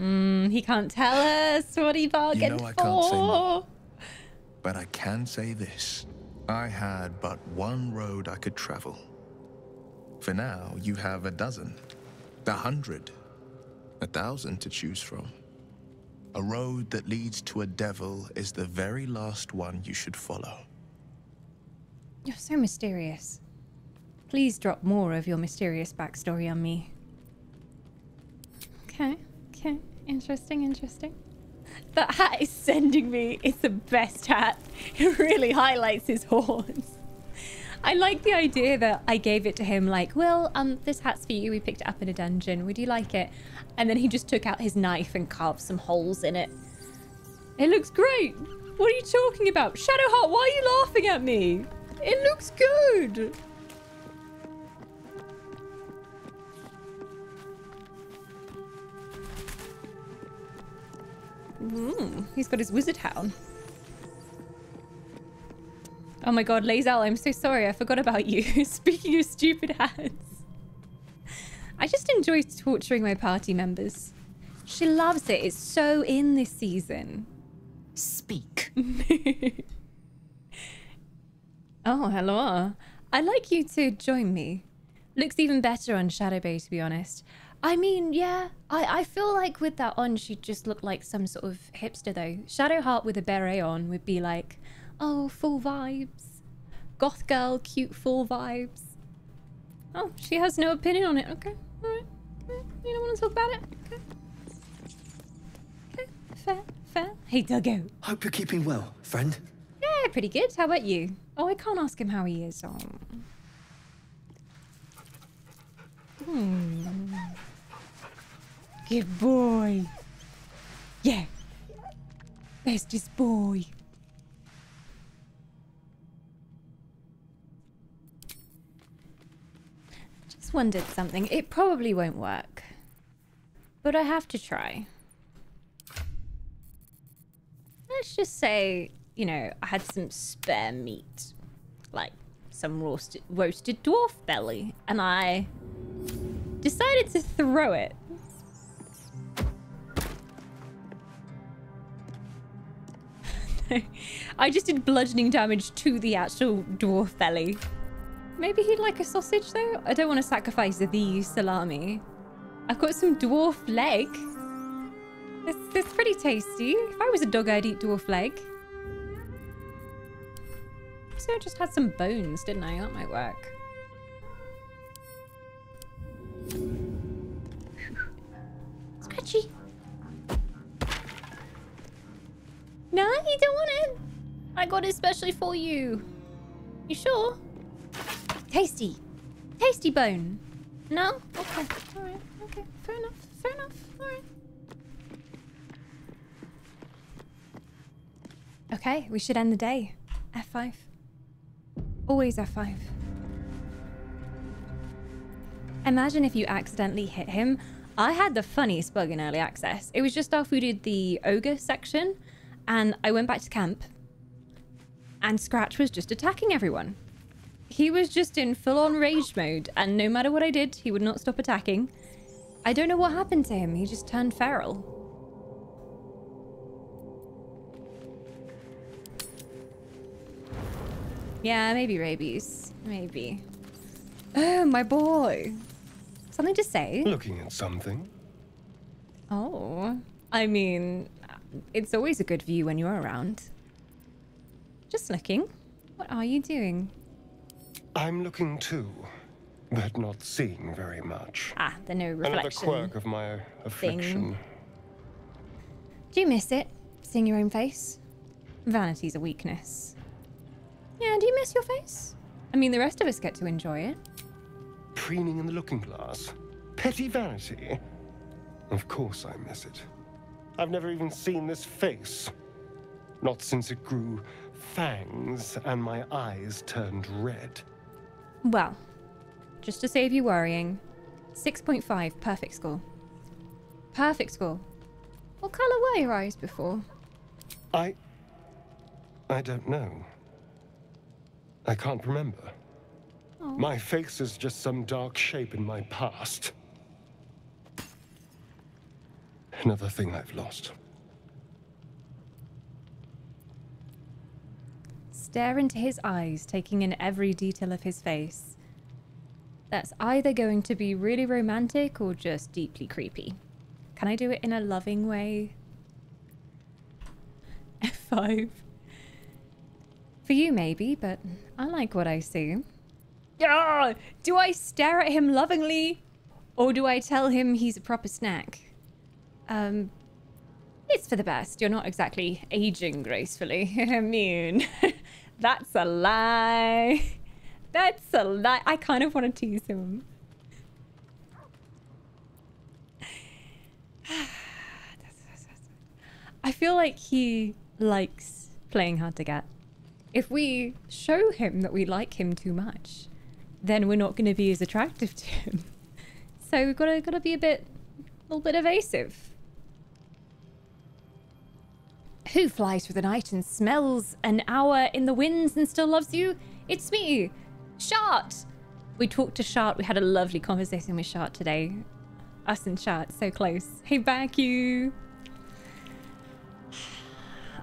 mm, he can't tell us what he bargained you know I for. Can't say more, but I can say this. I had but one road I could travel. For now, you have a dozen, a hundred, a thousand to choose from. A road that leads to a devil is the very last one you should follow. You're so mysterious. Please drop more of your mysterious backstory on me. Okay, okay. Interesting, interesting. That hat is sending me. It's the best hat. It really highlights his horns. I like the idea that I gave it to him like, well, um, this hat's for you. We picked it up in a dungeon. Would you like it? And then he just took out his knife and carved some holes in it. It looks great. What are you talking about? Shadowheart, why are you laughing at me? It looks good. Ooh, he's got his wizard hat on. Oh my god, Lae'zel, I'm so sorry. I forgot about you. Speaking of stupid hats. I just enjoy torturing my party members. She loves it. It's so in this season. Speak. Oh, hello. I'd like you to join me. Looks even better on Shadow Bay, to be honest. I mean, yeah, I, I feel like with that on, she'd just look like some sort of hipster, though. Shadowheart with a beret on would be like, oh, full vibes. Goth girl, cute, full vibes. Oh, she has no opinion on it. Okay, all right. You don't want to talk about it? Okay. Okay, fair, fair. Hey, Duggo. Hope you're keeping well, friend. Yeah, pretty good. How about you? Oh, I can't ask him how he is. Oh. Hmm. Good boy. Yeah. Bestest boy. Just wondered something. It probably won't work. But I have to try. Let's just say, you know, I had some spare meat. Like some roasted, roasted dwarf belly. And I decided to throw it. I just did bludgeoning damage to the actual dwarf belly. Maybe he'd like a sausage though? I don't want to sacrifice the salami. I've got some dwarf leg. That's, that's pretty tasty. If I was a dog, I'd eat dwarf leg. So I just had some bones, didn't I? That might work. Scratchy. No, you don't want it. I got it especially for you. You sure? Tasty. Tasty bone. No? Okay. All right. Okay. Fair enough. Fair enough. All right. Okay. We should end the day. F five. Always F five. Imagine if you accidentally hit him. I had the funniest bug in early access. It was just after we did the ogre section and I went back to camp and Scratch was just attacking everyone. He was just in full-on rage mode and no matter what I did, he would not stop attacking. I don't know what happened to him. He just turned feral. Yeah, maybe rabies. Maybe. Oh, my boy. Something to say? Looking at something. Oh, I mean, it's always a good view when you're around. Just looking. What are you doing? I'm looking too, but not seeing very much. Ah, the no reflection. Another quirk of my affliction. Thing. Do you miss it? Seeing your own face? Vanity's a weakness. Yeah, do you miss your face? I mean, the rest of us get to enjoy it. Preening in the looking glass. Petty vanity. Of course I miss it. I've never even seen this face. Not since it grew fangs and my eyes turned red. Well, just to save you worrying, six point five, perfect score. Perfect score. What colour were your eyes before? I... I don't know. I can't remember. Oh. My face is just some dark shape in my past. Another thing I've lost. Stare into his eyes, taking in every detail of his face. That's either going to be really romantic or just deeply creepy. Can I do it in a loving way? F five. For you, maybe, but I like what I see. Ah, do I stare at him lovingly? Or do I tell him he's a proper snack? Um, it's for the best. You're not exactly aging gracefully. I mean, that's a lie. That's a lie. I kind of want to tease him. I feel like he likes playing hard to get. If we show him that we like him too much, then we're not going to be as attractive to him. So we've got to, got to be a bit, a little bit evasive. Who flies through the night and smells an hour in the winds and still loves you? It's me, Shart. We talked to Shart. We had a lovely conversation with Shart today. Us and Shart, so close. Hey, back you.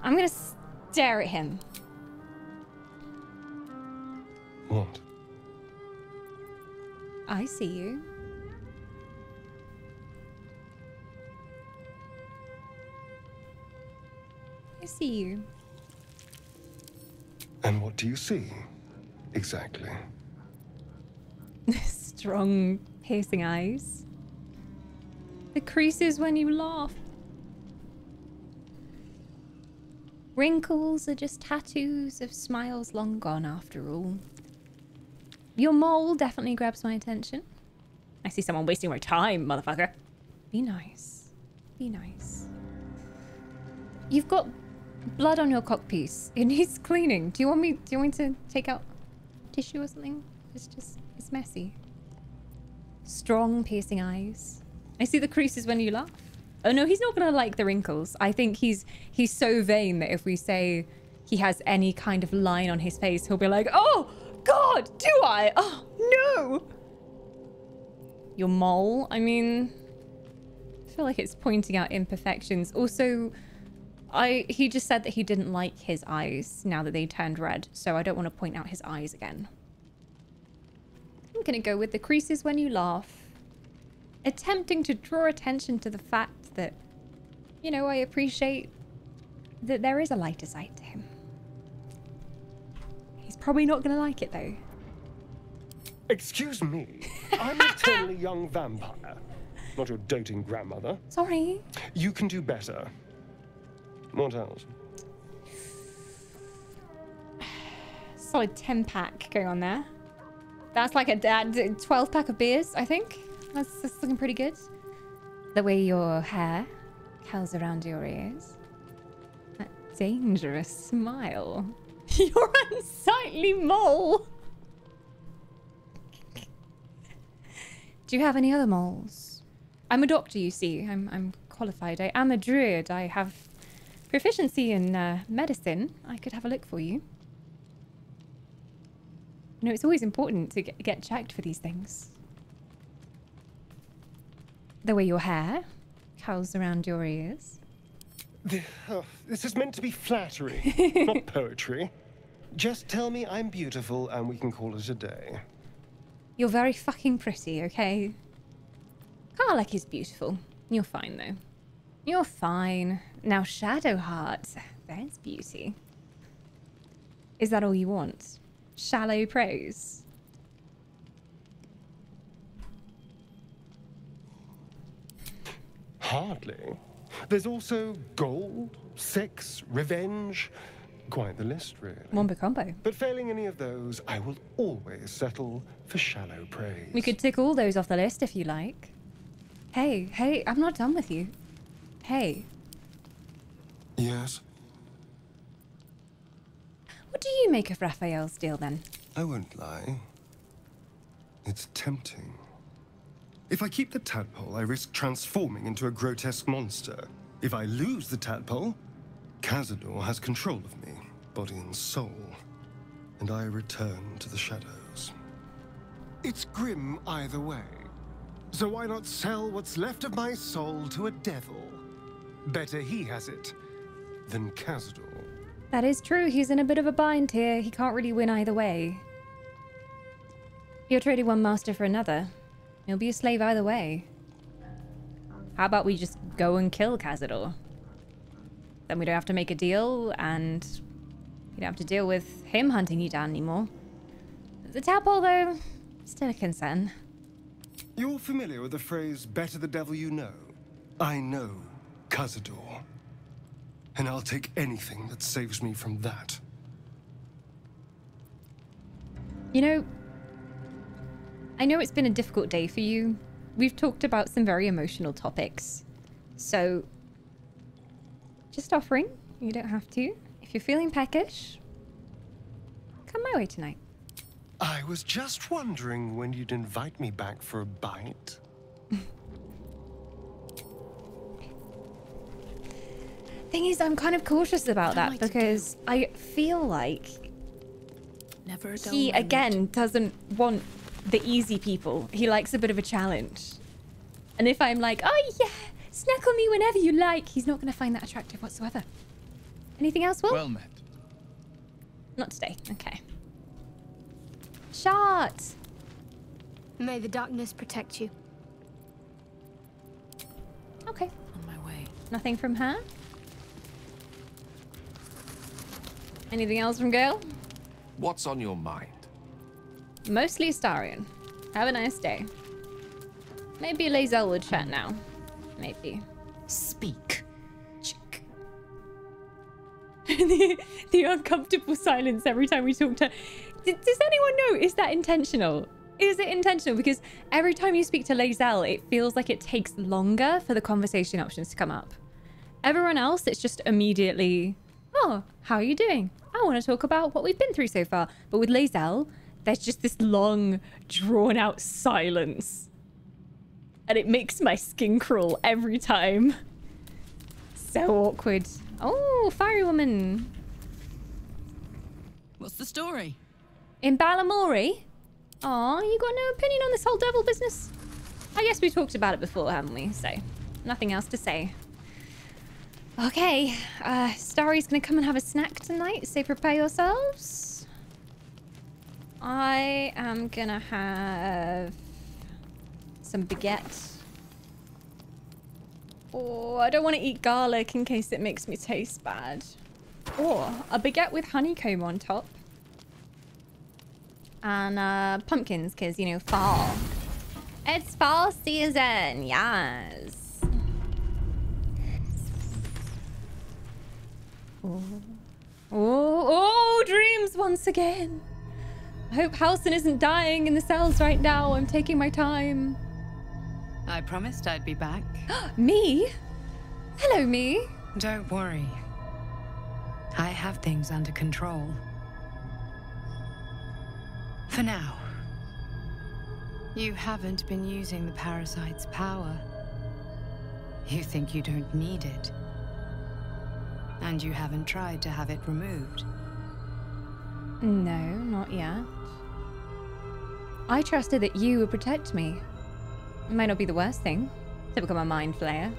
I'm gonna stare at him. What? I see you. I see you. And what do you see, exactly? Strong, piercing eyes. The creases when you laugh. Wrinkles are just tattoos of smiles long gone, after all. Your mole definitely grabs my attention. I see someone wasting my time, motherfucker. Be nice. Be nice. You've got blood on your cockpiece. It needs cleaning. Do you want me do you want me to take out tissue or something? It's just it's messy. Strong, piercing eyes. I see the creases when you laugh. Oh no, he's not gonna like the wrinkles. I think he's he's so vain that if we say he has any kind of line on his face, he'll be like, oh God, do I? Oh no! Your mole, I mean, I feel like it's pointing out imperfections. Also, I he just said that he didn't like his eyes now that they turned red, so I don't want to point out his eyes again. I'm gonna go with the creases when you laugh. Attempting to draw attention to the fact that, you know, I appreciate that there is a lighter side to him. He's probably not gonna like it though. Excuse me, I'm a totally young vampire, not your doting grandmother. Sorry. You can do better. What else? Solid ten pack going on there. That's like a dad twelve pack of beers, I think. That's, that's looking pretty good. The way your hair curls around your ears. That dangerous smile. Your unsightly mole. Do you have any other moles? I'm a doctor, you see. I'm, I'm qualified. I am a druid. I have proficiency in uh, medicine. I could have a look for you. You know, it's always important to get, get checked for these things. The way your hair curls around your ears. The, oh, this is meant to be flattery, not poetry. Just tell me I'm beautiful and we can call it a day. You're very fucking pretty, okay? Karlach is beautiful. You're fine, though. You're fine. Now Shadowheart, there's beauty. Is that all you want? Shallow praise? Hardly. There's also gold, sex, revenge. Quite the list, really. Wombo combo. But failing any of those, I will always settle for shallow praise. We could tick all those off the list if you like. Hey, hey, I'm not done with you. Hey. Yes? What do you make of Raphael's deal, then? I won't lie. It's tempting. If I keep the tadpole, I risk transforming into a grotesque monster. If I lose the tadpole, Cazador has control of me, body and soul, and I return to the shadows. It's grim either way. So why not sell what's left of my soul to a devil? Better he has it than Cazador. That is true. He's in a bit of a bind here. He can't really win either way. You're trading one master for another. You'll be a slave either way. How about we just go and kill Cazador? Then we don't have to make a deal, and you don't have to deal with him hunting you down anymore. The tadpole, though, still a concern. You're familiar with the phrase, better the devil you know. I know Cazador, and I'll take anything that saves me from that. You know, I know it's been a difficult day for you. We've talked about some very emotional topics, so just offering, you don't have to. If you're feeling peckish, come my way tonight. I was just wondering when you'd invite me back for a bite. Thing is, I'm kind of cautious about that because I feel like Never he, again, doesn't want the easy people. He likes a bit of a challenge. And if I'm like, oh yeah, snack on me whenever you like, he's not going to find that attractive whatsoever. Anything else, Will? Well met. Not today. Okay. Shot! May the darkness protect you. Okay. On my way. Nothing from her? Anything else from Gale? What's on your mind? Mostly Astarion. Have a nice day. Maybe Lae'zel would chat now. Maybe. Speak. Chick. the, the uncomfortable silence every time we talk to... D does anyone know? Is that intentional? Is it intentional? Because every time you speak to Lae'zel, it feels like it takes longer for the conversation options to come up. Everyone else, it's just immediately... Oh, how are you doing? I want to talk about what we've been through so far. But with Lae'zel, there's just this long, drawn-out silence. And it makes my skin crawl every time. So awkward. Oh, fiery woman. What's the story? In Balamori? Aw, you got no opinion on this whole devil business? I guess we talked about it before, haven't we? So, nothing else to say. Okay, uh, Starry's gonna come and have a snack tonight, so prepare yourselves. I am gonna have some baguette. Oh, I don't want to eat garlic in case it makes me taste bad. Or a baguette with honeycomb on top. And uh, pumpkins, because, you know, fall. It's fall season, yes. Oh. oh, oh, dreams once again. I hope Halsin isn't dying in the cells right now. I'm taking my time. I promised I'd be back. Me? Hello, me. Don't worry. I have things under control. For now. You haven't been using the parasite's power. You think you don't need it. And you haven't tried to have it removed? No, not yet. I trusted that you would protect me. It might not be the worst thing to become a Mind Flayer.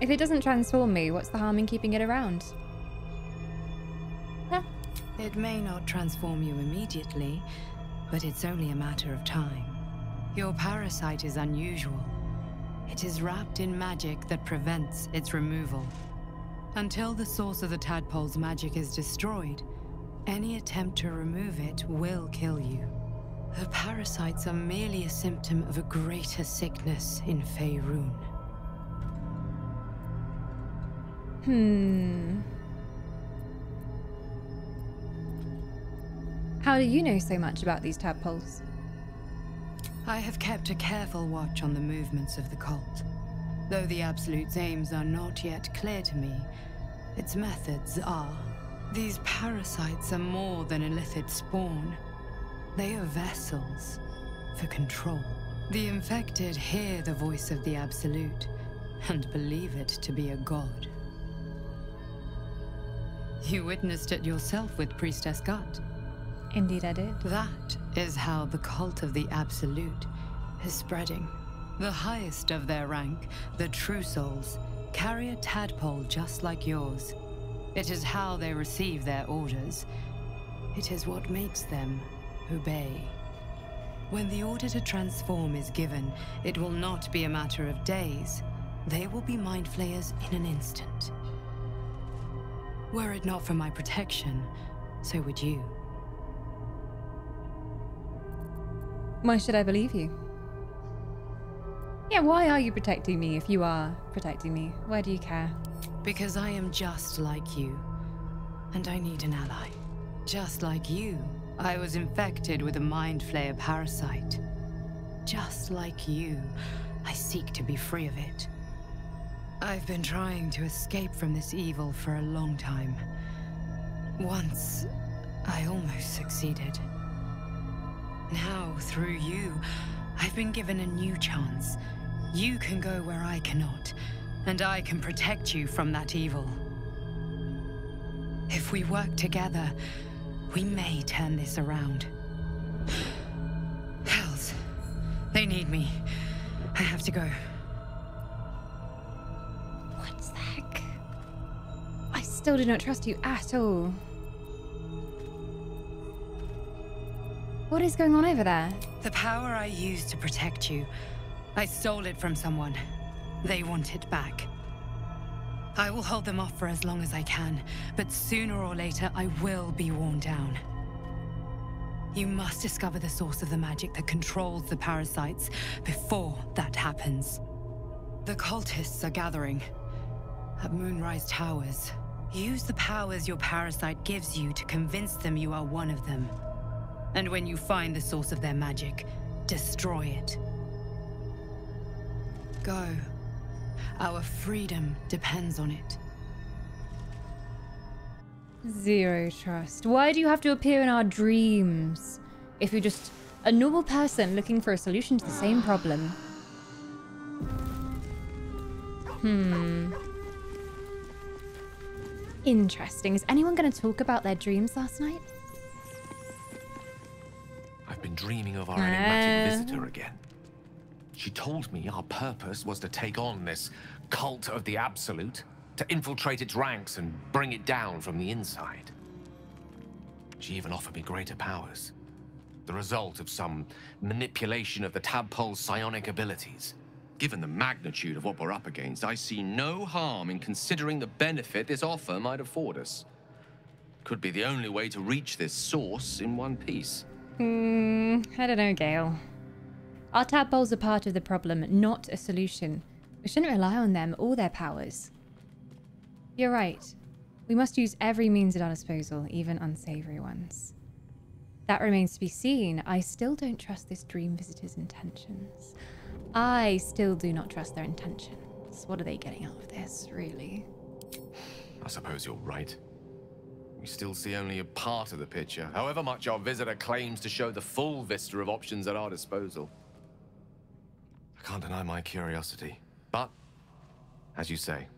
If it doesn't transform me, what's the harm in keeping it around? Huh. It may not transform you immediately, but it's only a matter of time. Your parasite is unusual. It is wrapped in magic that prevents its removal. Until the source of the tadpole's magic is destroyed, any attempt to remove it will kill you. The parasites are merely a symptom of a greater sickness in Faerun. Hmm. How do you know so much about these tadpoles? I have kept a careful watch on the movements of the cult. Though the Absolute's aims are not yet clear to me, its methods are. These parasites are more than a lithid spawn. They are vessels for control. The infected hear the voice of the Absolute and believe it to be a god. You witnessed it yourself with Priestess Gut. Indeed I did. That is how the cult of the Absolute is spreading. The highest of their rank, the true souls, carry a tadpole just like yours. It is how they receive their orders. It is what makes them obey. When the order to transform is given, it will not be a matter of days. They will be Mind Flayers in an instant. Were it not for my protection, so would you. Why should I believe you? Yeah, why are you protecting me if you are protecting me? Why do you care? Because I am just like you, and I need an ally. Just like you, I was infected with a Mind Flayer parasite. Just like you, I seek to be free of it. I've been trying to escape from this evil for a long time. Once, I almost succeeded. Now, through you, I've been given a new chance. You can go where I cannot, and I can protect you from that evil. If we work together, we may turn this around. Hells, they need me. I have to go. What the heck? I still do not trust you at all. What is going on over there? The power I used to protect you. I stole it from someone. They want it back. I will hold them off for as long as I can, but sooner or later I will be worn down. You must discover the source of the magic that controls the parasites before that happens. The cultists are gathering at Moonrise Towers. Use the powers your parasite gives you to convince them you are one of them. And when you find the source of their magic, destroy it. Go. Our freedom depends on it. Zero trust. Why do you have to appear in our dreams if you're just a normal person looking for a solution to the same problem? Hmm. Interesting. Is anyone going to talk about their dreams last night? I've been dreaming of our uh... enigmatic visitor again. She told me our purpose was to take on this cult of the Absolute, to infiltrate its ranks and bring it down from the inside. She even offered me greater powers, the result of some manipulation of the tadpole's psionic abilities. Given the magnitude of what we're up against, I see no harm in considering the benefit this offer might afford us. Could be the only way to reach this source in one piece. Hmm, I don't know, Gale. Our tadpoles are part of the problem, not a solution. We shouldn't rely on them or their powers. You're right. We must use every means at our disposal, even unsavory ones. That remains to be seen. I still don't trust this dream visitor's intentions. I still do not trust their intentions. What are they getting out of this, really? I suppose you're right. We still see only a part of the picture, however much our visitor claims to show the full vista of options at our disposal. I can't deny my curiosity, but, as you say,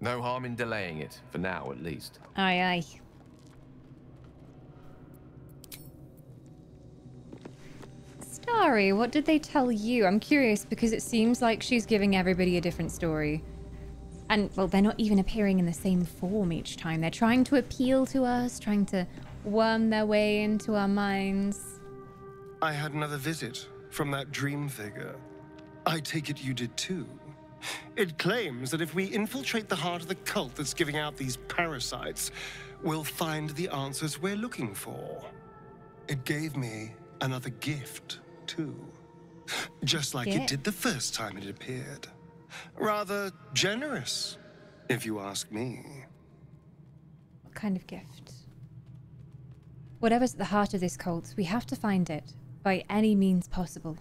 no harm in delaying it, for now at least. Aye, aye. Starry, what did they tell you? I'm curious because it seems like she's giving everybody a different story. And, well, they're not even appearing in the same form each time. They're trying to appeal to us, trying to worm their way into our minds. I had another visit from that dream figure. I take it you did too. It claims that if we infiltrate the heart of the cult that's giving out these parasites, we'll find the answers we're looking for. It gave me another gift too. Just like yeah. it did the first time it appeared. Rather generous, if you ask me. What kind of gift? Whatever's at the heart of this cult, we have to find it by any means possible.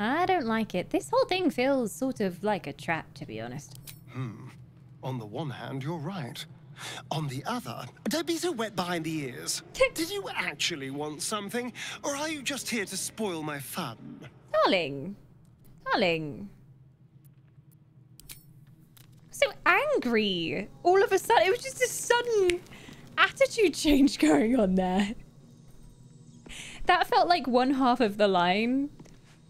I don't like it. This whole thing feels sort of like a trap, to be honest. Hmm. On the one hand, you're right. On the other, don't be so wet behind the ears. Did you actually want something, or are you just here to spoil my fun? Darling. Darling. So angry all of a sudden. It was just a sudden attitude change going on there. That felt like one half of the line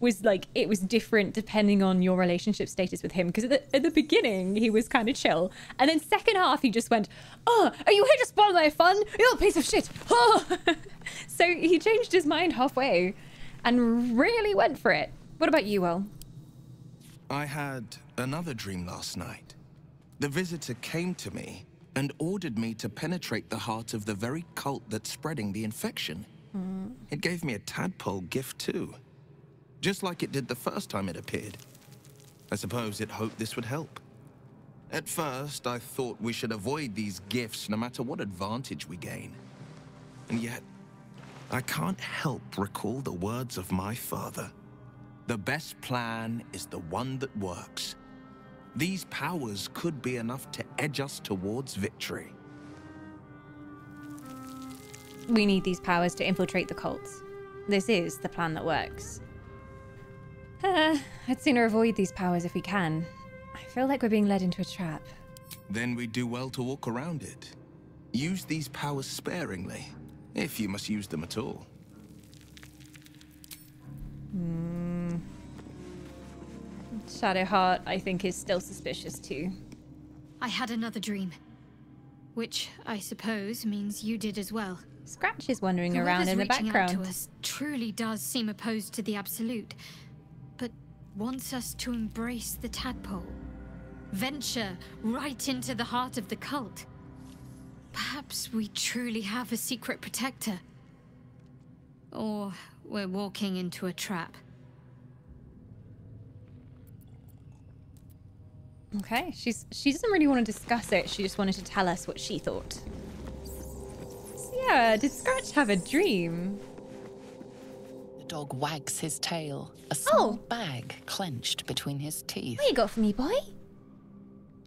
was like it was different depending on your relationship status with him, because at the, at the beginning he was kind of chill, and then second half he just went, oh, are you here to spoil my fun, you're a piece of shit, oh. So he changed his mind halfway and really went for it. What about you, Will? I had another dream last night. The visitor came to me and ordered me to penetrate the heart of the very cult that's spreading the infection. Mm. It gave me a tadpole gift too, just like it did the first time it appeared. I suppose it hoped this would help. At first, I thought we should avoid these gifts no matter what advantage we gain. And yet, I can't help recall the words of my father. The best plan is the one that works. These powers could be enough to edge us towards victory. We need these powers to infiltrate the cults. This is the plan that works. Uh, I'd sooner avoid these powers if we can. I feel like we're being led into a trap. Then we do well to walk around it. Use these powers sparingly, if you must use them at all. Hmm. Shadowheart, I think, is still suspicious too. I had another dream. which I suppose means you did as well. Scratch is wandering Whoever's around in the background. Out to us truly does seem opposed to the Absolute, but wants us to embrace the tadpole. Venture right into the heart of the cult. Perhaps we truly have a secret protector. Or we're walking into a trap. Okay, she's she doesn't really want to discuss it. She just wanted to tell us what she thought. So yeah, did Scratch have a dream? The dog wags his tail, a small oh. bag clenched between his teeth. What you got for me, boy?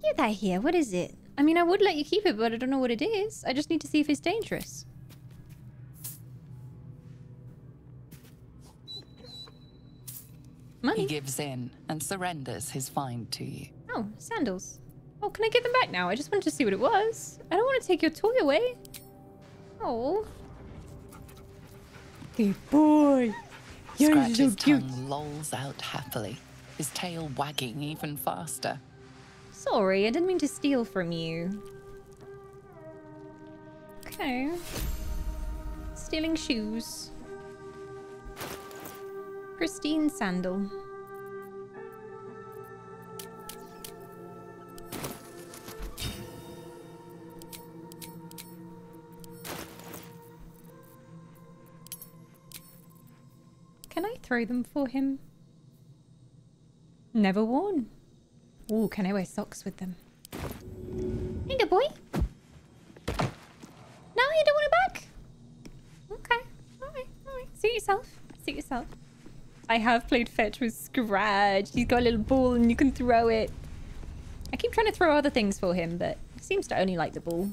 Get that here. What is it? I mean, I would let you keep it, but I don't know what it is. I just need to see if it's dangerous. Money. He gives in and surrenders his find to you. Oh, sandals. Oh, can I get them back now? I just wanted to see what it was. I don't want to take your toy away. Oh. Good boy. You're Scratch's so cute. Tongue lolls out happily, his tail wagging even faster. Sorry, I didn't mean to steal from you. Okay. Stealing shoes. Pristine sandal. Can I throw them for him? Never worn. Ooh, can I wear socks with them? Hey, good boy. No, you don't want it back? Okay, all right, all right. Suit yourself, suit yourself. I have played fetch with Scratch. He's got a little ball and you can throw it. I keep trying to throw other things for him, but he seems to only like the ball.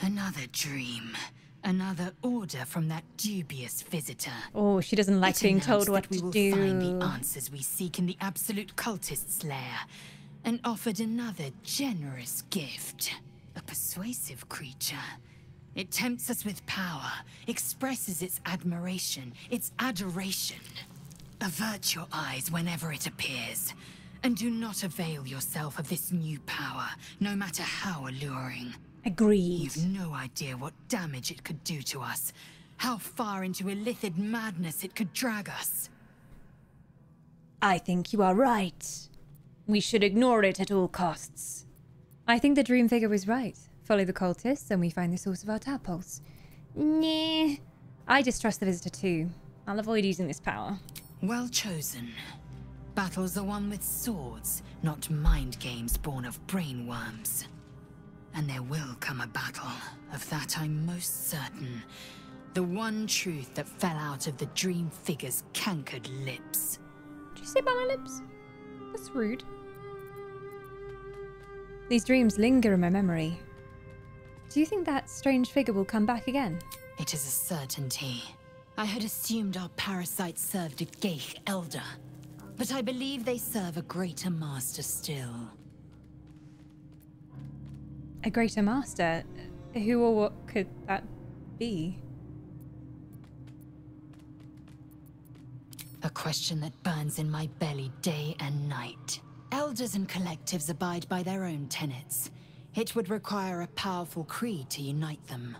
Another dream. Another order from that dubious visitor. Oh, she doesn't like it being told what we to will do. Find the answers we seek in the Absolute Cultist's lair, and offered another generous gift. A persuasive creature. It tempts us with power, expresses its admiration, its adoration. Avert your eyes whenever it appears, and do not avail yourself of this new power, no matter how alluring. Agreed. You've no idea what damage it could do to us, how far into illithid madness it could drag us. I think you are right. We should ignore it at all costs. I think the dream figure was right. Follow the cultists and we find the source of our tadpoles. Nah. I distrust the visitor too. I'll avoid using this power. Well chosen. Battles are won with swords, not mind games born of brainworms. And there will come a battle, of that I'm most certain. The one truth that fell out of the dream figure's cankered lips. Did you say by my lips? That's rude. These dreams linger in my memory. Do you think that strange figure will come back again? It is a certainty. I had assumed our parasites served a Geich elder, but I believe they serve a greater master still. A greater master? Who or what could that be? A question that burns in my belly day and night. Elders and collectives abide by their own tenets. It would require a powerful creed to unite them.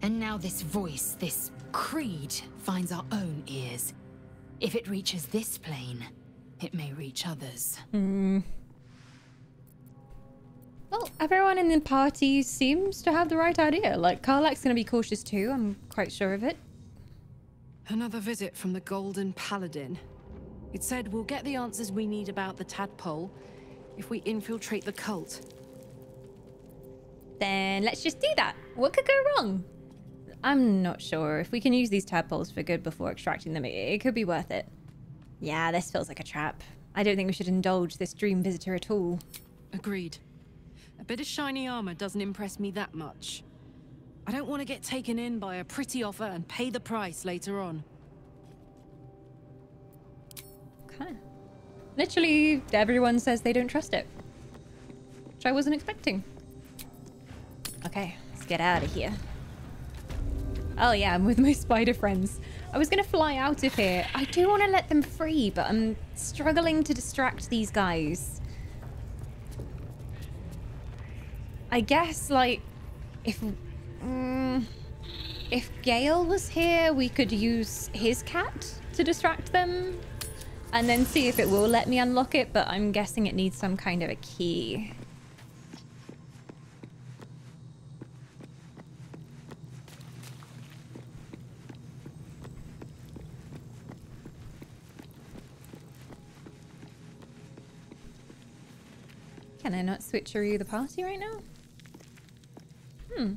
And now this voice, this creed, finds our own ears. If it reaches this plane, it may reach others. Mm. Well, everyone in the party seems to have the right idea. Like, Karlach's gonna be cautious too, I'm quite sure of it. Another visit from the Golden Paladin. It said we'll get the answers we need about the tadpole if we infiltrate the cult. Then let's just do that. What could go wrong? I'm not sure. If we can use these tadpoles for good before extracting them, it, it could be worth it. Yeah, this feels like a trap. I don't think we should indulge this dream visitor at all. Agreed. A bit of shiny armor doesn't impress me that much. I don't want to get taken in by a pretty offer and pay the price later on. Okay. Literally everyone says they don't trust it, which I wasn't expecting. Okay, let's get out of here. Oh yeah, I'm with my spider friends. I was gonna fly out of here. I do want to let them free, but I'm struggling to distract these guys. I guess, like, If um, if Gale was here, we could use his cat to distract them and then see if it will let me unlock it, but I'm guessing it needs some kind of a key. Can I not switcheroo the party right now? Hmm.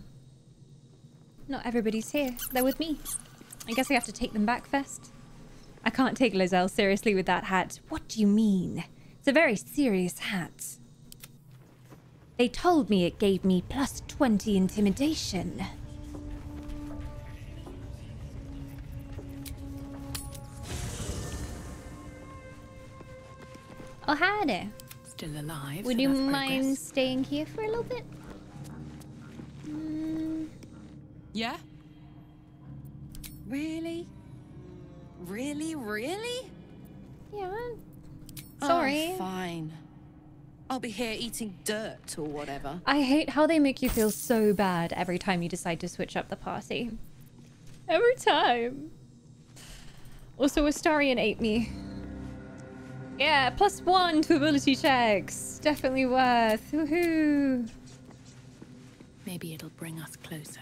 Not everybody's here. They're with me. I guess we have to take them back first. I can't take Lae'zel seriously with that hat. What do you mean? It's a very serious hat. They told me it gave me plus twenty intimidation. Oh, hi there. Still alive. Would so you mind progress. staying here for a little bit? Mm. Yeah? Really? Really? Really? Yeah. Sorry. Oh, fine. I'll be here eating dirt or whatever. I hate how they make you feel so bad every time you decide to switch up the party. Every time. Also, Astarion ate me. Yeah, plus one to ability checks. Definitely worth. Woohoo. Maybe it'll bring us closer.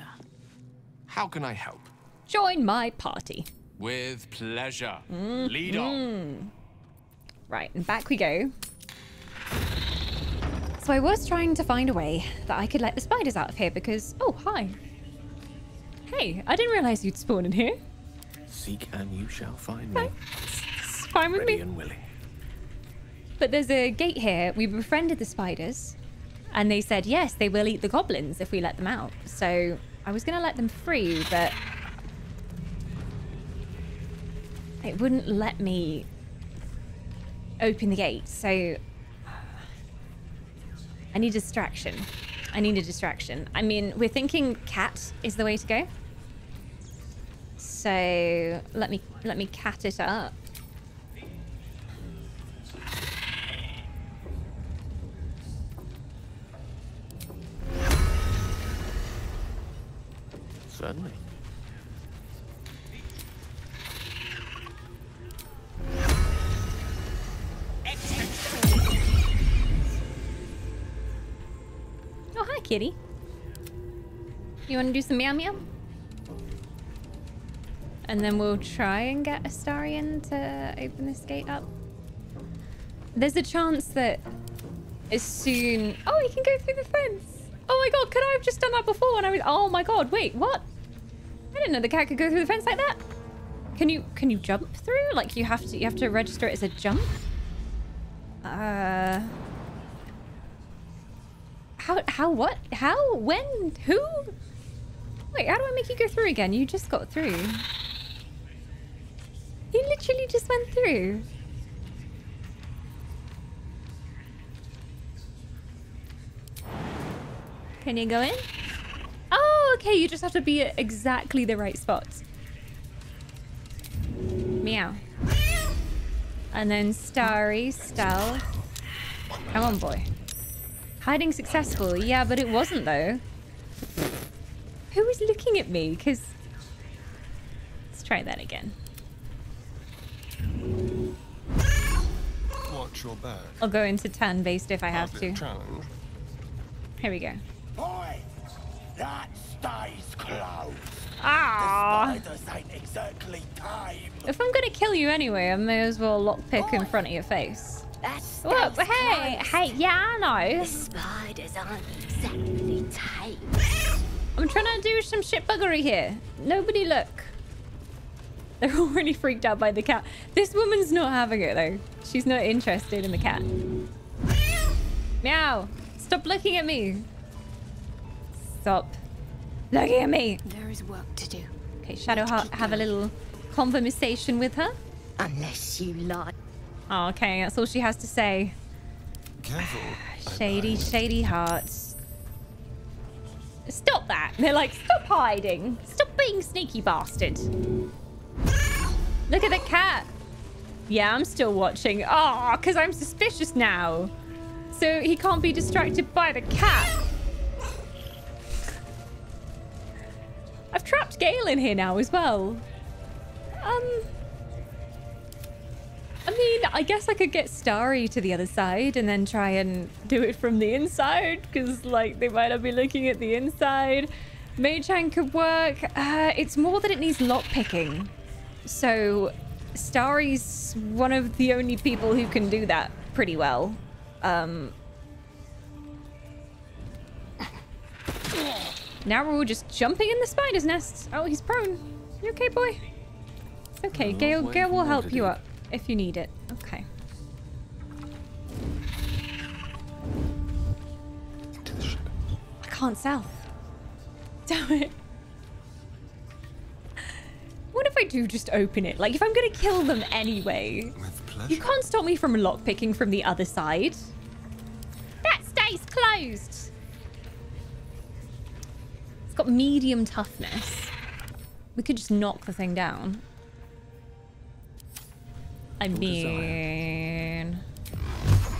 How can I help? Join my party. With pleasure. Mm. Lead mm. on. Right, and back we go. So I was trying to find a way that I could let the spiders out of here because... Oh, hi. Hey, I didn't realize you'd spawn in here. Seek and you shall find me. It's fine with me. And willing. But there's a gate here. We befriended the spiders and they said, yes, they will eat the goblins if we let them out. So I was going to let them free, but it wouldn't let me open the gate. So I need a distraction. I need a distraction. I mean, we're thinking cat is the way to go. So let me, let me cat it up. Certainly. Oh, hi, kitty. You want to do some meow meow? And then we'll try and get Astarion to open this gate up. There's a chance that as soon... Oh, he can go through the fence. Oh my god, could I have just done that before when I was... Oh my god, wait, what? I didn't know the cat could go through the fence like that. Can you can you jump through? Like you have to you have to register it as a jump? Uh How how what? How? When? Who? Wait, how do I make you go through again? You just got through. You literally just went through. Can you go in? Oh, okay. You just have to be at exactly the right spot. Meow. And then starry, stealth. Come on, boy. Hiding successful. Yeah, but it wasn't, though. Who is looking at me? Because... Let's try that again. Watch your back. I'll go into turn-based if I have to. Challenge. Here we go. Boy, that stays closed. Ah! Exactly if I'm gonna kill you anyway, I may as well lockpick in front of your face. That's Whoa, hey, closed. hey, yeah, I know. The spiders aren't exactly timed. I'm trying to do some shit buggery here. Nobody look. They're already freaked out by the cat. This woman's not having it though. She's not interested in the cat. Meow. Stop looking at me. Stop looking at me. There is work to do. Okay, Shadowheart, have a little conversation with her. Unless you lie. Oh, okay, that's all she has to say. Careful. Shady, shady hearts. Stop that. They're like, stop hiding. Stop being sneaky bastard. Look at the cat. Yeah, I'm still watching. Oh, because I'm suspicious now. So he can't be distracted by the cat. trapped Gale in here now as well. Um... I mean, I guess I could get Starry to the other side and then try and do it from the inside, because, like, they might not be looking at the inside. Mage-hand could work. Uh, it's more that it needs lockpicking. So, Starry's one of the only people who can do that pretty well. Um... Now we're all just jumping in the spider's nest. Oh, he's prone. You okay, boy? It's okay. Gale, Gale will help you up if you need it. Okay. To the ship. I can't south. Damn it. What if I do just open it? Like, if I'm gonna kill them anyway. With pleasure. You can't stop me from lockpicking from the other side. That stays closed. It's got medium toughness. We could just knock the thing down. I mean,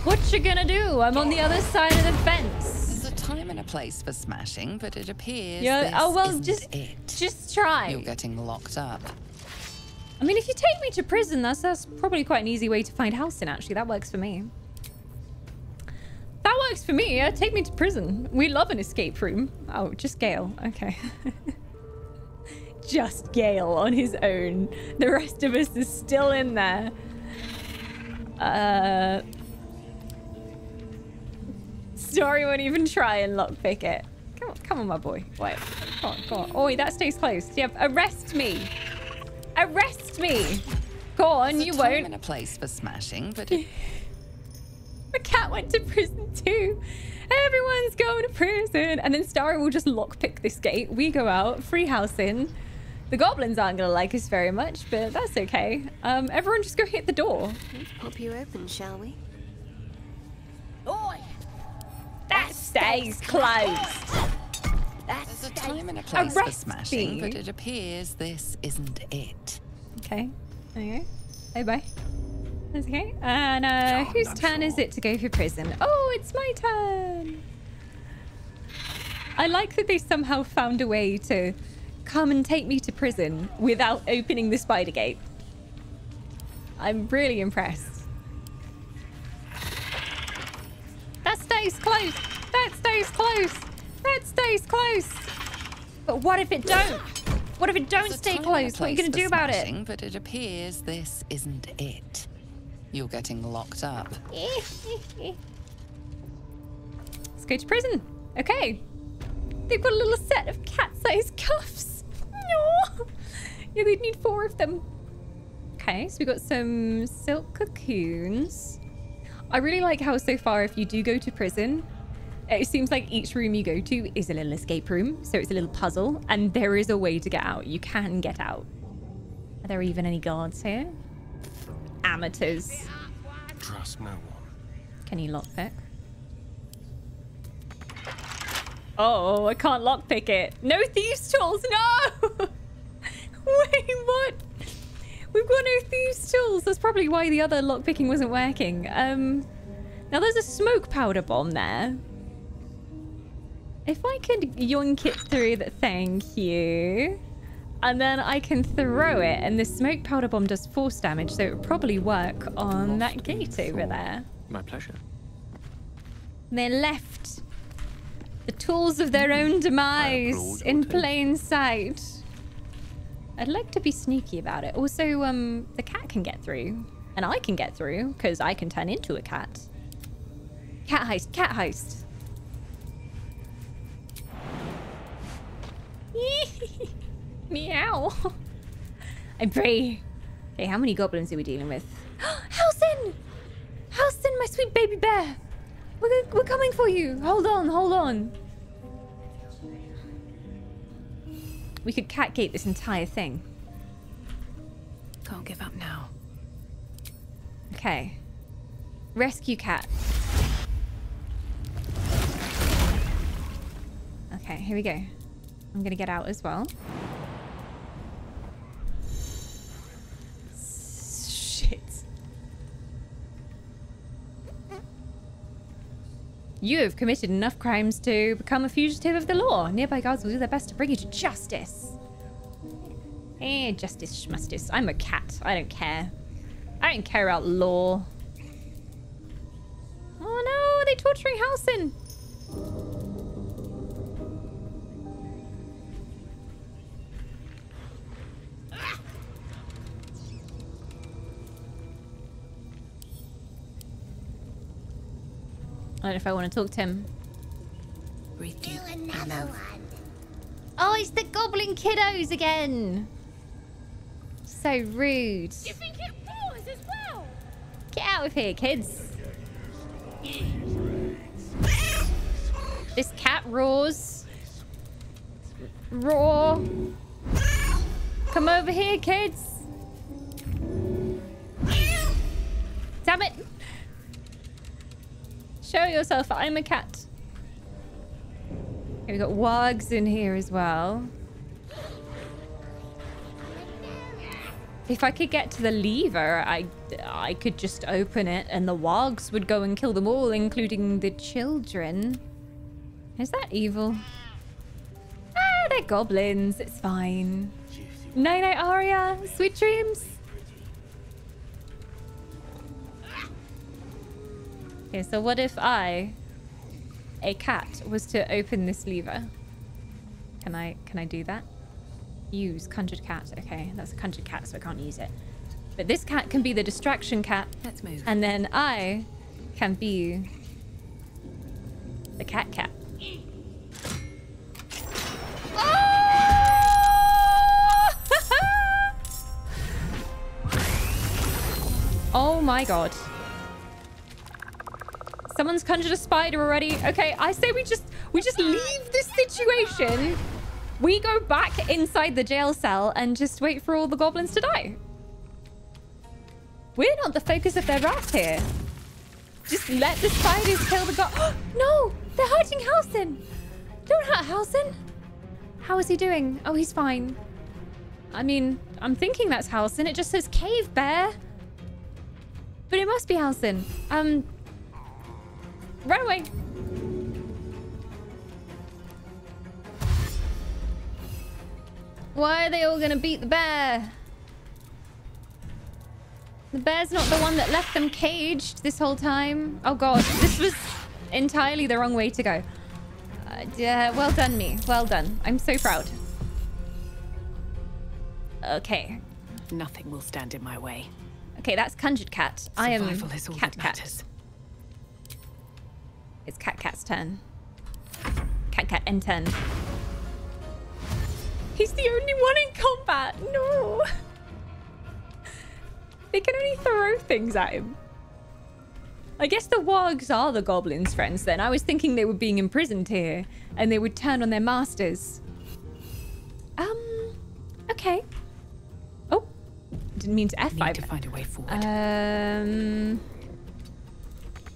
what you gonna do? I'm on the other side of the fence. There's a time and a place for smashing, but it appears this oh well, just it. just try. You're getting locked up. I mean, if you take me to prison, that's that's probably quite an easy way to find Halsin. Actually, that works for me. That works for me. Yeah, take me to prison. We love an escape room. Oh, just Gale. Okay. Just Gale on his own. The rest of us is still in there. Uh, Story won't even try and lockpick it. Come on, come on, my boy. Wait, come on, come on. Oi, that stays closed. Yep, arrest me. Arrest me. Go on, There's you won't. There's a time and a place for smashing, but it... My cat went to prison too. Everyone's going to prison. And then Starry will just lockpick this gate. We go out, free Halsin. The goblins aren't going to like us very much, but that's okay. Um, everyone just go hit the door. Pop you open, shall we? Oi! That stays closed. That's a time and a place for smashing, but it appears this isn't it. Okay. Okay. Bye bye. That's okay. And uh, oh, whose turn sure. is it to go for prison? Oh, it's my turn. I like that they somehow found a way to come and take me to prison without opening the spider gate. I'm really impressed. That stays close. That stays close. That stays close. But what if it don't? What if it don't There's stay close? What are you going to do about smashing, it? But it appears this isn't it. You're getting locked up. Let's go to prison. Okay. They've got a little set of cat-sized cuffs. No. Yeah, they'd need four of them. Okay, so we've got some silk cocoons. I really like how so far if you do go to prison, it seems like each room you go to is a little escape room. So it's a little puzzle and there is a way to get out. You can get out. Are there even any guards here? Amateurs. Trust no one. Can you lockpick? Oh, I can't lockpick it. No thieves' tools, no! Wait, what? We've got no thieves' tools. That's probably why the other lockpicking wasn't working. Um, now there's a smoke powder bomb there. If I could yoink it through that, thank you. And then I can throw it, and the smoke powder bomb does force damage, so it would probably work on that gate over there. My pleasure. They're left the tools of their own demise in plain sight. I'd like to be sneaky about it. Also, um, the cat can get through, and I can get through, because I can turn into a cat. Cat heist, cat heist. Meow. I pray. Okay, how many goblins are we dealing with? Halsin! Halsin, my sweet baby bear! We're, we're coming for you! Hold on, hold on. We could catgate this entire thing. Can't give up now. Okay. Rescue cat. Okay, here we go. I'm gonna get out as well. You have committed enough crimes to become a fugitive of the law. Nearby guards will do their best to bring you to justice. Eh, justice schmustis. I'm a cat. I don't care. I don't care about law. Oh no, they're torturing Halsin. I don't know if I want to talk to him. Breathe deep. Another one. Oh, it's the goblin kiddos again. So rude. You think it roars as well? Get out of here, kids. This cat roars. Roar. Come over here, kids. Damn it. Show yourself, I'm a cat. Okay, we've got wargs in here as well. If I could get to the lever, I, I could just open it and the wargs would go and kill them all, including the children. Is that evil? Ah, they're goblins. It's fine. Night night, Aria. Sweet dreams. Okay, so what if I, a cat, was to open this lever? Can I, can I do that? Use conjured cat. Okay, that's a conjured cat, so I can't use it. But this cat can be the distraction cat. Let's move. And then I can be the cat cat. Oh! Oh my god. Someone's conjured a spider already. Okay, I say we just we just leave this situation. We go back inside the jail cell and just wait for all the goblins to die. We're not the focus of their wrath here. Just let the spiders kill the goblins. No, they're hurting Halsin. Don't hurt Halsin. How is he doing? Oh, he's fine. I mean, I'm thinking that's Halsin. It just says cave bear. But it must be Halsin. Um... Run away. Why are they all gonna beat the bear? The bear's not the one that left them caged this whole time. Oh god, this was entirely the wrong way to go. Uh, yeah, well done me. Well done. I'm so proud. Okay. Nothing will stand in my way. Okay, that's conjured cat. Survival I am is all cat that matters. Cat. It's Cat Cat's turn. Cat Cat end turn. He's the only one in combat. No. They can only throw things at him. I guess the wargs are the goblins' friends then. I was thinking they were being imprisoned here and they would turn on their masters. Um, okay. Oh, didn't mean to F five. Need to find a way forward. Um,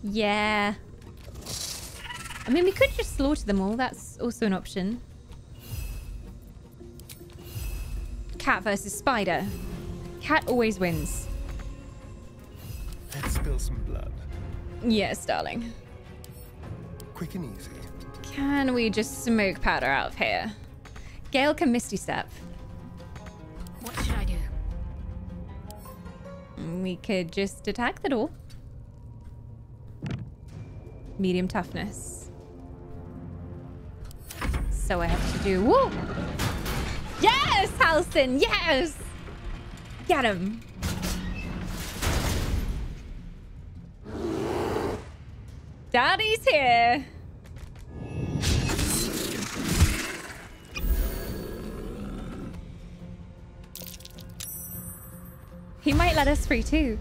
yeah. I mean, we could just slaughter them all. That's also an option. Cat versus spider. Cat always wins. Let's spill some blood. Yes, darling. Quick and easy. Can we just smoke powder out of here? Gale can Misty Step. What should I do? We could just attack the door. Medium toughness. So I have to do. Woo! Yes, Halsin! Yes! Get him! Daddy's here! He might let us free too.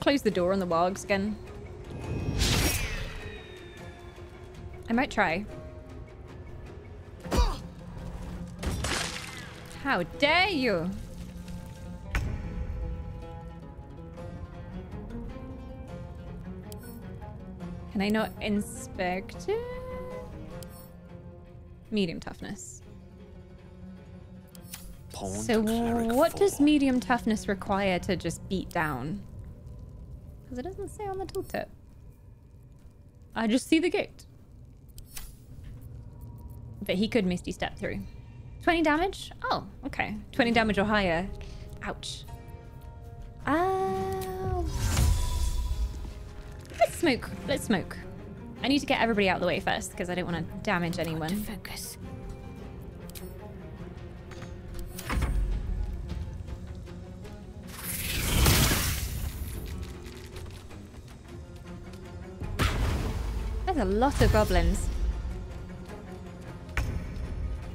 Close the door on the wargs again. I might try. How dare you? Can I not inspect it? Medium toughness. So what does medium toughness require to just beat down? It doesn't say on the tooltip. I just see the gate that he could Misty Step through. twenty damage? Oh, okay. twenty damage or higher. Ouch. Oh. Let's smoke. Let's smoke. I need to get everybody out of the way first because I don't want to damage anyone. Got to focus. There's a lot of goblins.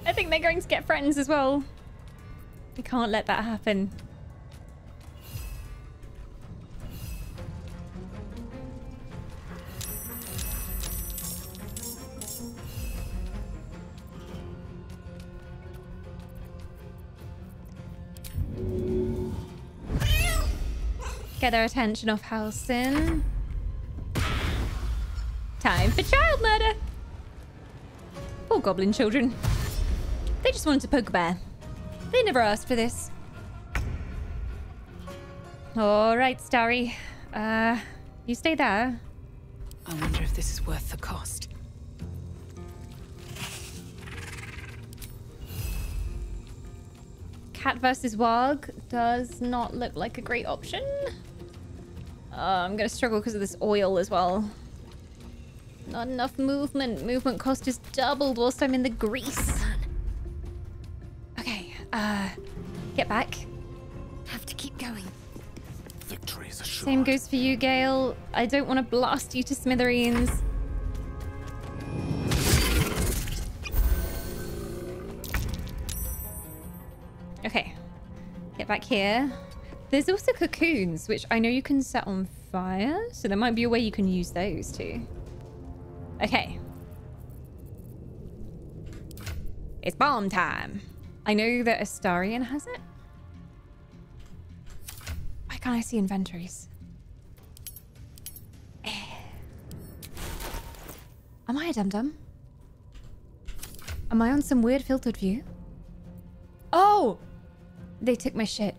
I think they're going to get friends as well. We can't let that happen. Get their attention off Halsin. Time for child murder. Poor goblin children. They just wanted to poke a bear. They never asked for this. All right, Starry. Uh, you stay there. I wonder if this is worth the cost. Cat versus Warg does not look like a great option. Uh, I'm gonna struggle because of this oil as well. Not enough movement. Movement cost is doubled whilst I'm in the grease. Okay, uh, get back. Have to keep going. Victory's assured. Same goes for you, Gale. I don't want to blast you to smithereens. Okay, get back here. There's also cocoons, which I know you can set on fire, so there might be a way you can use those too. Okay. It's bomb time. I know that Astarion has it. Why can't I see inventories? Am I a dum-dum? Am I on some weird filtered view? Oh! They took my shit.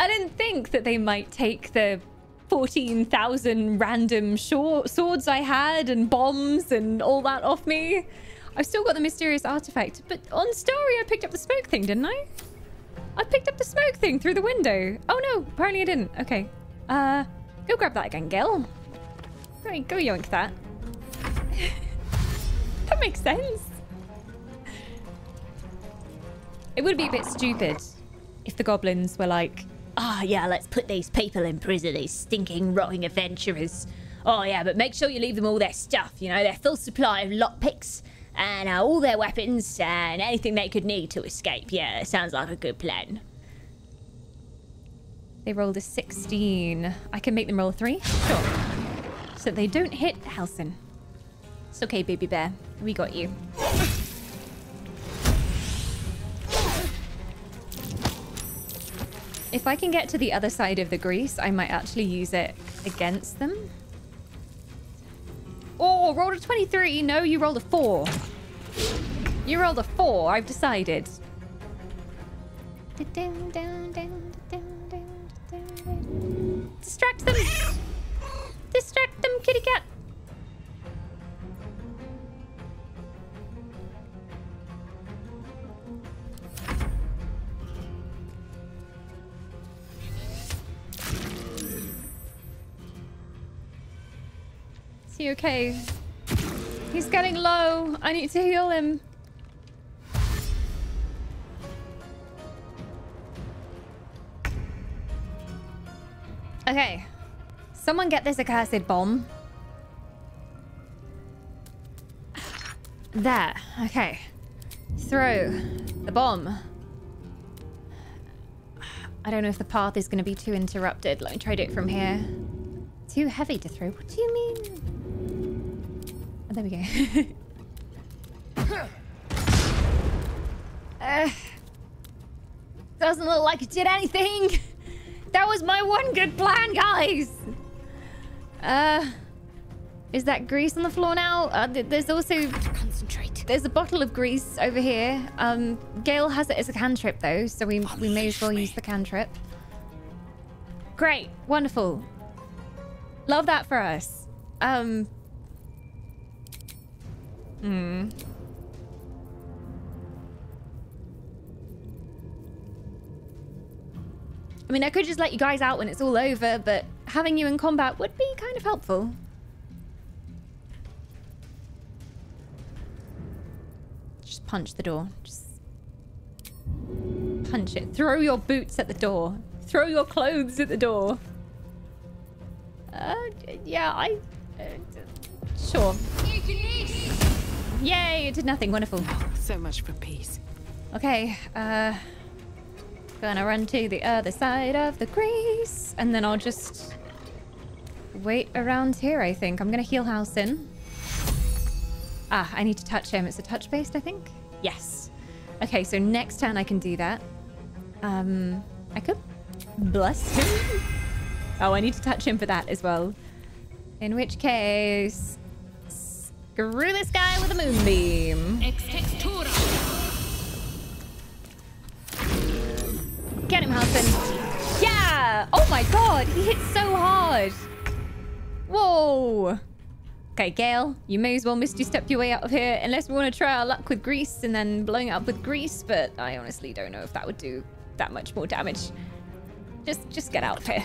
I didn't think that they might take the fourteen thousand random short swords I had and bombs and all that off me. I've still got the mysterious artifact, but on Story I picked up the smoke thing, didn't I? I picked up the smoke thing through the window. Oh no, apparently I didn't. Okay. Uh, go grab that again, Gil. Right, go yoink that. That makes sense. It would be a bit stupid if the goblins were like, oh yeah, let's put these people in prison, these stinking, rotting adventurers. Oh yeah, but make sure you leave them all their stuff, you know, their full supply of lockpicks and uh, all their weapons and anything they could need to escape. Yeah, that sounds like a good plan. They rolled a sixteen. I can make them roll a three. Sure. So they don't hit Halsin. It's okay, baby bear. We got you. If I can get to the other side of the grease, I might actually use it against them. Oh, rolled a twenty-three. No, you rolled a four. You rolled a four, I've decided. Distract them. Distract them, kitty cat. He okay? He's getting low. I need to heal him. Okay. Someone get this accursed bomb. There. Okay. Throw the bomb. I don't know if the path is going to be too interrupted. Let me try to do it from here. Too heavy to throw? What do you mean? Oh, there we go. uh, doesn't look like it did anything. That was my one good plan, guys. Uh, is that grease on the floor now? Uh, there's also concentrate. There's a bottle of grease over here. Um, Gale has it as a cantrip though, so we oh, we may as well me. use the cantrip. Great, wonderful. Love that for us. Um. Hmm. I mean, I could just let you guys out when it's all over, but having you in combat would be kind of helpful. Just punch the door. Just punch it. Throw your boots at the door. Throw your clothes at the door. Uh, yeah, I... Uh, sure. Yay, it did nothing. Wonderful. Oh, so much for peace. Okay, uh... gonna run to the other side of the grease, and then I'll just wait around here, I think. I'm gonna heal Halsin. Ah, I need to touch him. It's a touch-based, I think? Yes. Okay, so next turn I can do that. Um, I could bless him. Oh, I need to touch him for that as well. In which case... Screw this guy with a moonbeam. Get him, Halsin. Yeah! Oh my god, he hits so hard. Whoa. Okay, Gale, you may as well Misty Step your way out of here, unless we want to try our luck with Grease and then blowing it up with Grease, but I honestly don't know if that would do that much more damage. Just just get out of here.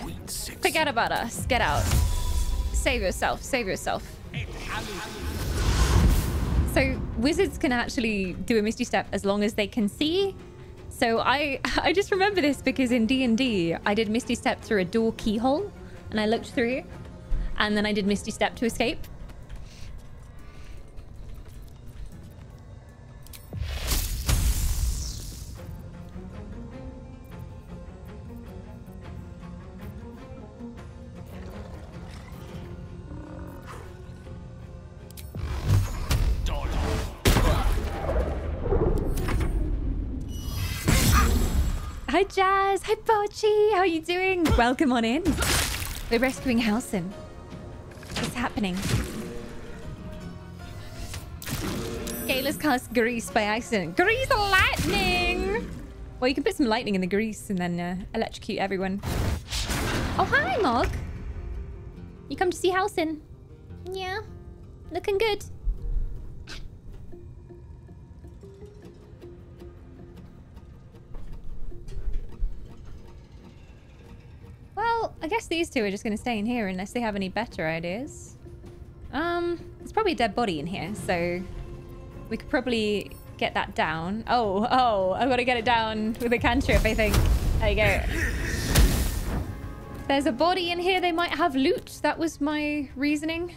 Forget about us. Get out. Save yourself. Save yourself. So wizards can actually do a Misty Step as long as they can see. So I, I just remember this because in D and D, I did Misty Step through a door keyhole and I looked through, and then I did Misty Step to escape. Hi Jazz, hi Bocci, how are you doing? Welcome on in. We're rescuing Halsin. What's happening? Gala's cast Grease by accident. Grease lightning! Well, you can put some lightning in the grease and then uh, electrocute everyone. Oh, hi Mog. You come to see Halsin? Yeah, looking good. Well, I guess these two are just going to stay in here unless they have any better ideas. Um, there's probably a dead body in here, so we could probably get that down. Oh, oh, I've got to get it down with a cantrip, I think. There you go. There's a body in here. They might have loot. That was my reasoning.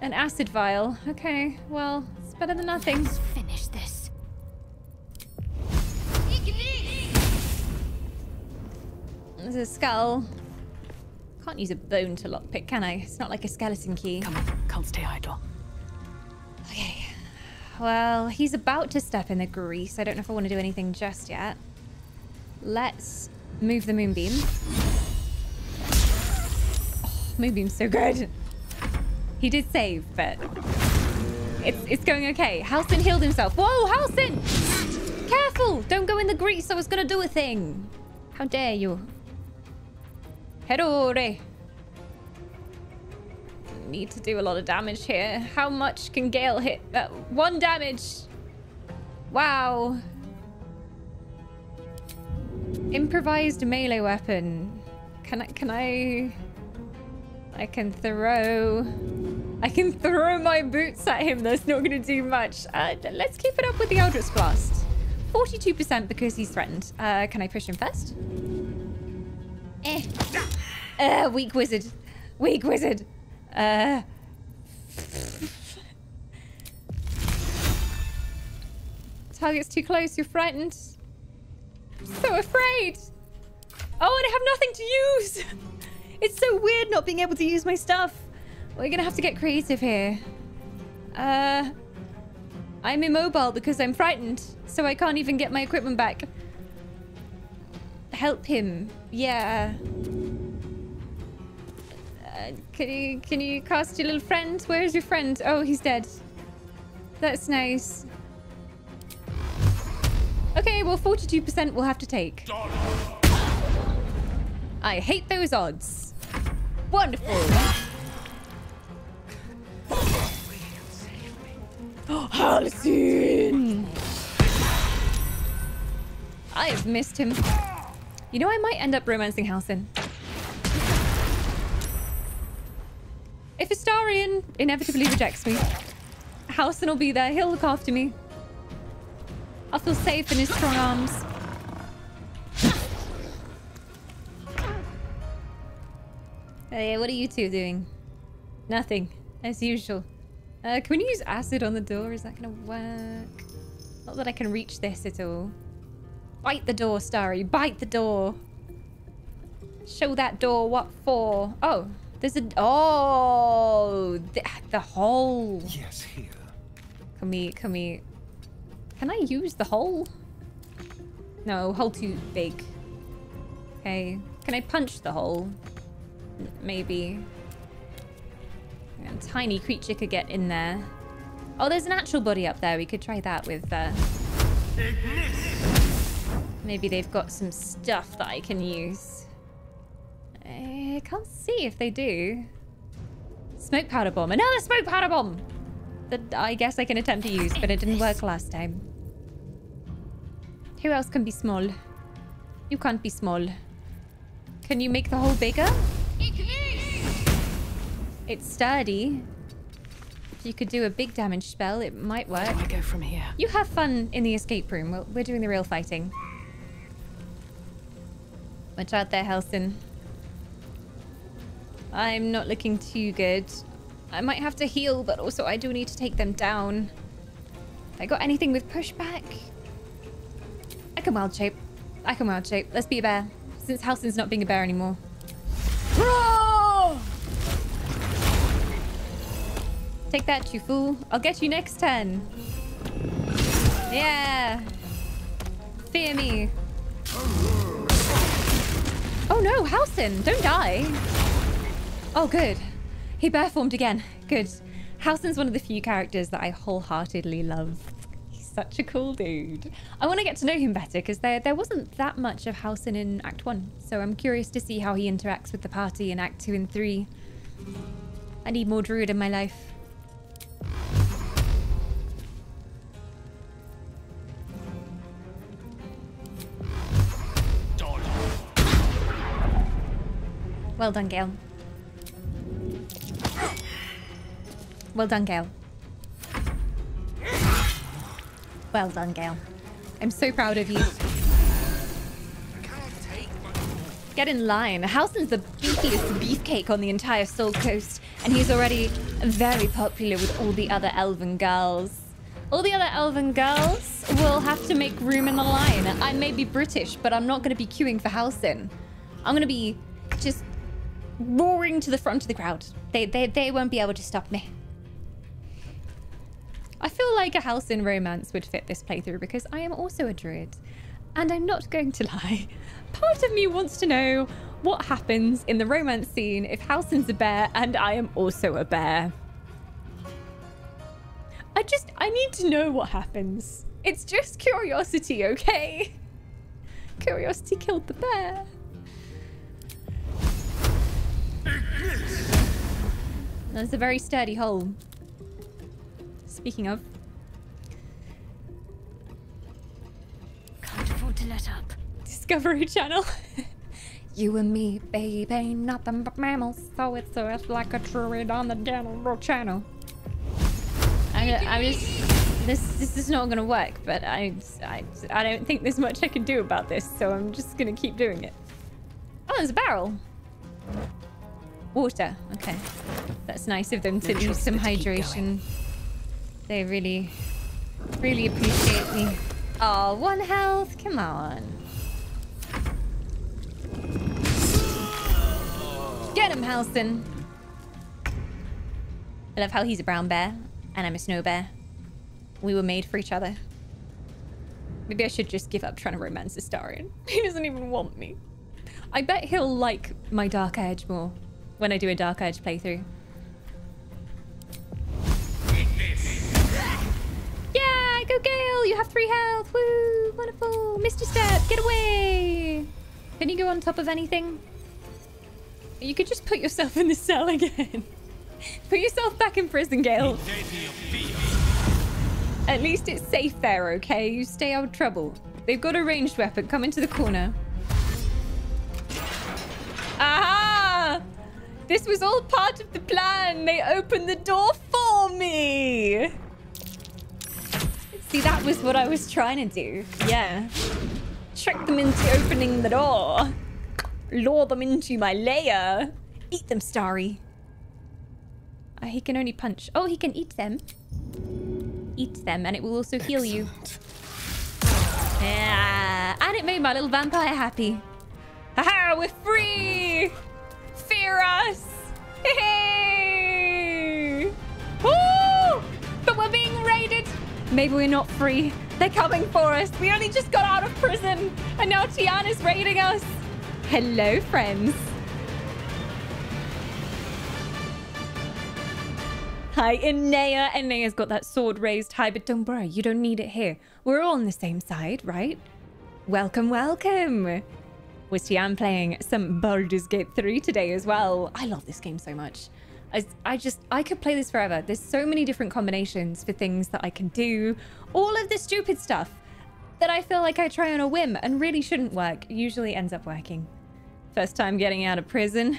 An acid vial. Okay, well, it's better than nothing. Let's finish this. There's a skull. Can't use a bone to lockpick, can I? It's not like a skeleton key. Come on, can't stay idle. Okay. Well, he's about to step in the grease. I don't know if I want to do anything just yet. Let's move the moonbeam. Oh, moonbeam's so good. He did save, but it's it's going okay. Halsin healed himself. Whoa, Halsin! Careful! Don't go in the grease. I was gonna do a thing. How dare you? Herore. Need to do a lot of damage here. How much can Gale hit? Uh, one damage. Wow. Improvised melee weapon. Can I? Can I? I can throw. I can throw my boots at him. That's not going to do much. Uh, let's keep it up with the Eldritch Blast. forty-two percent because he's threatened. Uh, can I push him first? Eh. Uh, weak wizard. Weak wizard. Uh. Target's too close. You're frightened. I'm so afraid. Oh, and I have nothing to use. It's so weird not being able to use my stuff. We're going to have to get creative here. Uh. I'm immobile because I'm frightened, so I can't even get my equipment back. Help him. Yeah. Uh, can you can you cast your little friend? Where is your friend? Oh, he's dead. That's nice. Okay, well, forty-two percent we'll have to take. I hate those odds. Wonderful. Halsin! I've missed him. You know, I might end up romancing Halsin. If Astarion inevitably rejects me, Halsin will be there. He'll look after me. I'll feel safe in his strong arms. Hey, what are you two doing? Nothing, as usual. Uh, can we use acid on the door? Is that gonna work? Not that I can reach this at all. Bite the door, Starry. Bite the door. Show that door what for. Oh, there's a... Oh! The, the hole. Yes, here. Can we... Can we... Can I use the hole? No, hole too big. Okay. Can I punch the hole? Maybe. A tiny creature could get in there. Oh, there's an actual body up there. We could try that with... Uh... Maybe they've got some stuff that I can use. I can't see if they do. Smoke powder bomb. Another smoke powder bomb! That I guess I can attempt to use, but it didn't work last time. Who else can be small? You can't be small. Can you make the hole bigger? It's sturdy. If you could do a big damage spell, it might work. Can I go from here? You have fun in the escape room. We're, we're doing the real fighting. Watch out there, Halsin. I'm not looking too good. I might have to heal, but also I do need to take them down. I got anything with pushback? I can wild shape. I can wild shape. Let's be a bear. Since Halsin's not being a bear anymore. Take that, you fool. I'll get you next turn. Yeah. Fear me. Oh no, Halsin, don't die. Oh, good. He bearformed again. Good. Halsin's one of the few characters that I wholeheartedly love. He's such a cool dude. I want to get to know him better because there, there wasn't that much of Halsin in Act one. So I'm curious to see how he interacts with the party in Act two and three. I need more druid in my life. Well done, Gale. Well done, Gale. Well done, Gale. I'm so proud of you. Get in line. Halsin's the beefiest beefcake on the entire Soul Coast, and he's already very popular with all the other elven girls. All the other elven girls will have to make room in the line. I may be British, but I'm not going to be queuing for Halsin. I'm going to be just roaring to the front of the crowd. They, they, they won't be able to stop me. I feel like a Halsin romance would fit this playthrough because I am also a druid. And I'm not going to lie. Part of me wants to know what happens in the romance scene if Halsin's a bear and I am also a bear. I just, I need to know what happens. It's just curiosity, okay? Curiosity killed the bear. That's a very sturdy hole. Speaking of. Can't afford to let up. Discovery Channel. You and me, babe, ain't nothing but mammals. So it's uh, like a druid on the general channel. I, I just, this, this is not gonna work, but I, I, I don't think there's much I can do about this, so I'm just gonna keep doing it. Oh, there's a barrel. Water. Okay. That's nice of them to use some hydration. They really, really appreciate me. Oh, one health. Come on. Get him, Halsin. I love how he's a brown bear and I'm a snow bear. We were made for each other. Maybe I should just give up trying to romance Astarion. He doesn't even want me. I bet he'll like my dark edge more when I do a dark edge playthrough. Yeah, go Gale! You have three health! Woo! Wonderful! Misty Step! Get away! Can you go on top of anything? You could just put yourself in the cell again. Put yourself back in prison, Gale. At least it's safe there, okay? You stay out of trouble. They've got a ranged weapon. Come into the corner. Aha! This was all part of the plan. They opened the door for me. See, that was what I was trying to do. Yeah. Trick them into opening the door. Lure them into my lair. Eat them, Starry. Uh, he can only punch. Oh, he can eat them. Eat them, and it will also heal you. Yeah. And it made my little vampire happy. Haha, we're free! Fear us! Hey! Woo! But we're being raided! Maybe we're not free. They're coming for us. We only just got out of prison. And now Tiana's raiding us. Hello, friends. Hi, Enea. Enea's got that sword raised high, but don't worry, you don't need it here. We're all on the same side, right? Welcome, welcome. Was Tian playing some Baldur's Gate three today as well. I love this game so much. I, I just, I could play this forever. There's so many different combinations for things that I can do. All of the stupid stuff that I feel like I try on a whim and really shouldn't work, usually ends up working. First time getting out of prison.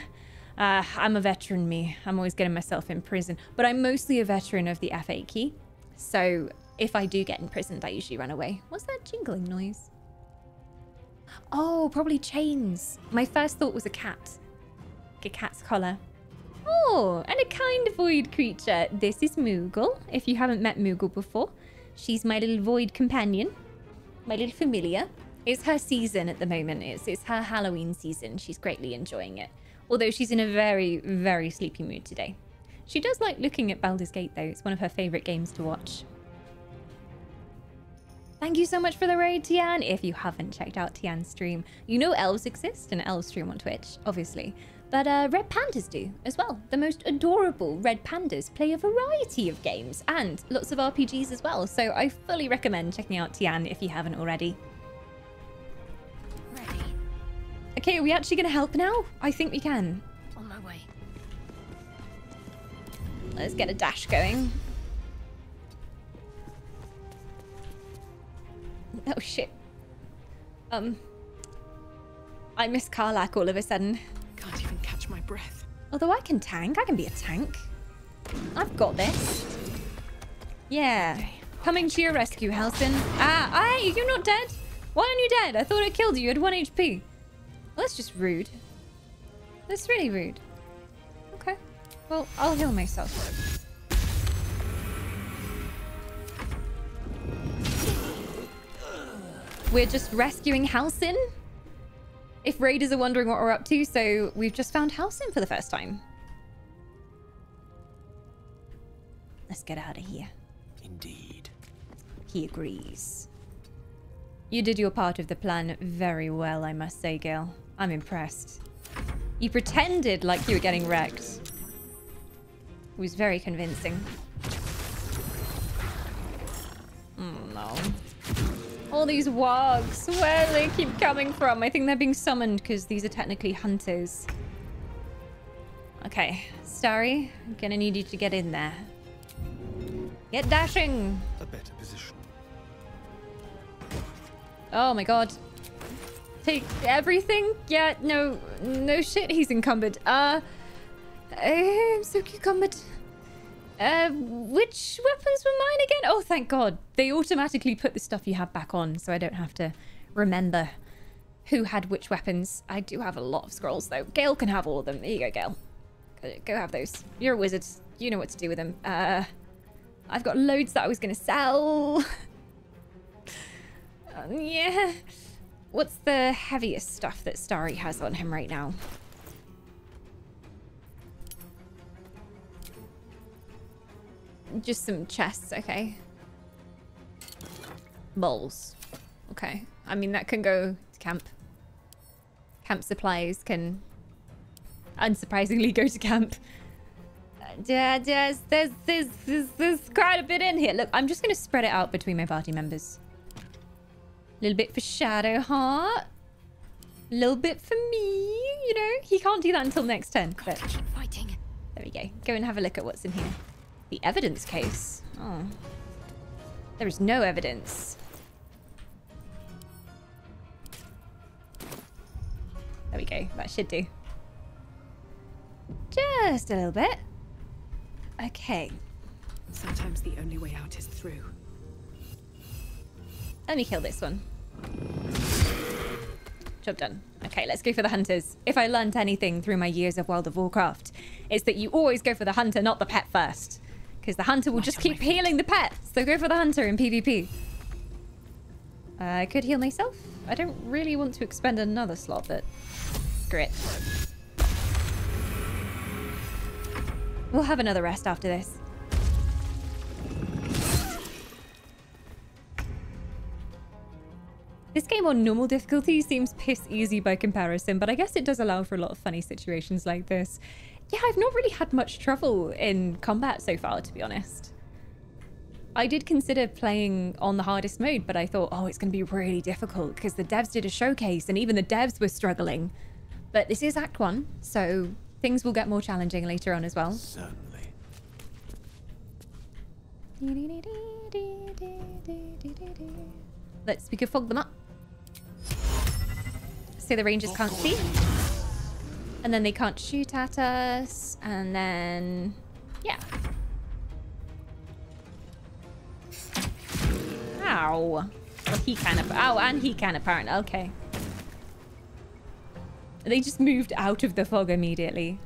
Uh, I'm a veteran, me. I'm always getting myself in prison, but I'm mostly a veteran of the F A Q. So if I do get imprisoned, I usually run away. What's that jingling noise? Oh, probably chains. My first thought was a cat. Like a cat's collar. Oh, and a kind void creature. This is Moogle. If you haven't met Moogle before, she's my little void companion. My little familiar. It's her season at the moment. It's, it's her Halloween season. She's greatly enjoying it. Although she's in a very, very sleepy mood today. She does like looking at Baldur's Gate, though. It's one of her favorite games to watch. Thank you so much for the raid, Tian. If you haven't checked out Tian's stream, you know elves exist and elves stream on Twitch, obviously. But uh, red pandas do as well. The most adorable red pandas play a variety of games and lots of R P Gs as well. So I fully recommend checking out Tian if you haven't already. Ready. Okay, are we actually going to help now? I think we can. On my way. Let's get a dash going. Oh, shit. Um, I miss Karlach all of a sudden. Can't even catch my breath. Although I can tank. I can be a tank. I've got this. Yeah. Okay. Coming to your rescue, Halsin. Ah, aye, you're not dead. Why aren't you dead? I thought I killed you. You had one H P. Well, that's just rude. That's really rude. Okay. Well, I'll heal myself. We're just rescuing Halsin. If raiders are wondering what we're up to, so we've just found Halsin for the first time. Let's get out of here. Indeed. He agrees. You did your part of the plan very well, I must say, Gale. I'm impressed. You pretended like you were getting wrecked. It was very convincing. Oh, no. All these wargs, where do they keep coming from? I think they're being summoned because these are technically hunters. Okay, Starry, I'm gonna need you to get in there. Get dashing! A better position. Oh my god. Take everything? Yeah, no, no shit, he's encumbered. Uh, I'm so cucumbered. Uh, which weapons were mine again? Oh, thank God. They automatically put the stuff you have back on, so I don't have to remember who had which weapons. I do have a lot of scrolls, though. Gale can have all of them. There you go, Gale. Go have those. You're a wizard. You know what to do with them. Uh, I've got loads that I was going to sell. um, yeah. What's the heaviest stuff that Starry has on him right now? Just some chests, okay. Bowls. Okay. I mean, that can go to camp. Camp supplies can unsurprisingly go to camp. Yeah, there's, there's, there's, there's, there's quite a bit in here. Look, I'm just going to spread it out between my party members. A little bit for Shadowheart. A little bit for me, you know. He can't do that until next turn. But there we go. Go and have a look at what's in here. The evidence case. Oh. There is no evidence. There we go. That should do. Just a little bit. Okay. Sometimes the only way out is through. Let me kill this one. Job done. Okay, let's go for the hunters. If I learned anything through my years of World of Warcraft, it's that you always go for the hunter, not the pet first. Because the hunter will just keep healing the pet. So go for the hunter in PvP. Uh, I could heal myself. I don't really want to expend another slot, but screw it. We'll have another rest after this. This game on normal difficulty seems piss easy by comparison, but I guess it does allow for a lot of funny situations like this. Yeah, I've not really had much trouble in combat so far, to be honest. I did consider playing on the hardest mode, but I thought, oh, it's going to be really difficult because the devs did a showcase and even the devs were struggling. But this is Act One, so things will get more challenging later on as well. Certainly. Let's, we could fog them up. So the rangers can't see, and then they can't shoot at us, and then yeah. Ow. Well, he can. Oh, and he can apparently. Okay. They just moved out of the fog immediately.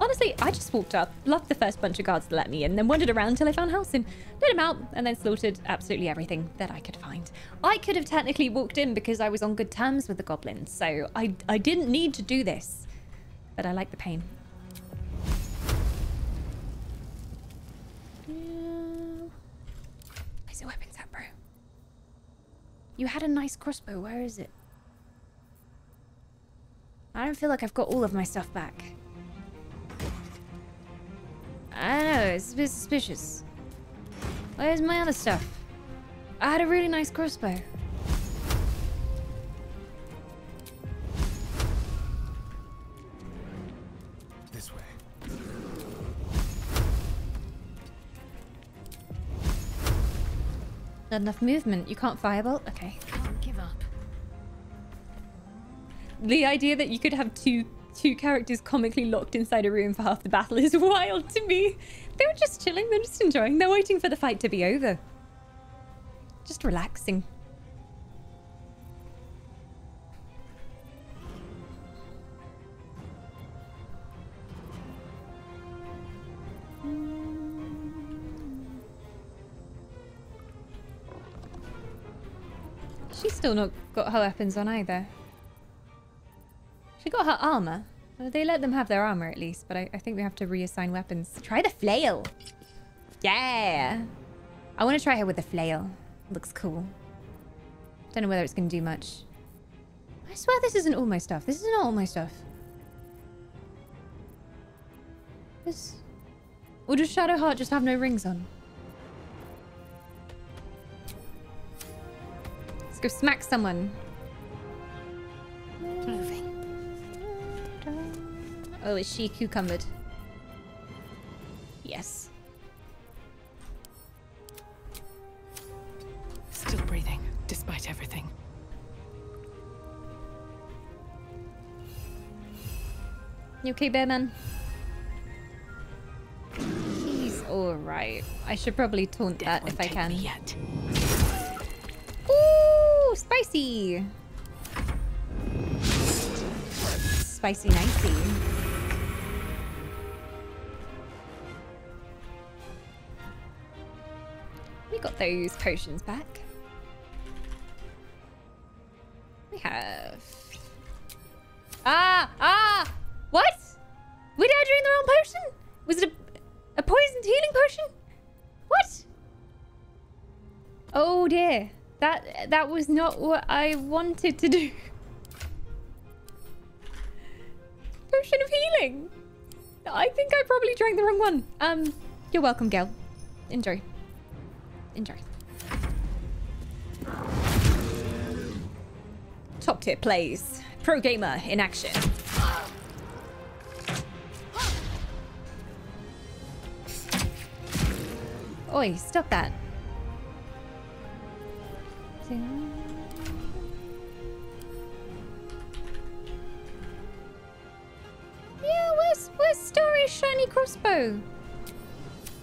Honestly, I just walked up, loved the first bunch of guards that let me in, then wandered around until I found Halsin, let him out, and then slaughtered absolutely everything that I could find. I could have technically walked in because I was on good terms with the goblins, so I, I didn't need to do this. But I like the pain. Where's your weapons at, bro? You had a nice crossbow, where is it? I don't feel like I've got all of my stuff back. I don't know, it's a bit suspicious. Where's my other stuff? I had a really nice crossbow. This way. Not enough movement. You can't firebolt? Okay. Can't give up. The idea that you could have two Two characters comically locked inside a room for half the battle is wild to me. They were just chilling, they're just enjoying, they're waiting for the fight to be over. Just relaxing. She's still not got her weapons on either. She got her armor. They let them have their armor at least, but I, I think we have to reassign weapons. Try the flail. Yeah. I want to try her with the flail. Looks cool. Don't know whether it's going to do much. I swear this isn't all my stuff. This isn't all my stuff. This... Or does Shadowheart just have no rings on? Let's go smack someone. Moving. Oh, is she cucumbered? Yes. Still breathing, despite everything. You okay, Bearman? He's alright. I should probably taunt that if I can. Yet. Ooh, spicy! Spicy nicey. We got those potions back. We have... Ah! Ah! What? Were they doing the wrong potion? Was it a, a poisoned healing potion? What? Oh dear. That, that was not what I wanted to do. Potion of healing. I think I probably drank the wrong one. Um, you're welcome, Gale. Enjoy. Enjoy. Top tier plays. Pro gamer in action. Oi, stop that. Yeah, where's, where's Starry's shiny crossbow?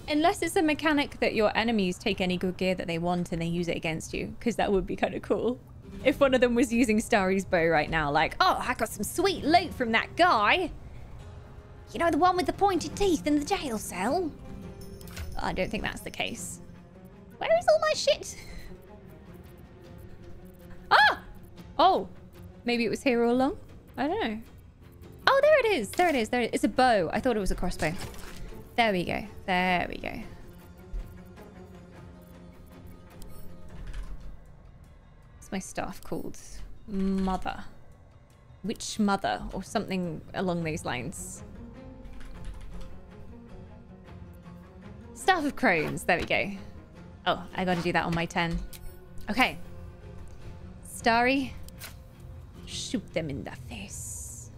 Unless it's a mechanic that your enemies take any good gear that they want and they use it against you, because that would be kind of cool. If one of them was using Starry's bow right now, like, oh, I got some sweet loot from that guy. You know, the one with the pointed teeth in the jail cell? I don't think that's the case. Where is all my shit? Ah! Oh, maybe it was here all along? I don't know. Oh, there it is. There it is. There it is. It's a bow. I thought it was a crossbow. There we go. There we go. What's my staff called? Mother. Witch Mother or something along those lines. Staff of Crones. There we go. Oh, I got to do that on my turn. Okay. Starry. Shoot them in the face.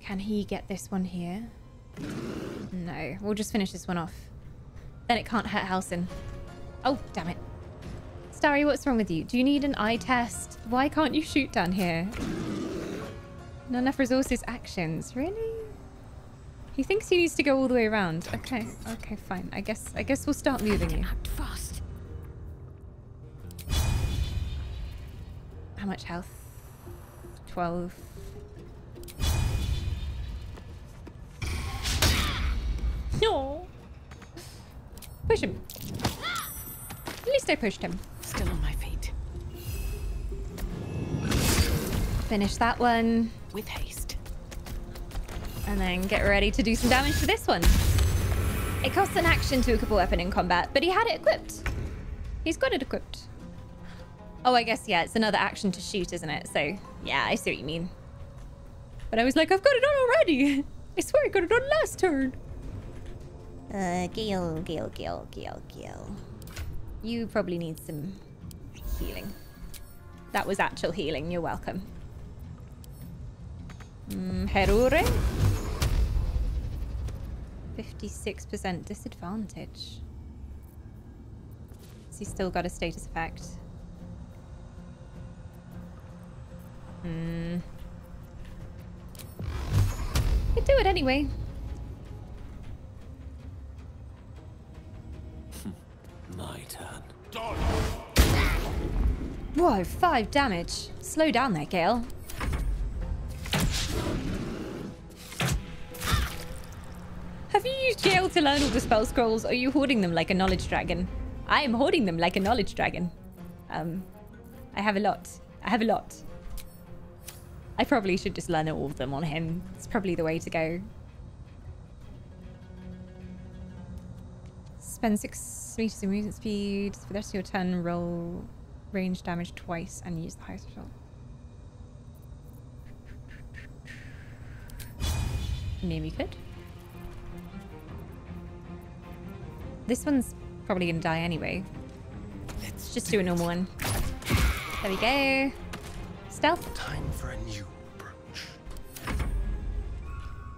Can he get this one here? No. We'll just finish this one off. Then it can't hurt Halsin. Oh, damn it. Starry, what's wrong with you? Do you need an eye test? Why can't you shoot down here? Not enough resources actions. Really? He thinks he needs to go all the way around. Okay. Okay, fine. I guess I guess we'll start moving you. Fast. How much health? twelve. No. Push him. At least I pushed him. Still on my feet. Finish that one. With haste. And then get ready to do some damage to this one. It costs an action to equip a weapon in combat, but he had it equipped. He's got it equipped. Oh, I guess, yeah, it's another action to shoot, isn't it? So, yeah, I see what you mean. But I was like, I've got it on already. I swear I got it on last turn. Uh, Gale, Gale, Gale, Gale, Gale. You probably need some healing. That was actual healing. You're welcome. Mm, Herure. fifty-six percent disadvantage. Has he still got a status effect? Hmm. Could do it anyway. My turn. Whoa, five damage. Slow down there, Gale. Have you used Gale to learn all the spell scrolls, or are you hoarding them like a knowledge dragon? I am hoarding them like a knowledge dragon. Um, I have a lot. I have a lot. I probably should just learn all of them on him. It's probably the way to go. Spend six meters of movement speed. For the rest of your turn, roll range damage twice and use the highest result. Maybe you could. This one's probably gonna die anyway. Let's just do a normal one. There we go. Stealth. Time for a new brooch.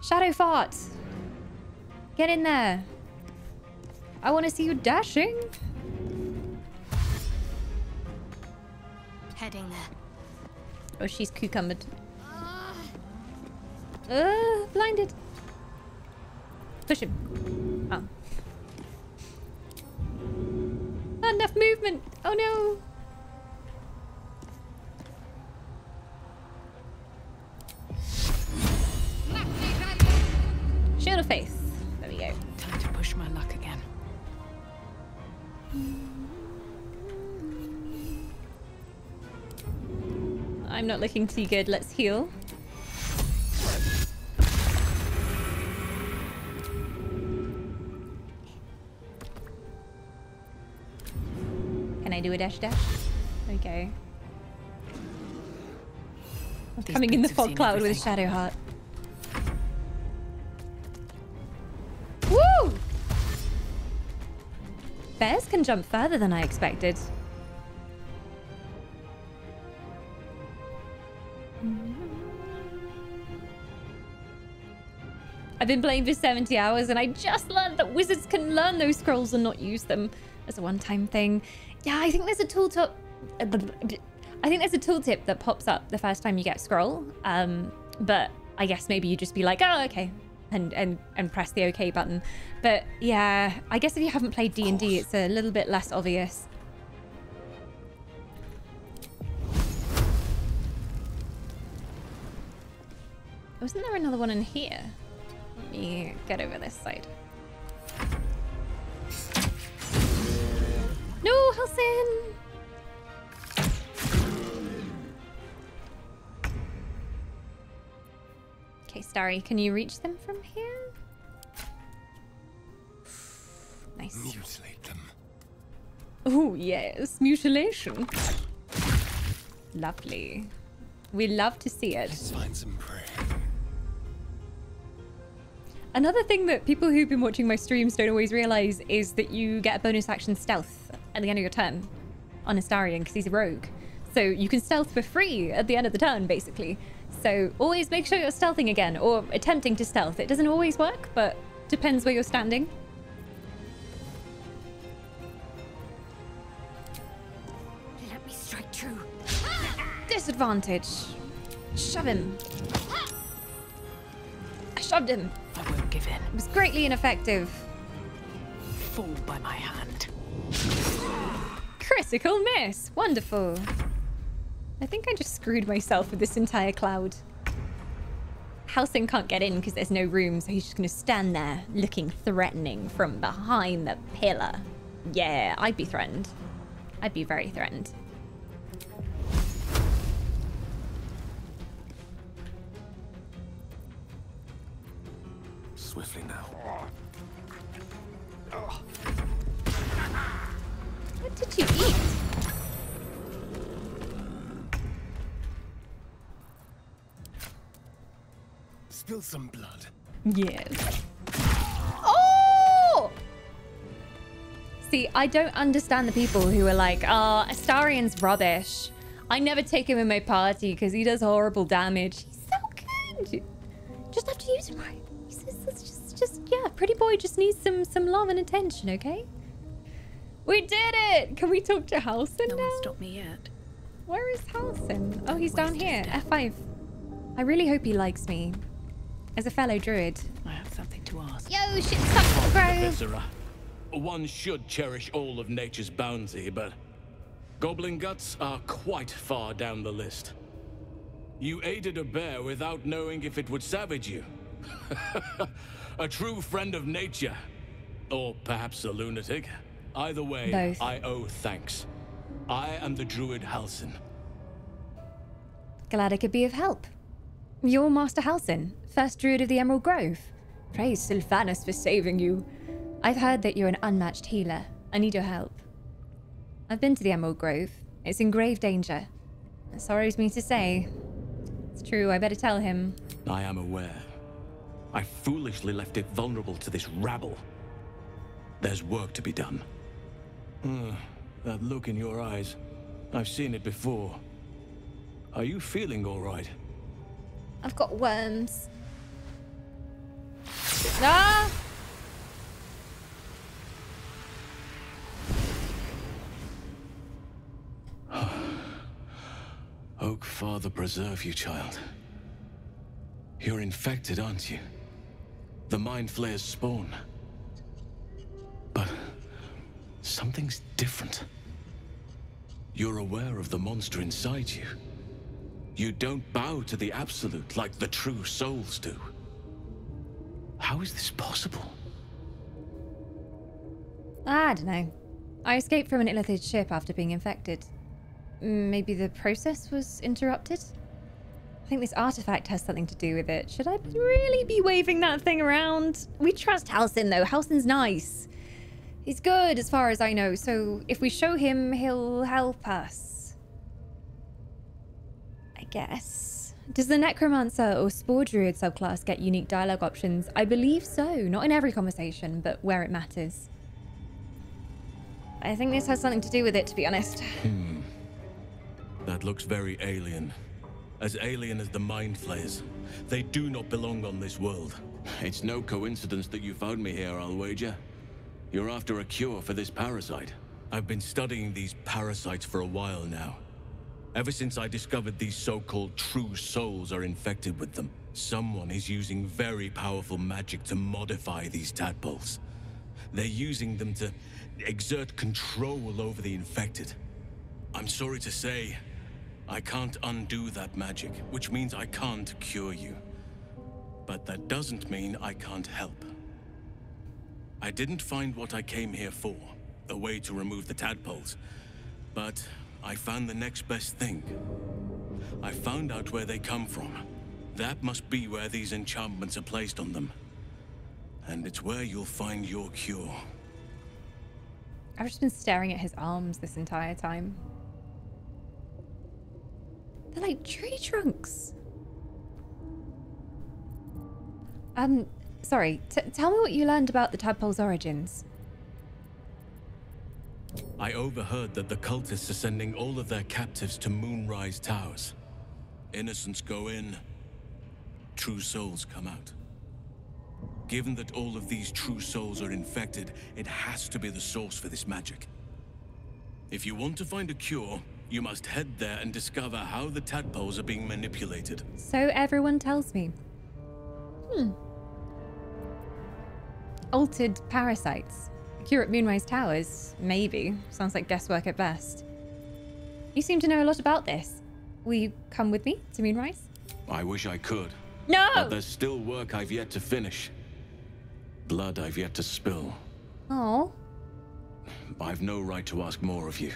Shadow fart. Get in there. I want to see you dashing. Heading there. Oh, she's cucumbered. Uh, uh blinded. Push him. Oh. Not enough movement. Oh no. Shield of faith. There we go. Time to push my luck again. I'm not looking too good. Let's heal. Can I do a dash dash? There we go. I'm coming in the fog cloud with a Shadowheart. Woo! Bears can jump further than I expected. I've been playing for seventy hours and I just learned that wizards can learn those scrolls and not use them. as a one-time thing. Yeah, I think there's a tooltip. I think there's a tooltip that pops up the first time you get scroll. Um, but I guess maybe you just be like, oh, okay, and and and press the okay button. But yeah, I guess if you haven't played D and D, it's a little bit less obvious. Wasn't there another one in here? Let me get over this side. No, Halsin! Okay, Starry, can you reach them from here? Nice. Mutilate them. Oh, yes. Mutilation. Lovely. We love to see it. Let's find some prey. Another thing that people who've been watching my streams don't always realize is that you get a bonus action stealth at the end of your turn on Astarion because he's a rogue. So you can stealth for free at the end of the turn, basically. So always make sure you're stealthing again or attempting to stealth. It doesn't always work, but depends where you're standing. Let me strike true. Disadvantage. Shove him. I shoved him. I won't give in. It was greatly ineffective. Fall by my hand. Critical miss. Wonderful. I think I just screwed myself with this entire cloud. Halsin can't get in because there's no room, so he's just going to stand there looking threatening from behind the pillar. Yeah, I'd be threatened. I'd be very threatened. Swiftly now. What did you eat? Spill some blood. Yes. Oh! See, I don't understand the people who are like, oh, Astarion's rubbish. I never take him in my party because he does horrible damage. He's so good. Just have to use him right. It's just, just, yeah, pretty boy just needs some some love and attention, okay? We did it! Can we talk to Halsin now? No one stopped me yet. Where is Halsin? Oh, he's down here. F five. I really hope he likes me. As a fellow druid. I have something to ask. Yo, shit sucks, bro! One should cherish all of nature's bounty, but goblin guts are quite far down the list. You aided a bear without knowing if it would savage you. A true friend of nature, or perhaps a lunatic. Either way, both. I owe thanks. I am the druid Halsin. Glad I could be of help. Your master Halsin, first druid of the Emerald Grove. Praise Sylvanus for saving you. I've heard that you're an unmatched healer. I need your help. I've been to the Emerald Grove. It's in grave danger. It sorrows me to say. It's true, I better tell him. I am aware. I foolishly left it vulnerable to this rabble. There's work to be done. Mm, that look in your eyes. I've seen it before. Are you feeling all right? I've got worms. Ah! Oak Father preserve you, child. You're infected, aren't you? The Mind Flayer's spawn. But something's different. You're aware of the monster inside you. You don't bow to the Absolute like the true souls do. How is this possible? I don't know. I escaped from an illithid ship after being infected. Maybe the process was interrupted? I think this artifact has something to do with it. Should I really be waving that thing around? We trust Halsin, though. Halsin's nice. He's good, as far as I know. So if we show him, he'll help us. I guess. Does the Necromancer or Spore Druid subclass get unique dialogue options? I believe so. Not in every conversation, but where it matters. I think this has something to do with it, to be honest. Hmm. That looks very alien. As alien as the Mind Flayers. They do not belong on this world. It's no coincidence that you found me here, I'll wager. You're after a cure for this parasite. I've been studying these parasites for a while now. Ever since I discovered these so-called true souls are infected with them. Someone is using very powerful magic to modify these tadpoles. They're using them to exert control over the infected. I'm sorry to say, I can't undo that magic, which means I can't cure you. But that doesn't mean I can't help. I didn't find what I came here for, a way to remove the tadpoles, but I found the next best thing. I found out where they come from. That must be where these enchantments are placed on them. And it's where you'll find your cure. I've just been staring at his arms this entire time. They're like tree trunks. Um, sorry, t tell me what you learned about the tadpole's origins. I overheard that the cultists are sending all of their captives to Moonrise Towers. Innocents go in, true souls come out. Given that all of these true souls are infected, it has to be the source for this magic. If you want to find a cure, you must head there and discover how the tadpoles are being manipulated. So everyone tells me. Hmm. Altered parasites. Cure at Moonrise Towers? Maybe. Sounds like guesswork at best. You seem to know a lot about this. Will you come with me to Moonrise? I wish I could. No! But there's still work I've yet to finish. Blood I've yet to spill. Oh. I've no right to ask more of you.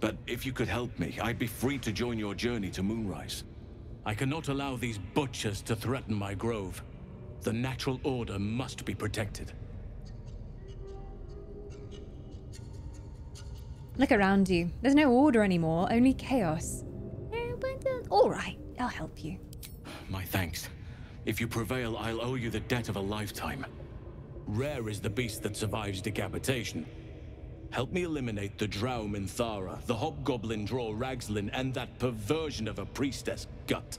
But if you could help me, I'd be free to join your journey to Moonrise. I cannot allow these butchers to threaten my grove. The natural order must be protected. Look around you. There's no order anymore, only chaos. All right, I'll help you. My thanks. If you prevail, I'll owe you the debt of a lifetime. Rare is the beast that survives decapitation. Help me eliminate the Drow Minthara, the Hobgoblin Draw Ragslin, and that perversion of a Priestess Gut.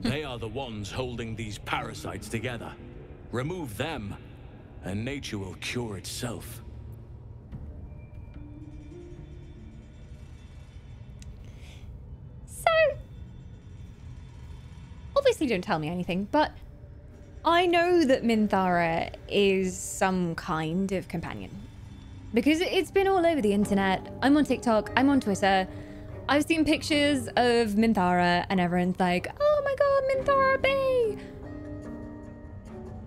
They are the ones holding these parasites together. Remove them, and nature will cure itself. So, obviously you don't tell me anything, but I know that Minthara is some kind of companion. Because it's been all over the internet. I'm on TikTok, I'm on Twitter. I've seen pictures of Minthara and everyone's like, oh my god, Minthara Bay!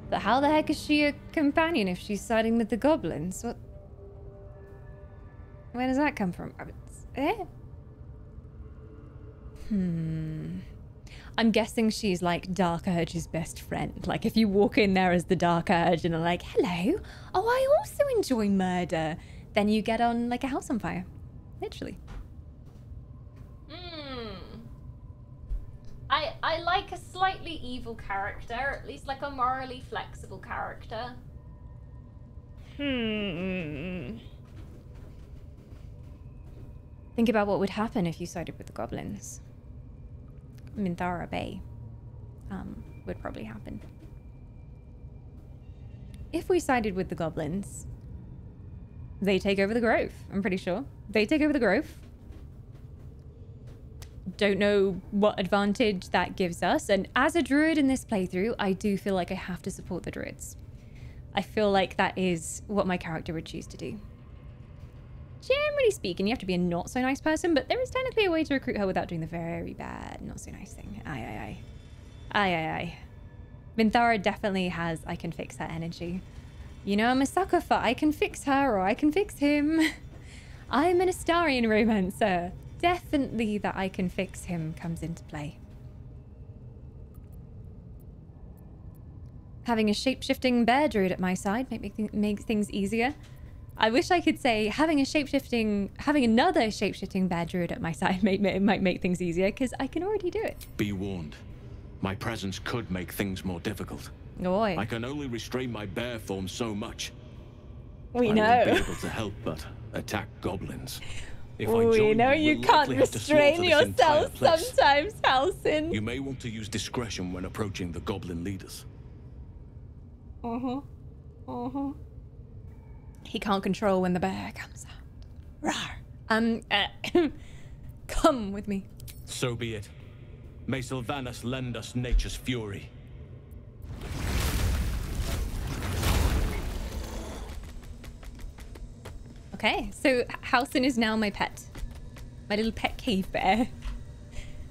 But how the heck is she a companion if she's siding with the goblins? What? Where does that come from? Eh? Hmm. I'm guessing she's like Dark Urge's best friend. Like if you walk in there as the Dark Urge and are like, hello, oh, I also enjoy murder. Then you get on like a house on fire, literally. Mm. I, I like a slightly evil character, at least like a morally flexible character. Hmm. Think about what would happen if you sided with the goblins. Minthara Bay um, would probably happen. If we sided with the goblins, they take over the grove, I'm pretty sure. They take over the grove. Don't know what advantage that gives us. And as a druid in this playthrough, I do feel like I have to support the druids. I feel like that is what my character would choose to do. Generally speaking, you have to be a not so nice person, but there is technically a way to recruit her without doing the very bad, not so nice thing. Aye, aye, aye. Aye, aye, aye. Minthara definitely has I can fix her energy. You know, I'm a sucker for I can fix her or I can fix him. I'm an Astarion romancer. Definitely that I can fix him comes into play. Having a shape-shifting bear druid at my side might make, th make things easier. I wish I could say having a shape-shifting, having another shape-shifting bad druid at my side may, may, might make things easier because I can already do it. Be warned, my presence could make things more difficult. Oy. I can only restrain my bear form so much. We I know. I won't be able to help but attack goblins. If Ooh, I join, you know you can't restrain yourself sometimes, Halsin. You may want to use discretion when approaching the goblin leaders. Uh huh. Uh huh. He can't control when the bear comes out. Rawr. Um, uh, come with me. So be it. May Sylvanus lend us nature's fury. Okay, so Halsin is now my pet. My little pet cave bear.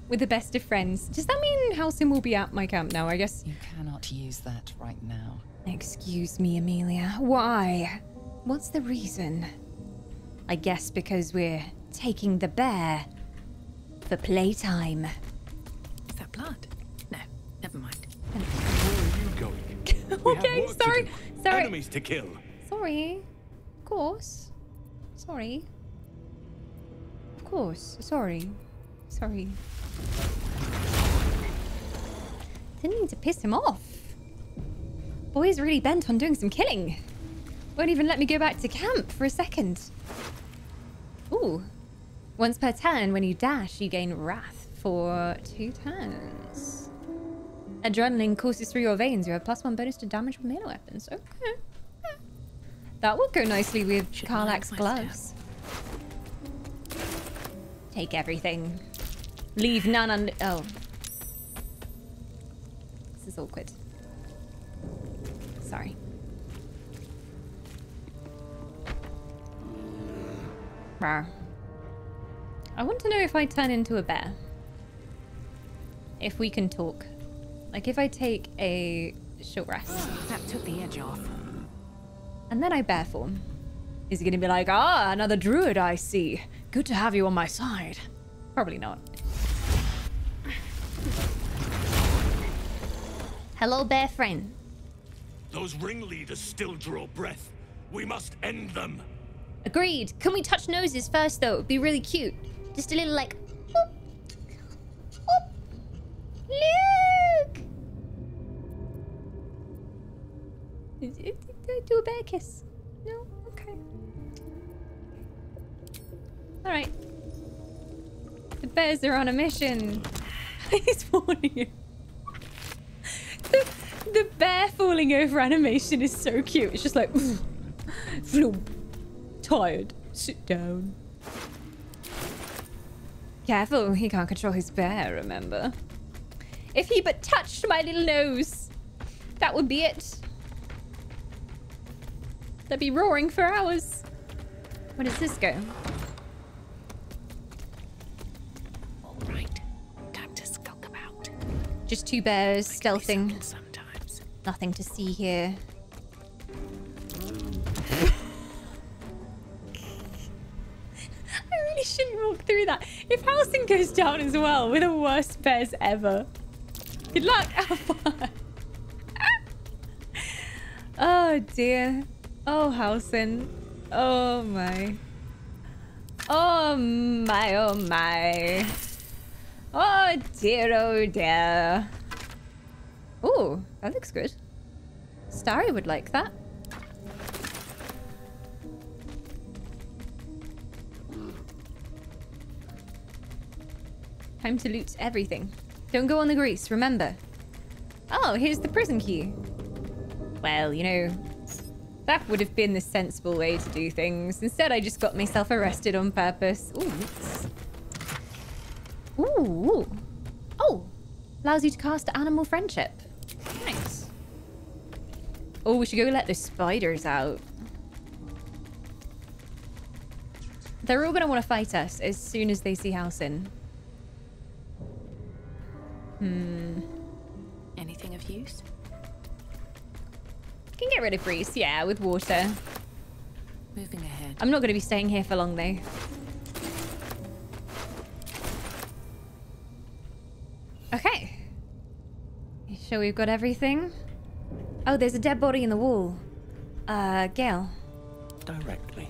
With the best of friends. Does that mean Halsin will be at my camp now, I guess? You cannot use that right now. Excuse me, Amelia. Why? What's the reason? I guess because we're taking the bear for playtime. Is that blood? No, never mind. Where are you going? Okay, sorry. Sorry. Enemies to kill. Sorry. Of course. Sorry. Of course. Sorry. Sorry. Didn't mean to piss him off. Boy's really bent on doing some killing. Won't even let me go back to camp for a second. Ooh. Once per turn, when you dash, you gain wrath for two turns. Adrenaline courses through your veins. You have plus one bonus to damage with melee weapons. Okay. Yeah. That would go nicely with Karlach's gloves. Down. Take everything. Leave none un- Oh. This is awkward. Sorry. Rawr. I want to know if I turn into a bear. If we can talk. Like if I take a short rest. That took the edge off. And then I bear form. Is he going to be like, ah, another druid I see. Good to have you on my side. Probably not. Hello, bear friend. Those ringleaders still draw breath. We must end them. Agreed. Can we touch noses first, though? It'd be really cute. Just a little, like... Oop. Oop. Luke! Did I do a bear kiss? No? Okay. Alright. The bears are on a mission. He's warning you. the, the bear falling over animation is so cute. It's just like... Floop. Tired. Sit down. Careful, he can't control his bear, remember? If he but touched my little nose, that would be it. They'd be roaring for hours. Where does this go? All right, time to skulk about. Just two bears stealthing. Sometimes. Nothing to see here. Shouldn't walk through that. If Halsin goes down as well, we're the worst bears ever. Good luck, Alpha. Oh dear. Oh, Halsin. Oh my. Oh my, oh my. Oh dear, oh dear. Oh, that looks good. Starry would like that. Time to loot everything. Don't go on the grease, remember. Oh, here's the prison key. Well, you know, that would have been the sensible way to do things. Instead, I just got myself arrested on purpose. Ooh. Ooh. Oh, allows you to cast animal friendship. Nice. Oh, we should go let the spiders out. They're all going to want to fight us as soon as they see Halsin. Hmm. Anything of use? Can get rid of grease, yeah, with water. Moving ahead. I'm not going to be staying here for long, though. Okay. You sure we've got everything? Oh, there's a dead body in the wall. Uh, Gale. Directly.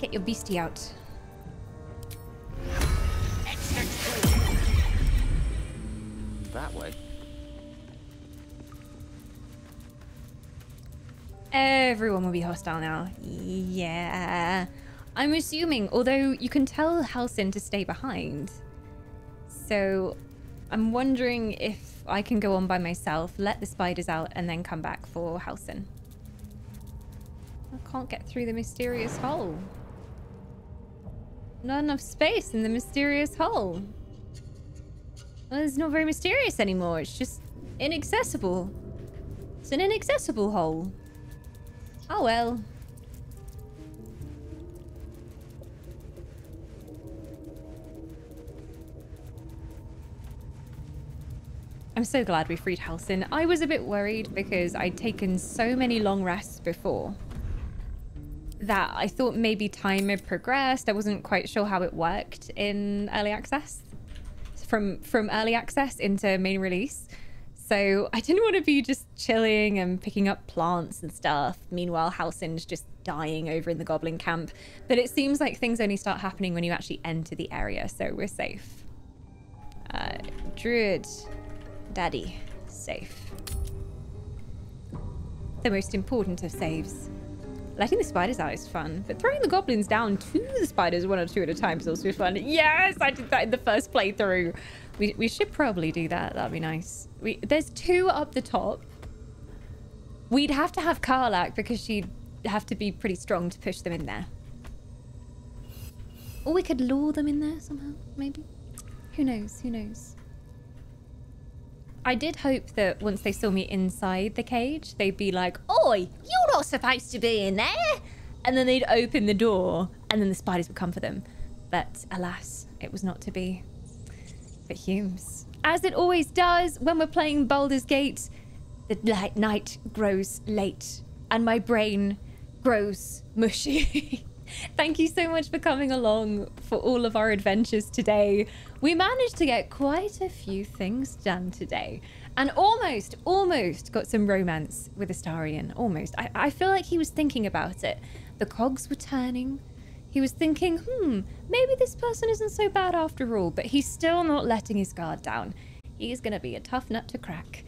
Get your beastie out. That way. Everyone will be hostile now. Yeah. I'm assuming, although you can tell Halsin to stay behind. So I'm wondering if I can go on by myself, let the spiders out, and then come back for Halsin. I can't get through the mysterious hole. Not enough space in the mysterious hole. Well, it's not very mysterious anymore. It's just inaccessible. It's an inaccessible hole. Oh well. I'm so glad we freed Halsin. I was a bit worried because I'd taken so many long rests before that I thought maybe time had progressed. I wasn't quite sure how it worked in early access, from from early access into main release. So I didn't want to be just chilling and picking up plants and stuff. Meanwhile, Halsin's just dying over in the goblin camp. But it seems like things only start happening when you actually enter the area, so we're safe. Uh, Druid. Daddy, safe. The most important of saves. Letting the spiders out is fun, but throwing the goblins down to the spiders one or two at a time is also fun. Yes, I did that in the first playthrough. We, we should probably do that. That'd be nice. We, there's two up the top. We'd have to have Karlach because she'd have to be pretty strong to push them in there. Or we could lure them in there somehow, maybe. Who knows? Who knows? I did hope that once they saw me inside the cage, they'd be like, "Oi, you're not supposed to be in there!" And then they'd open the door, and then the spiders would come for them. But alas, it was not to be. But Humes, as it always does when we're playing Baldur's Gate, the night grows late, and my brain grows mushy. Thank you so much for coming along for all of our adventures today. We managed to get quite a few things done today. And almost, almost got some romance with Astarion. Almost. I, I feel like he was thinking about it. The cogs were turning. He was thinking, hmm, maybe this person isn't so bad after all. But he's still not letting his guard down. He's going to be a tough nut to crack.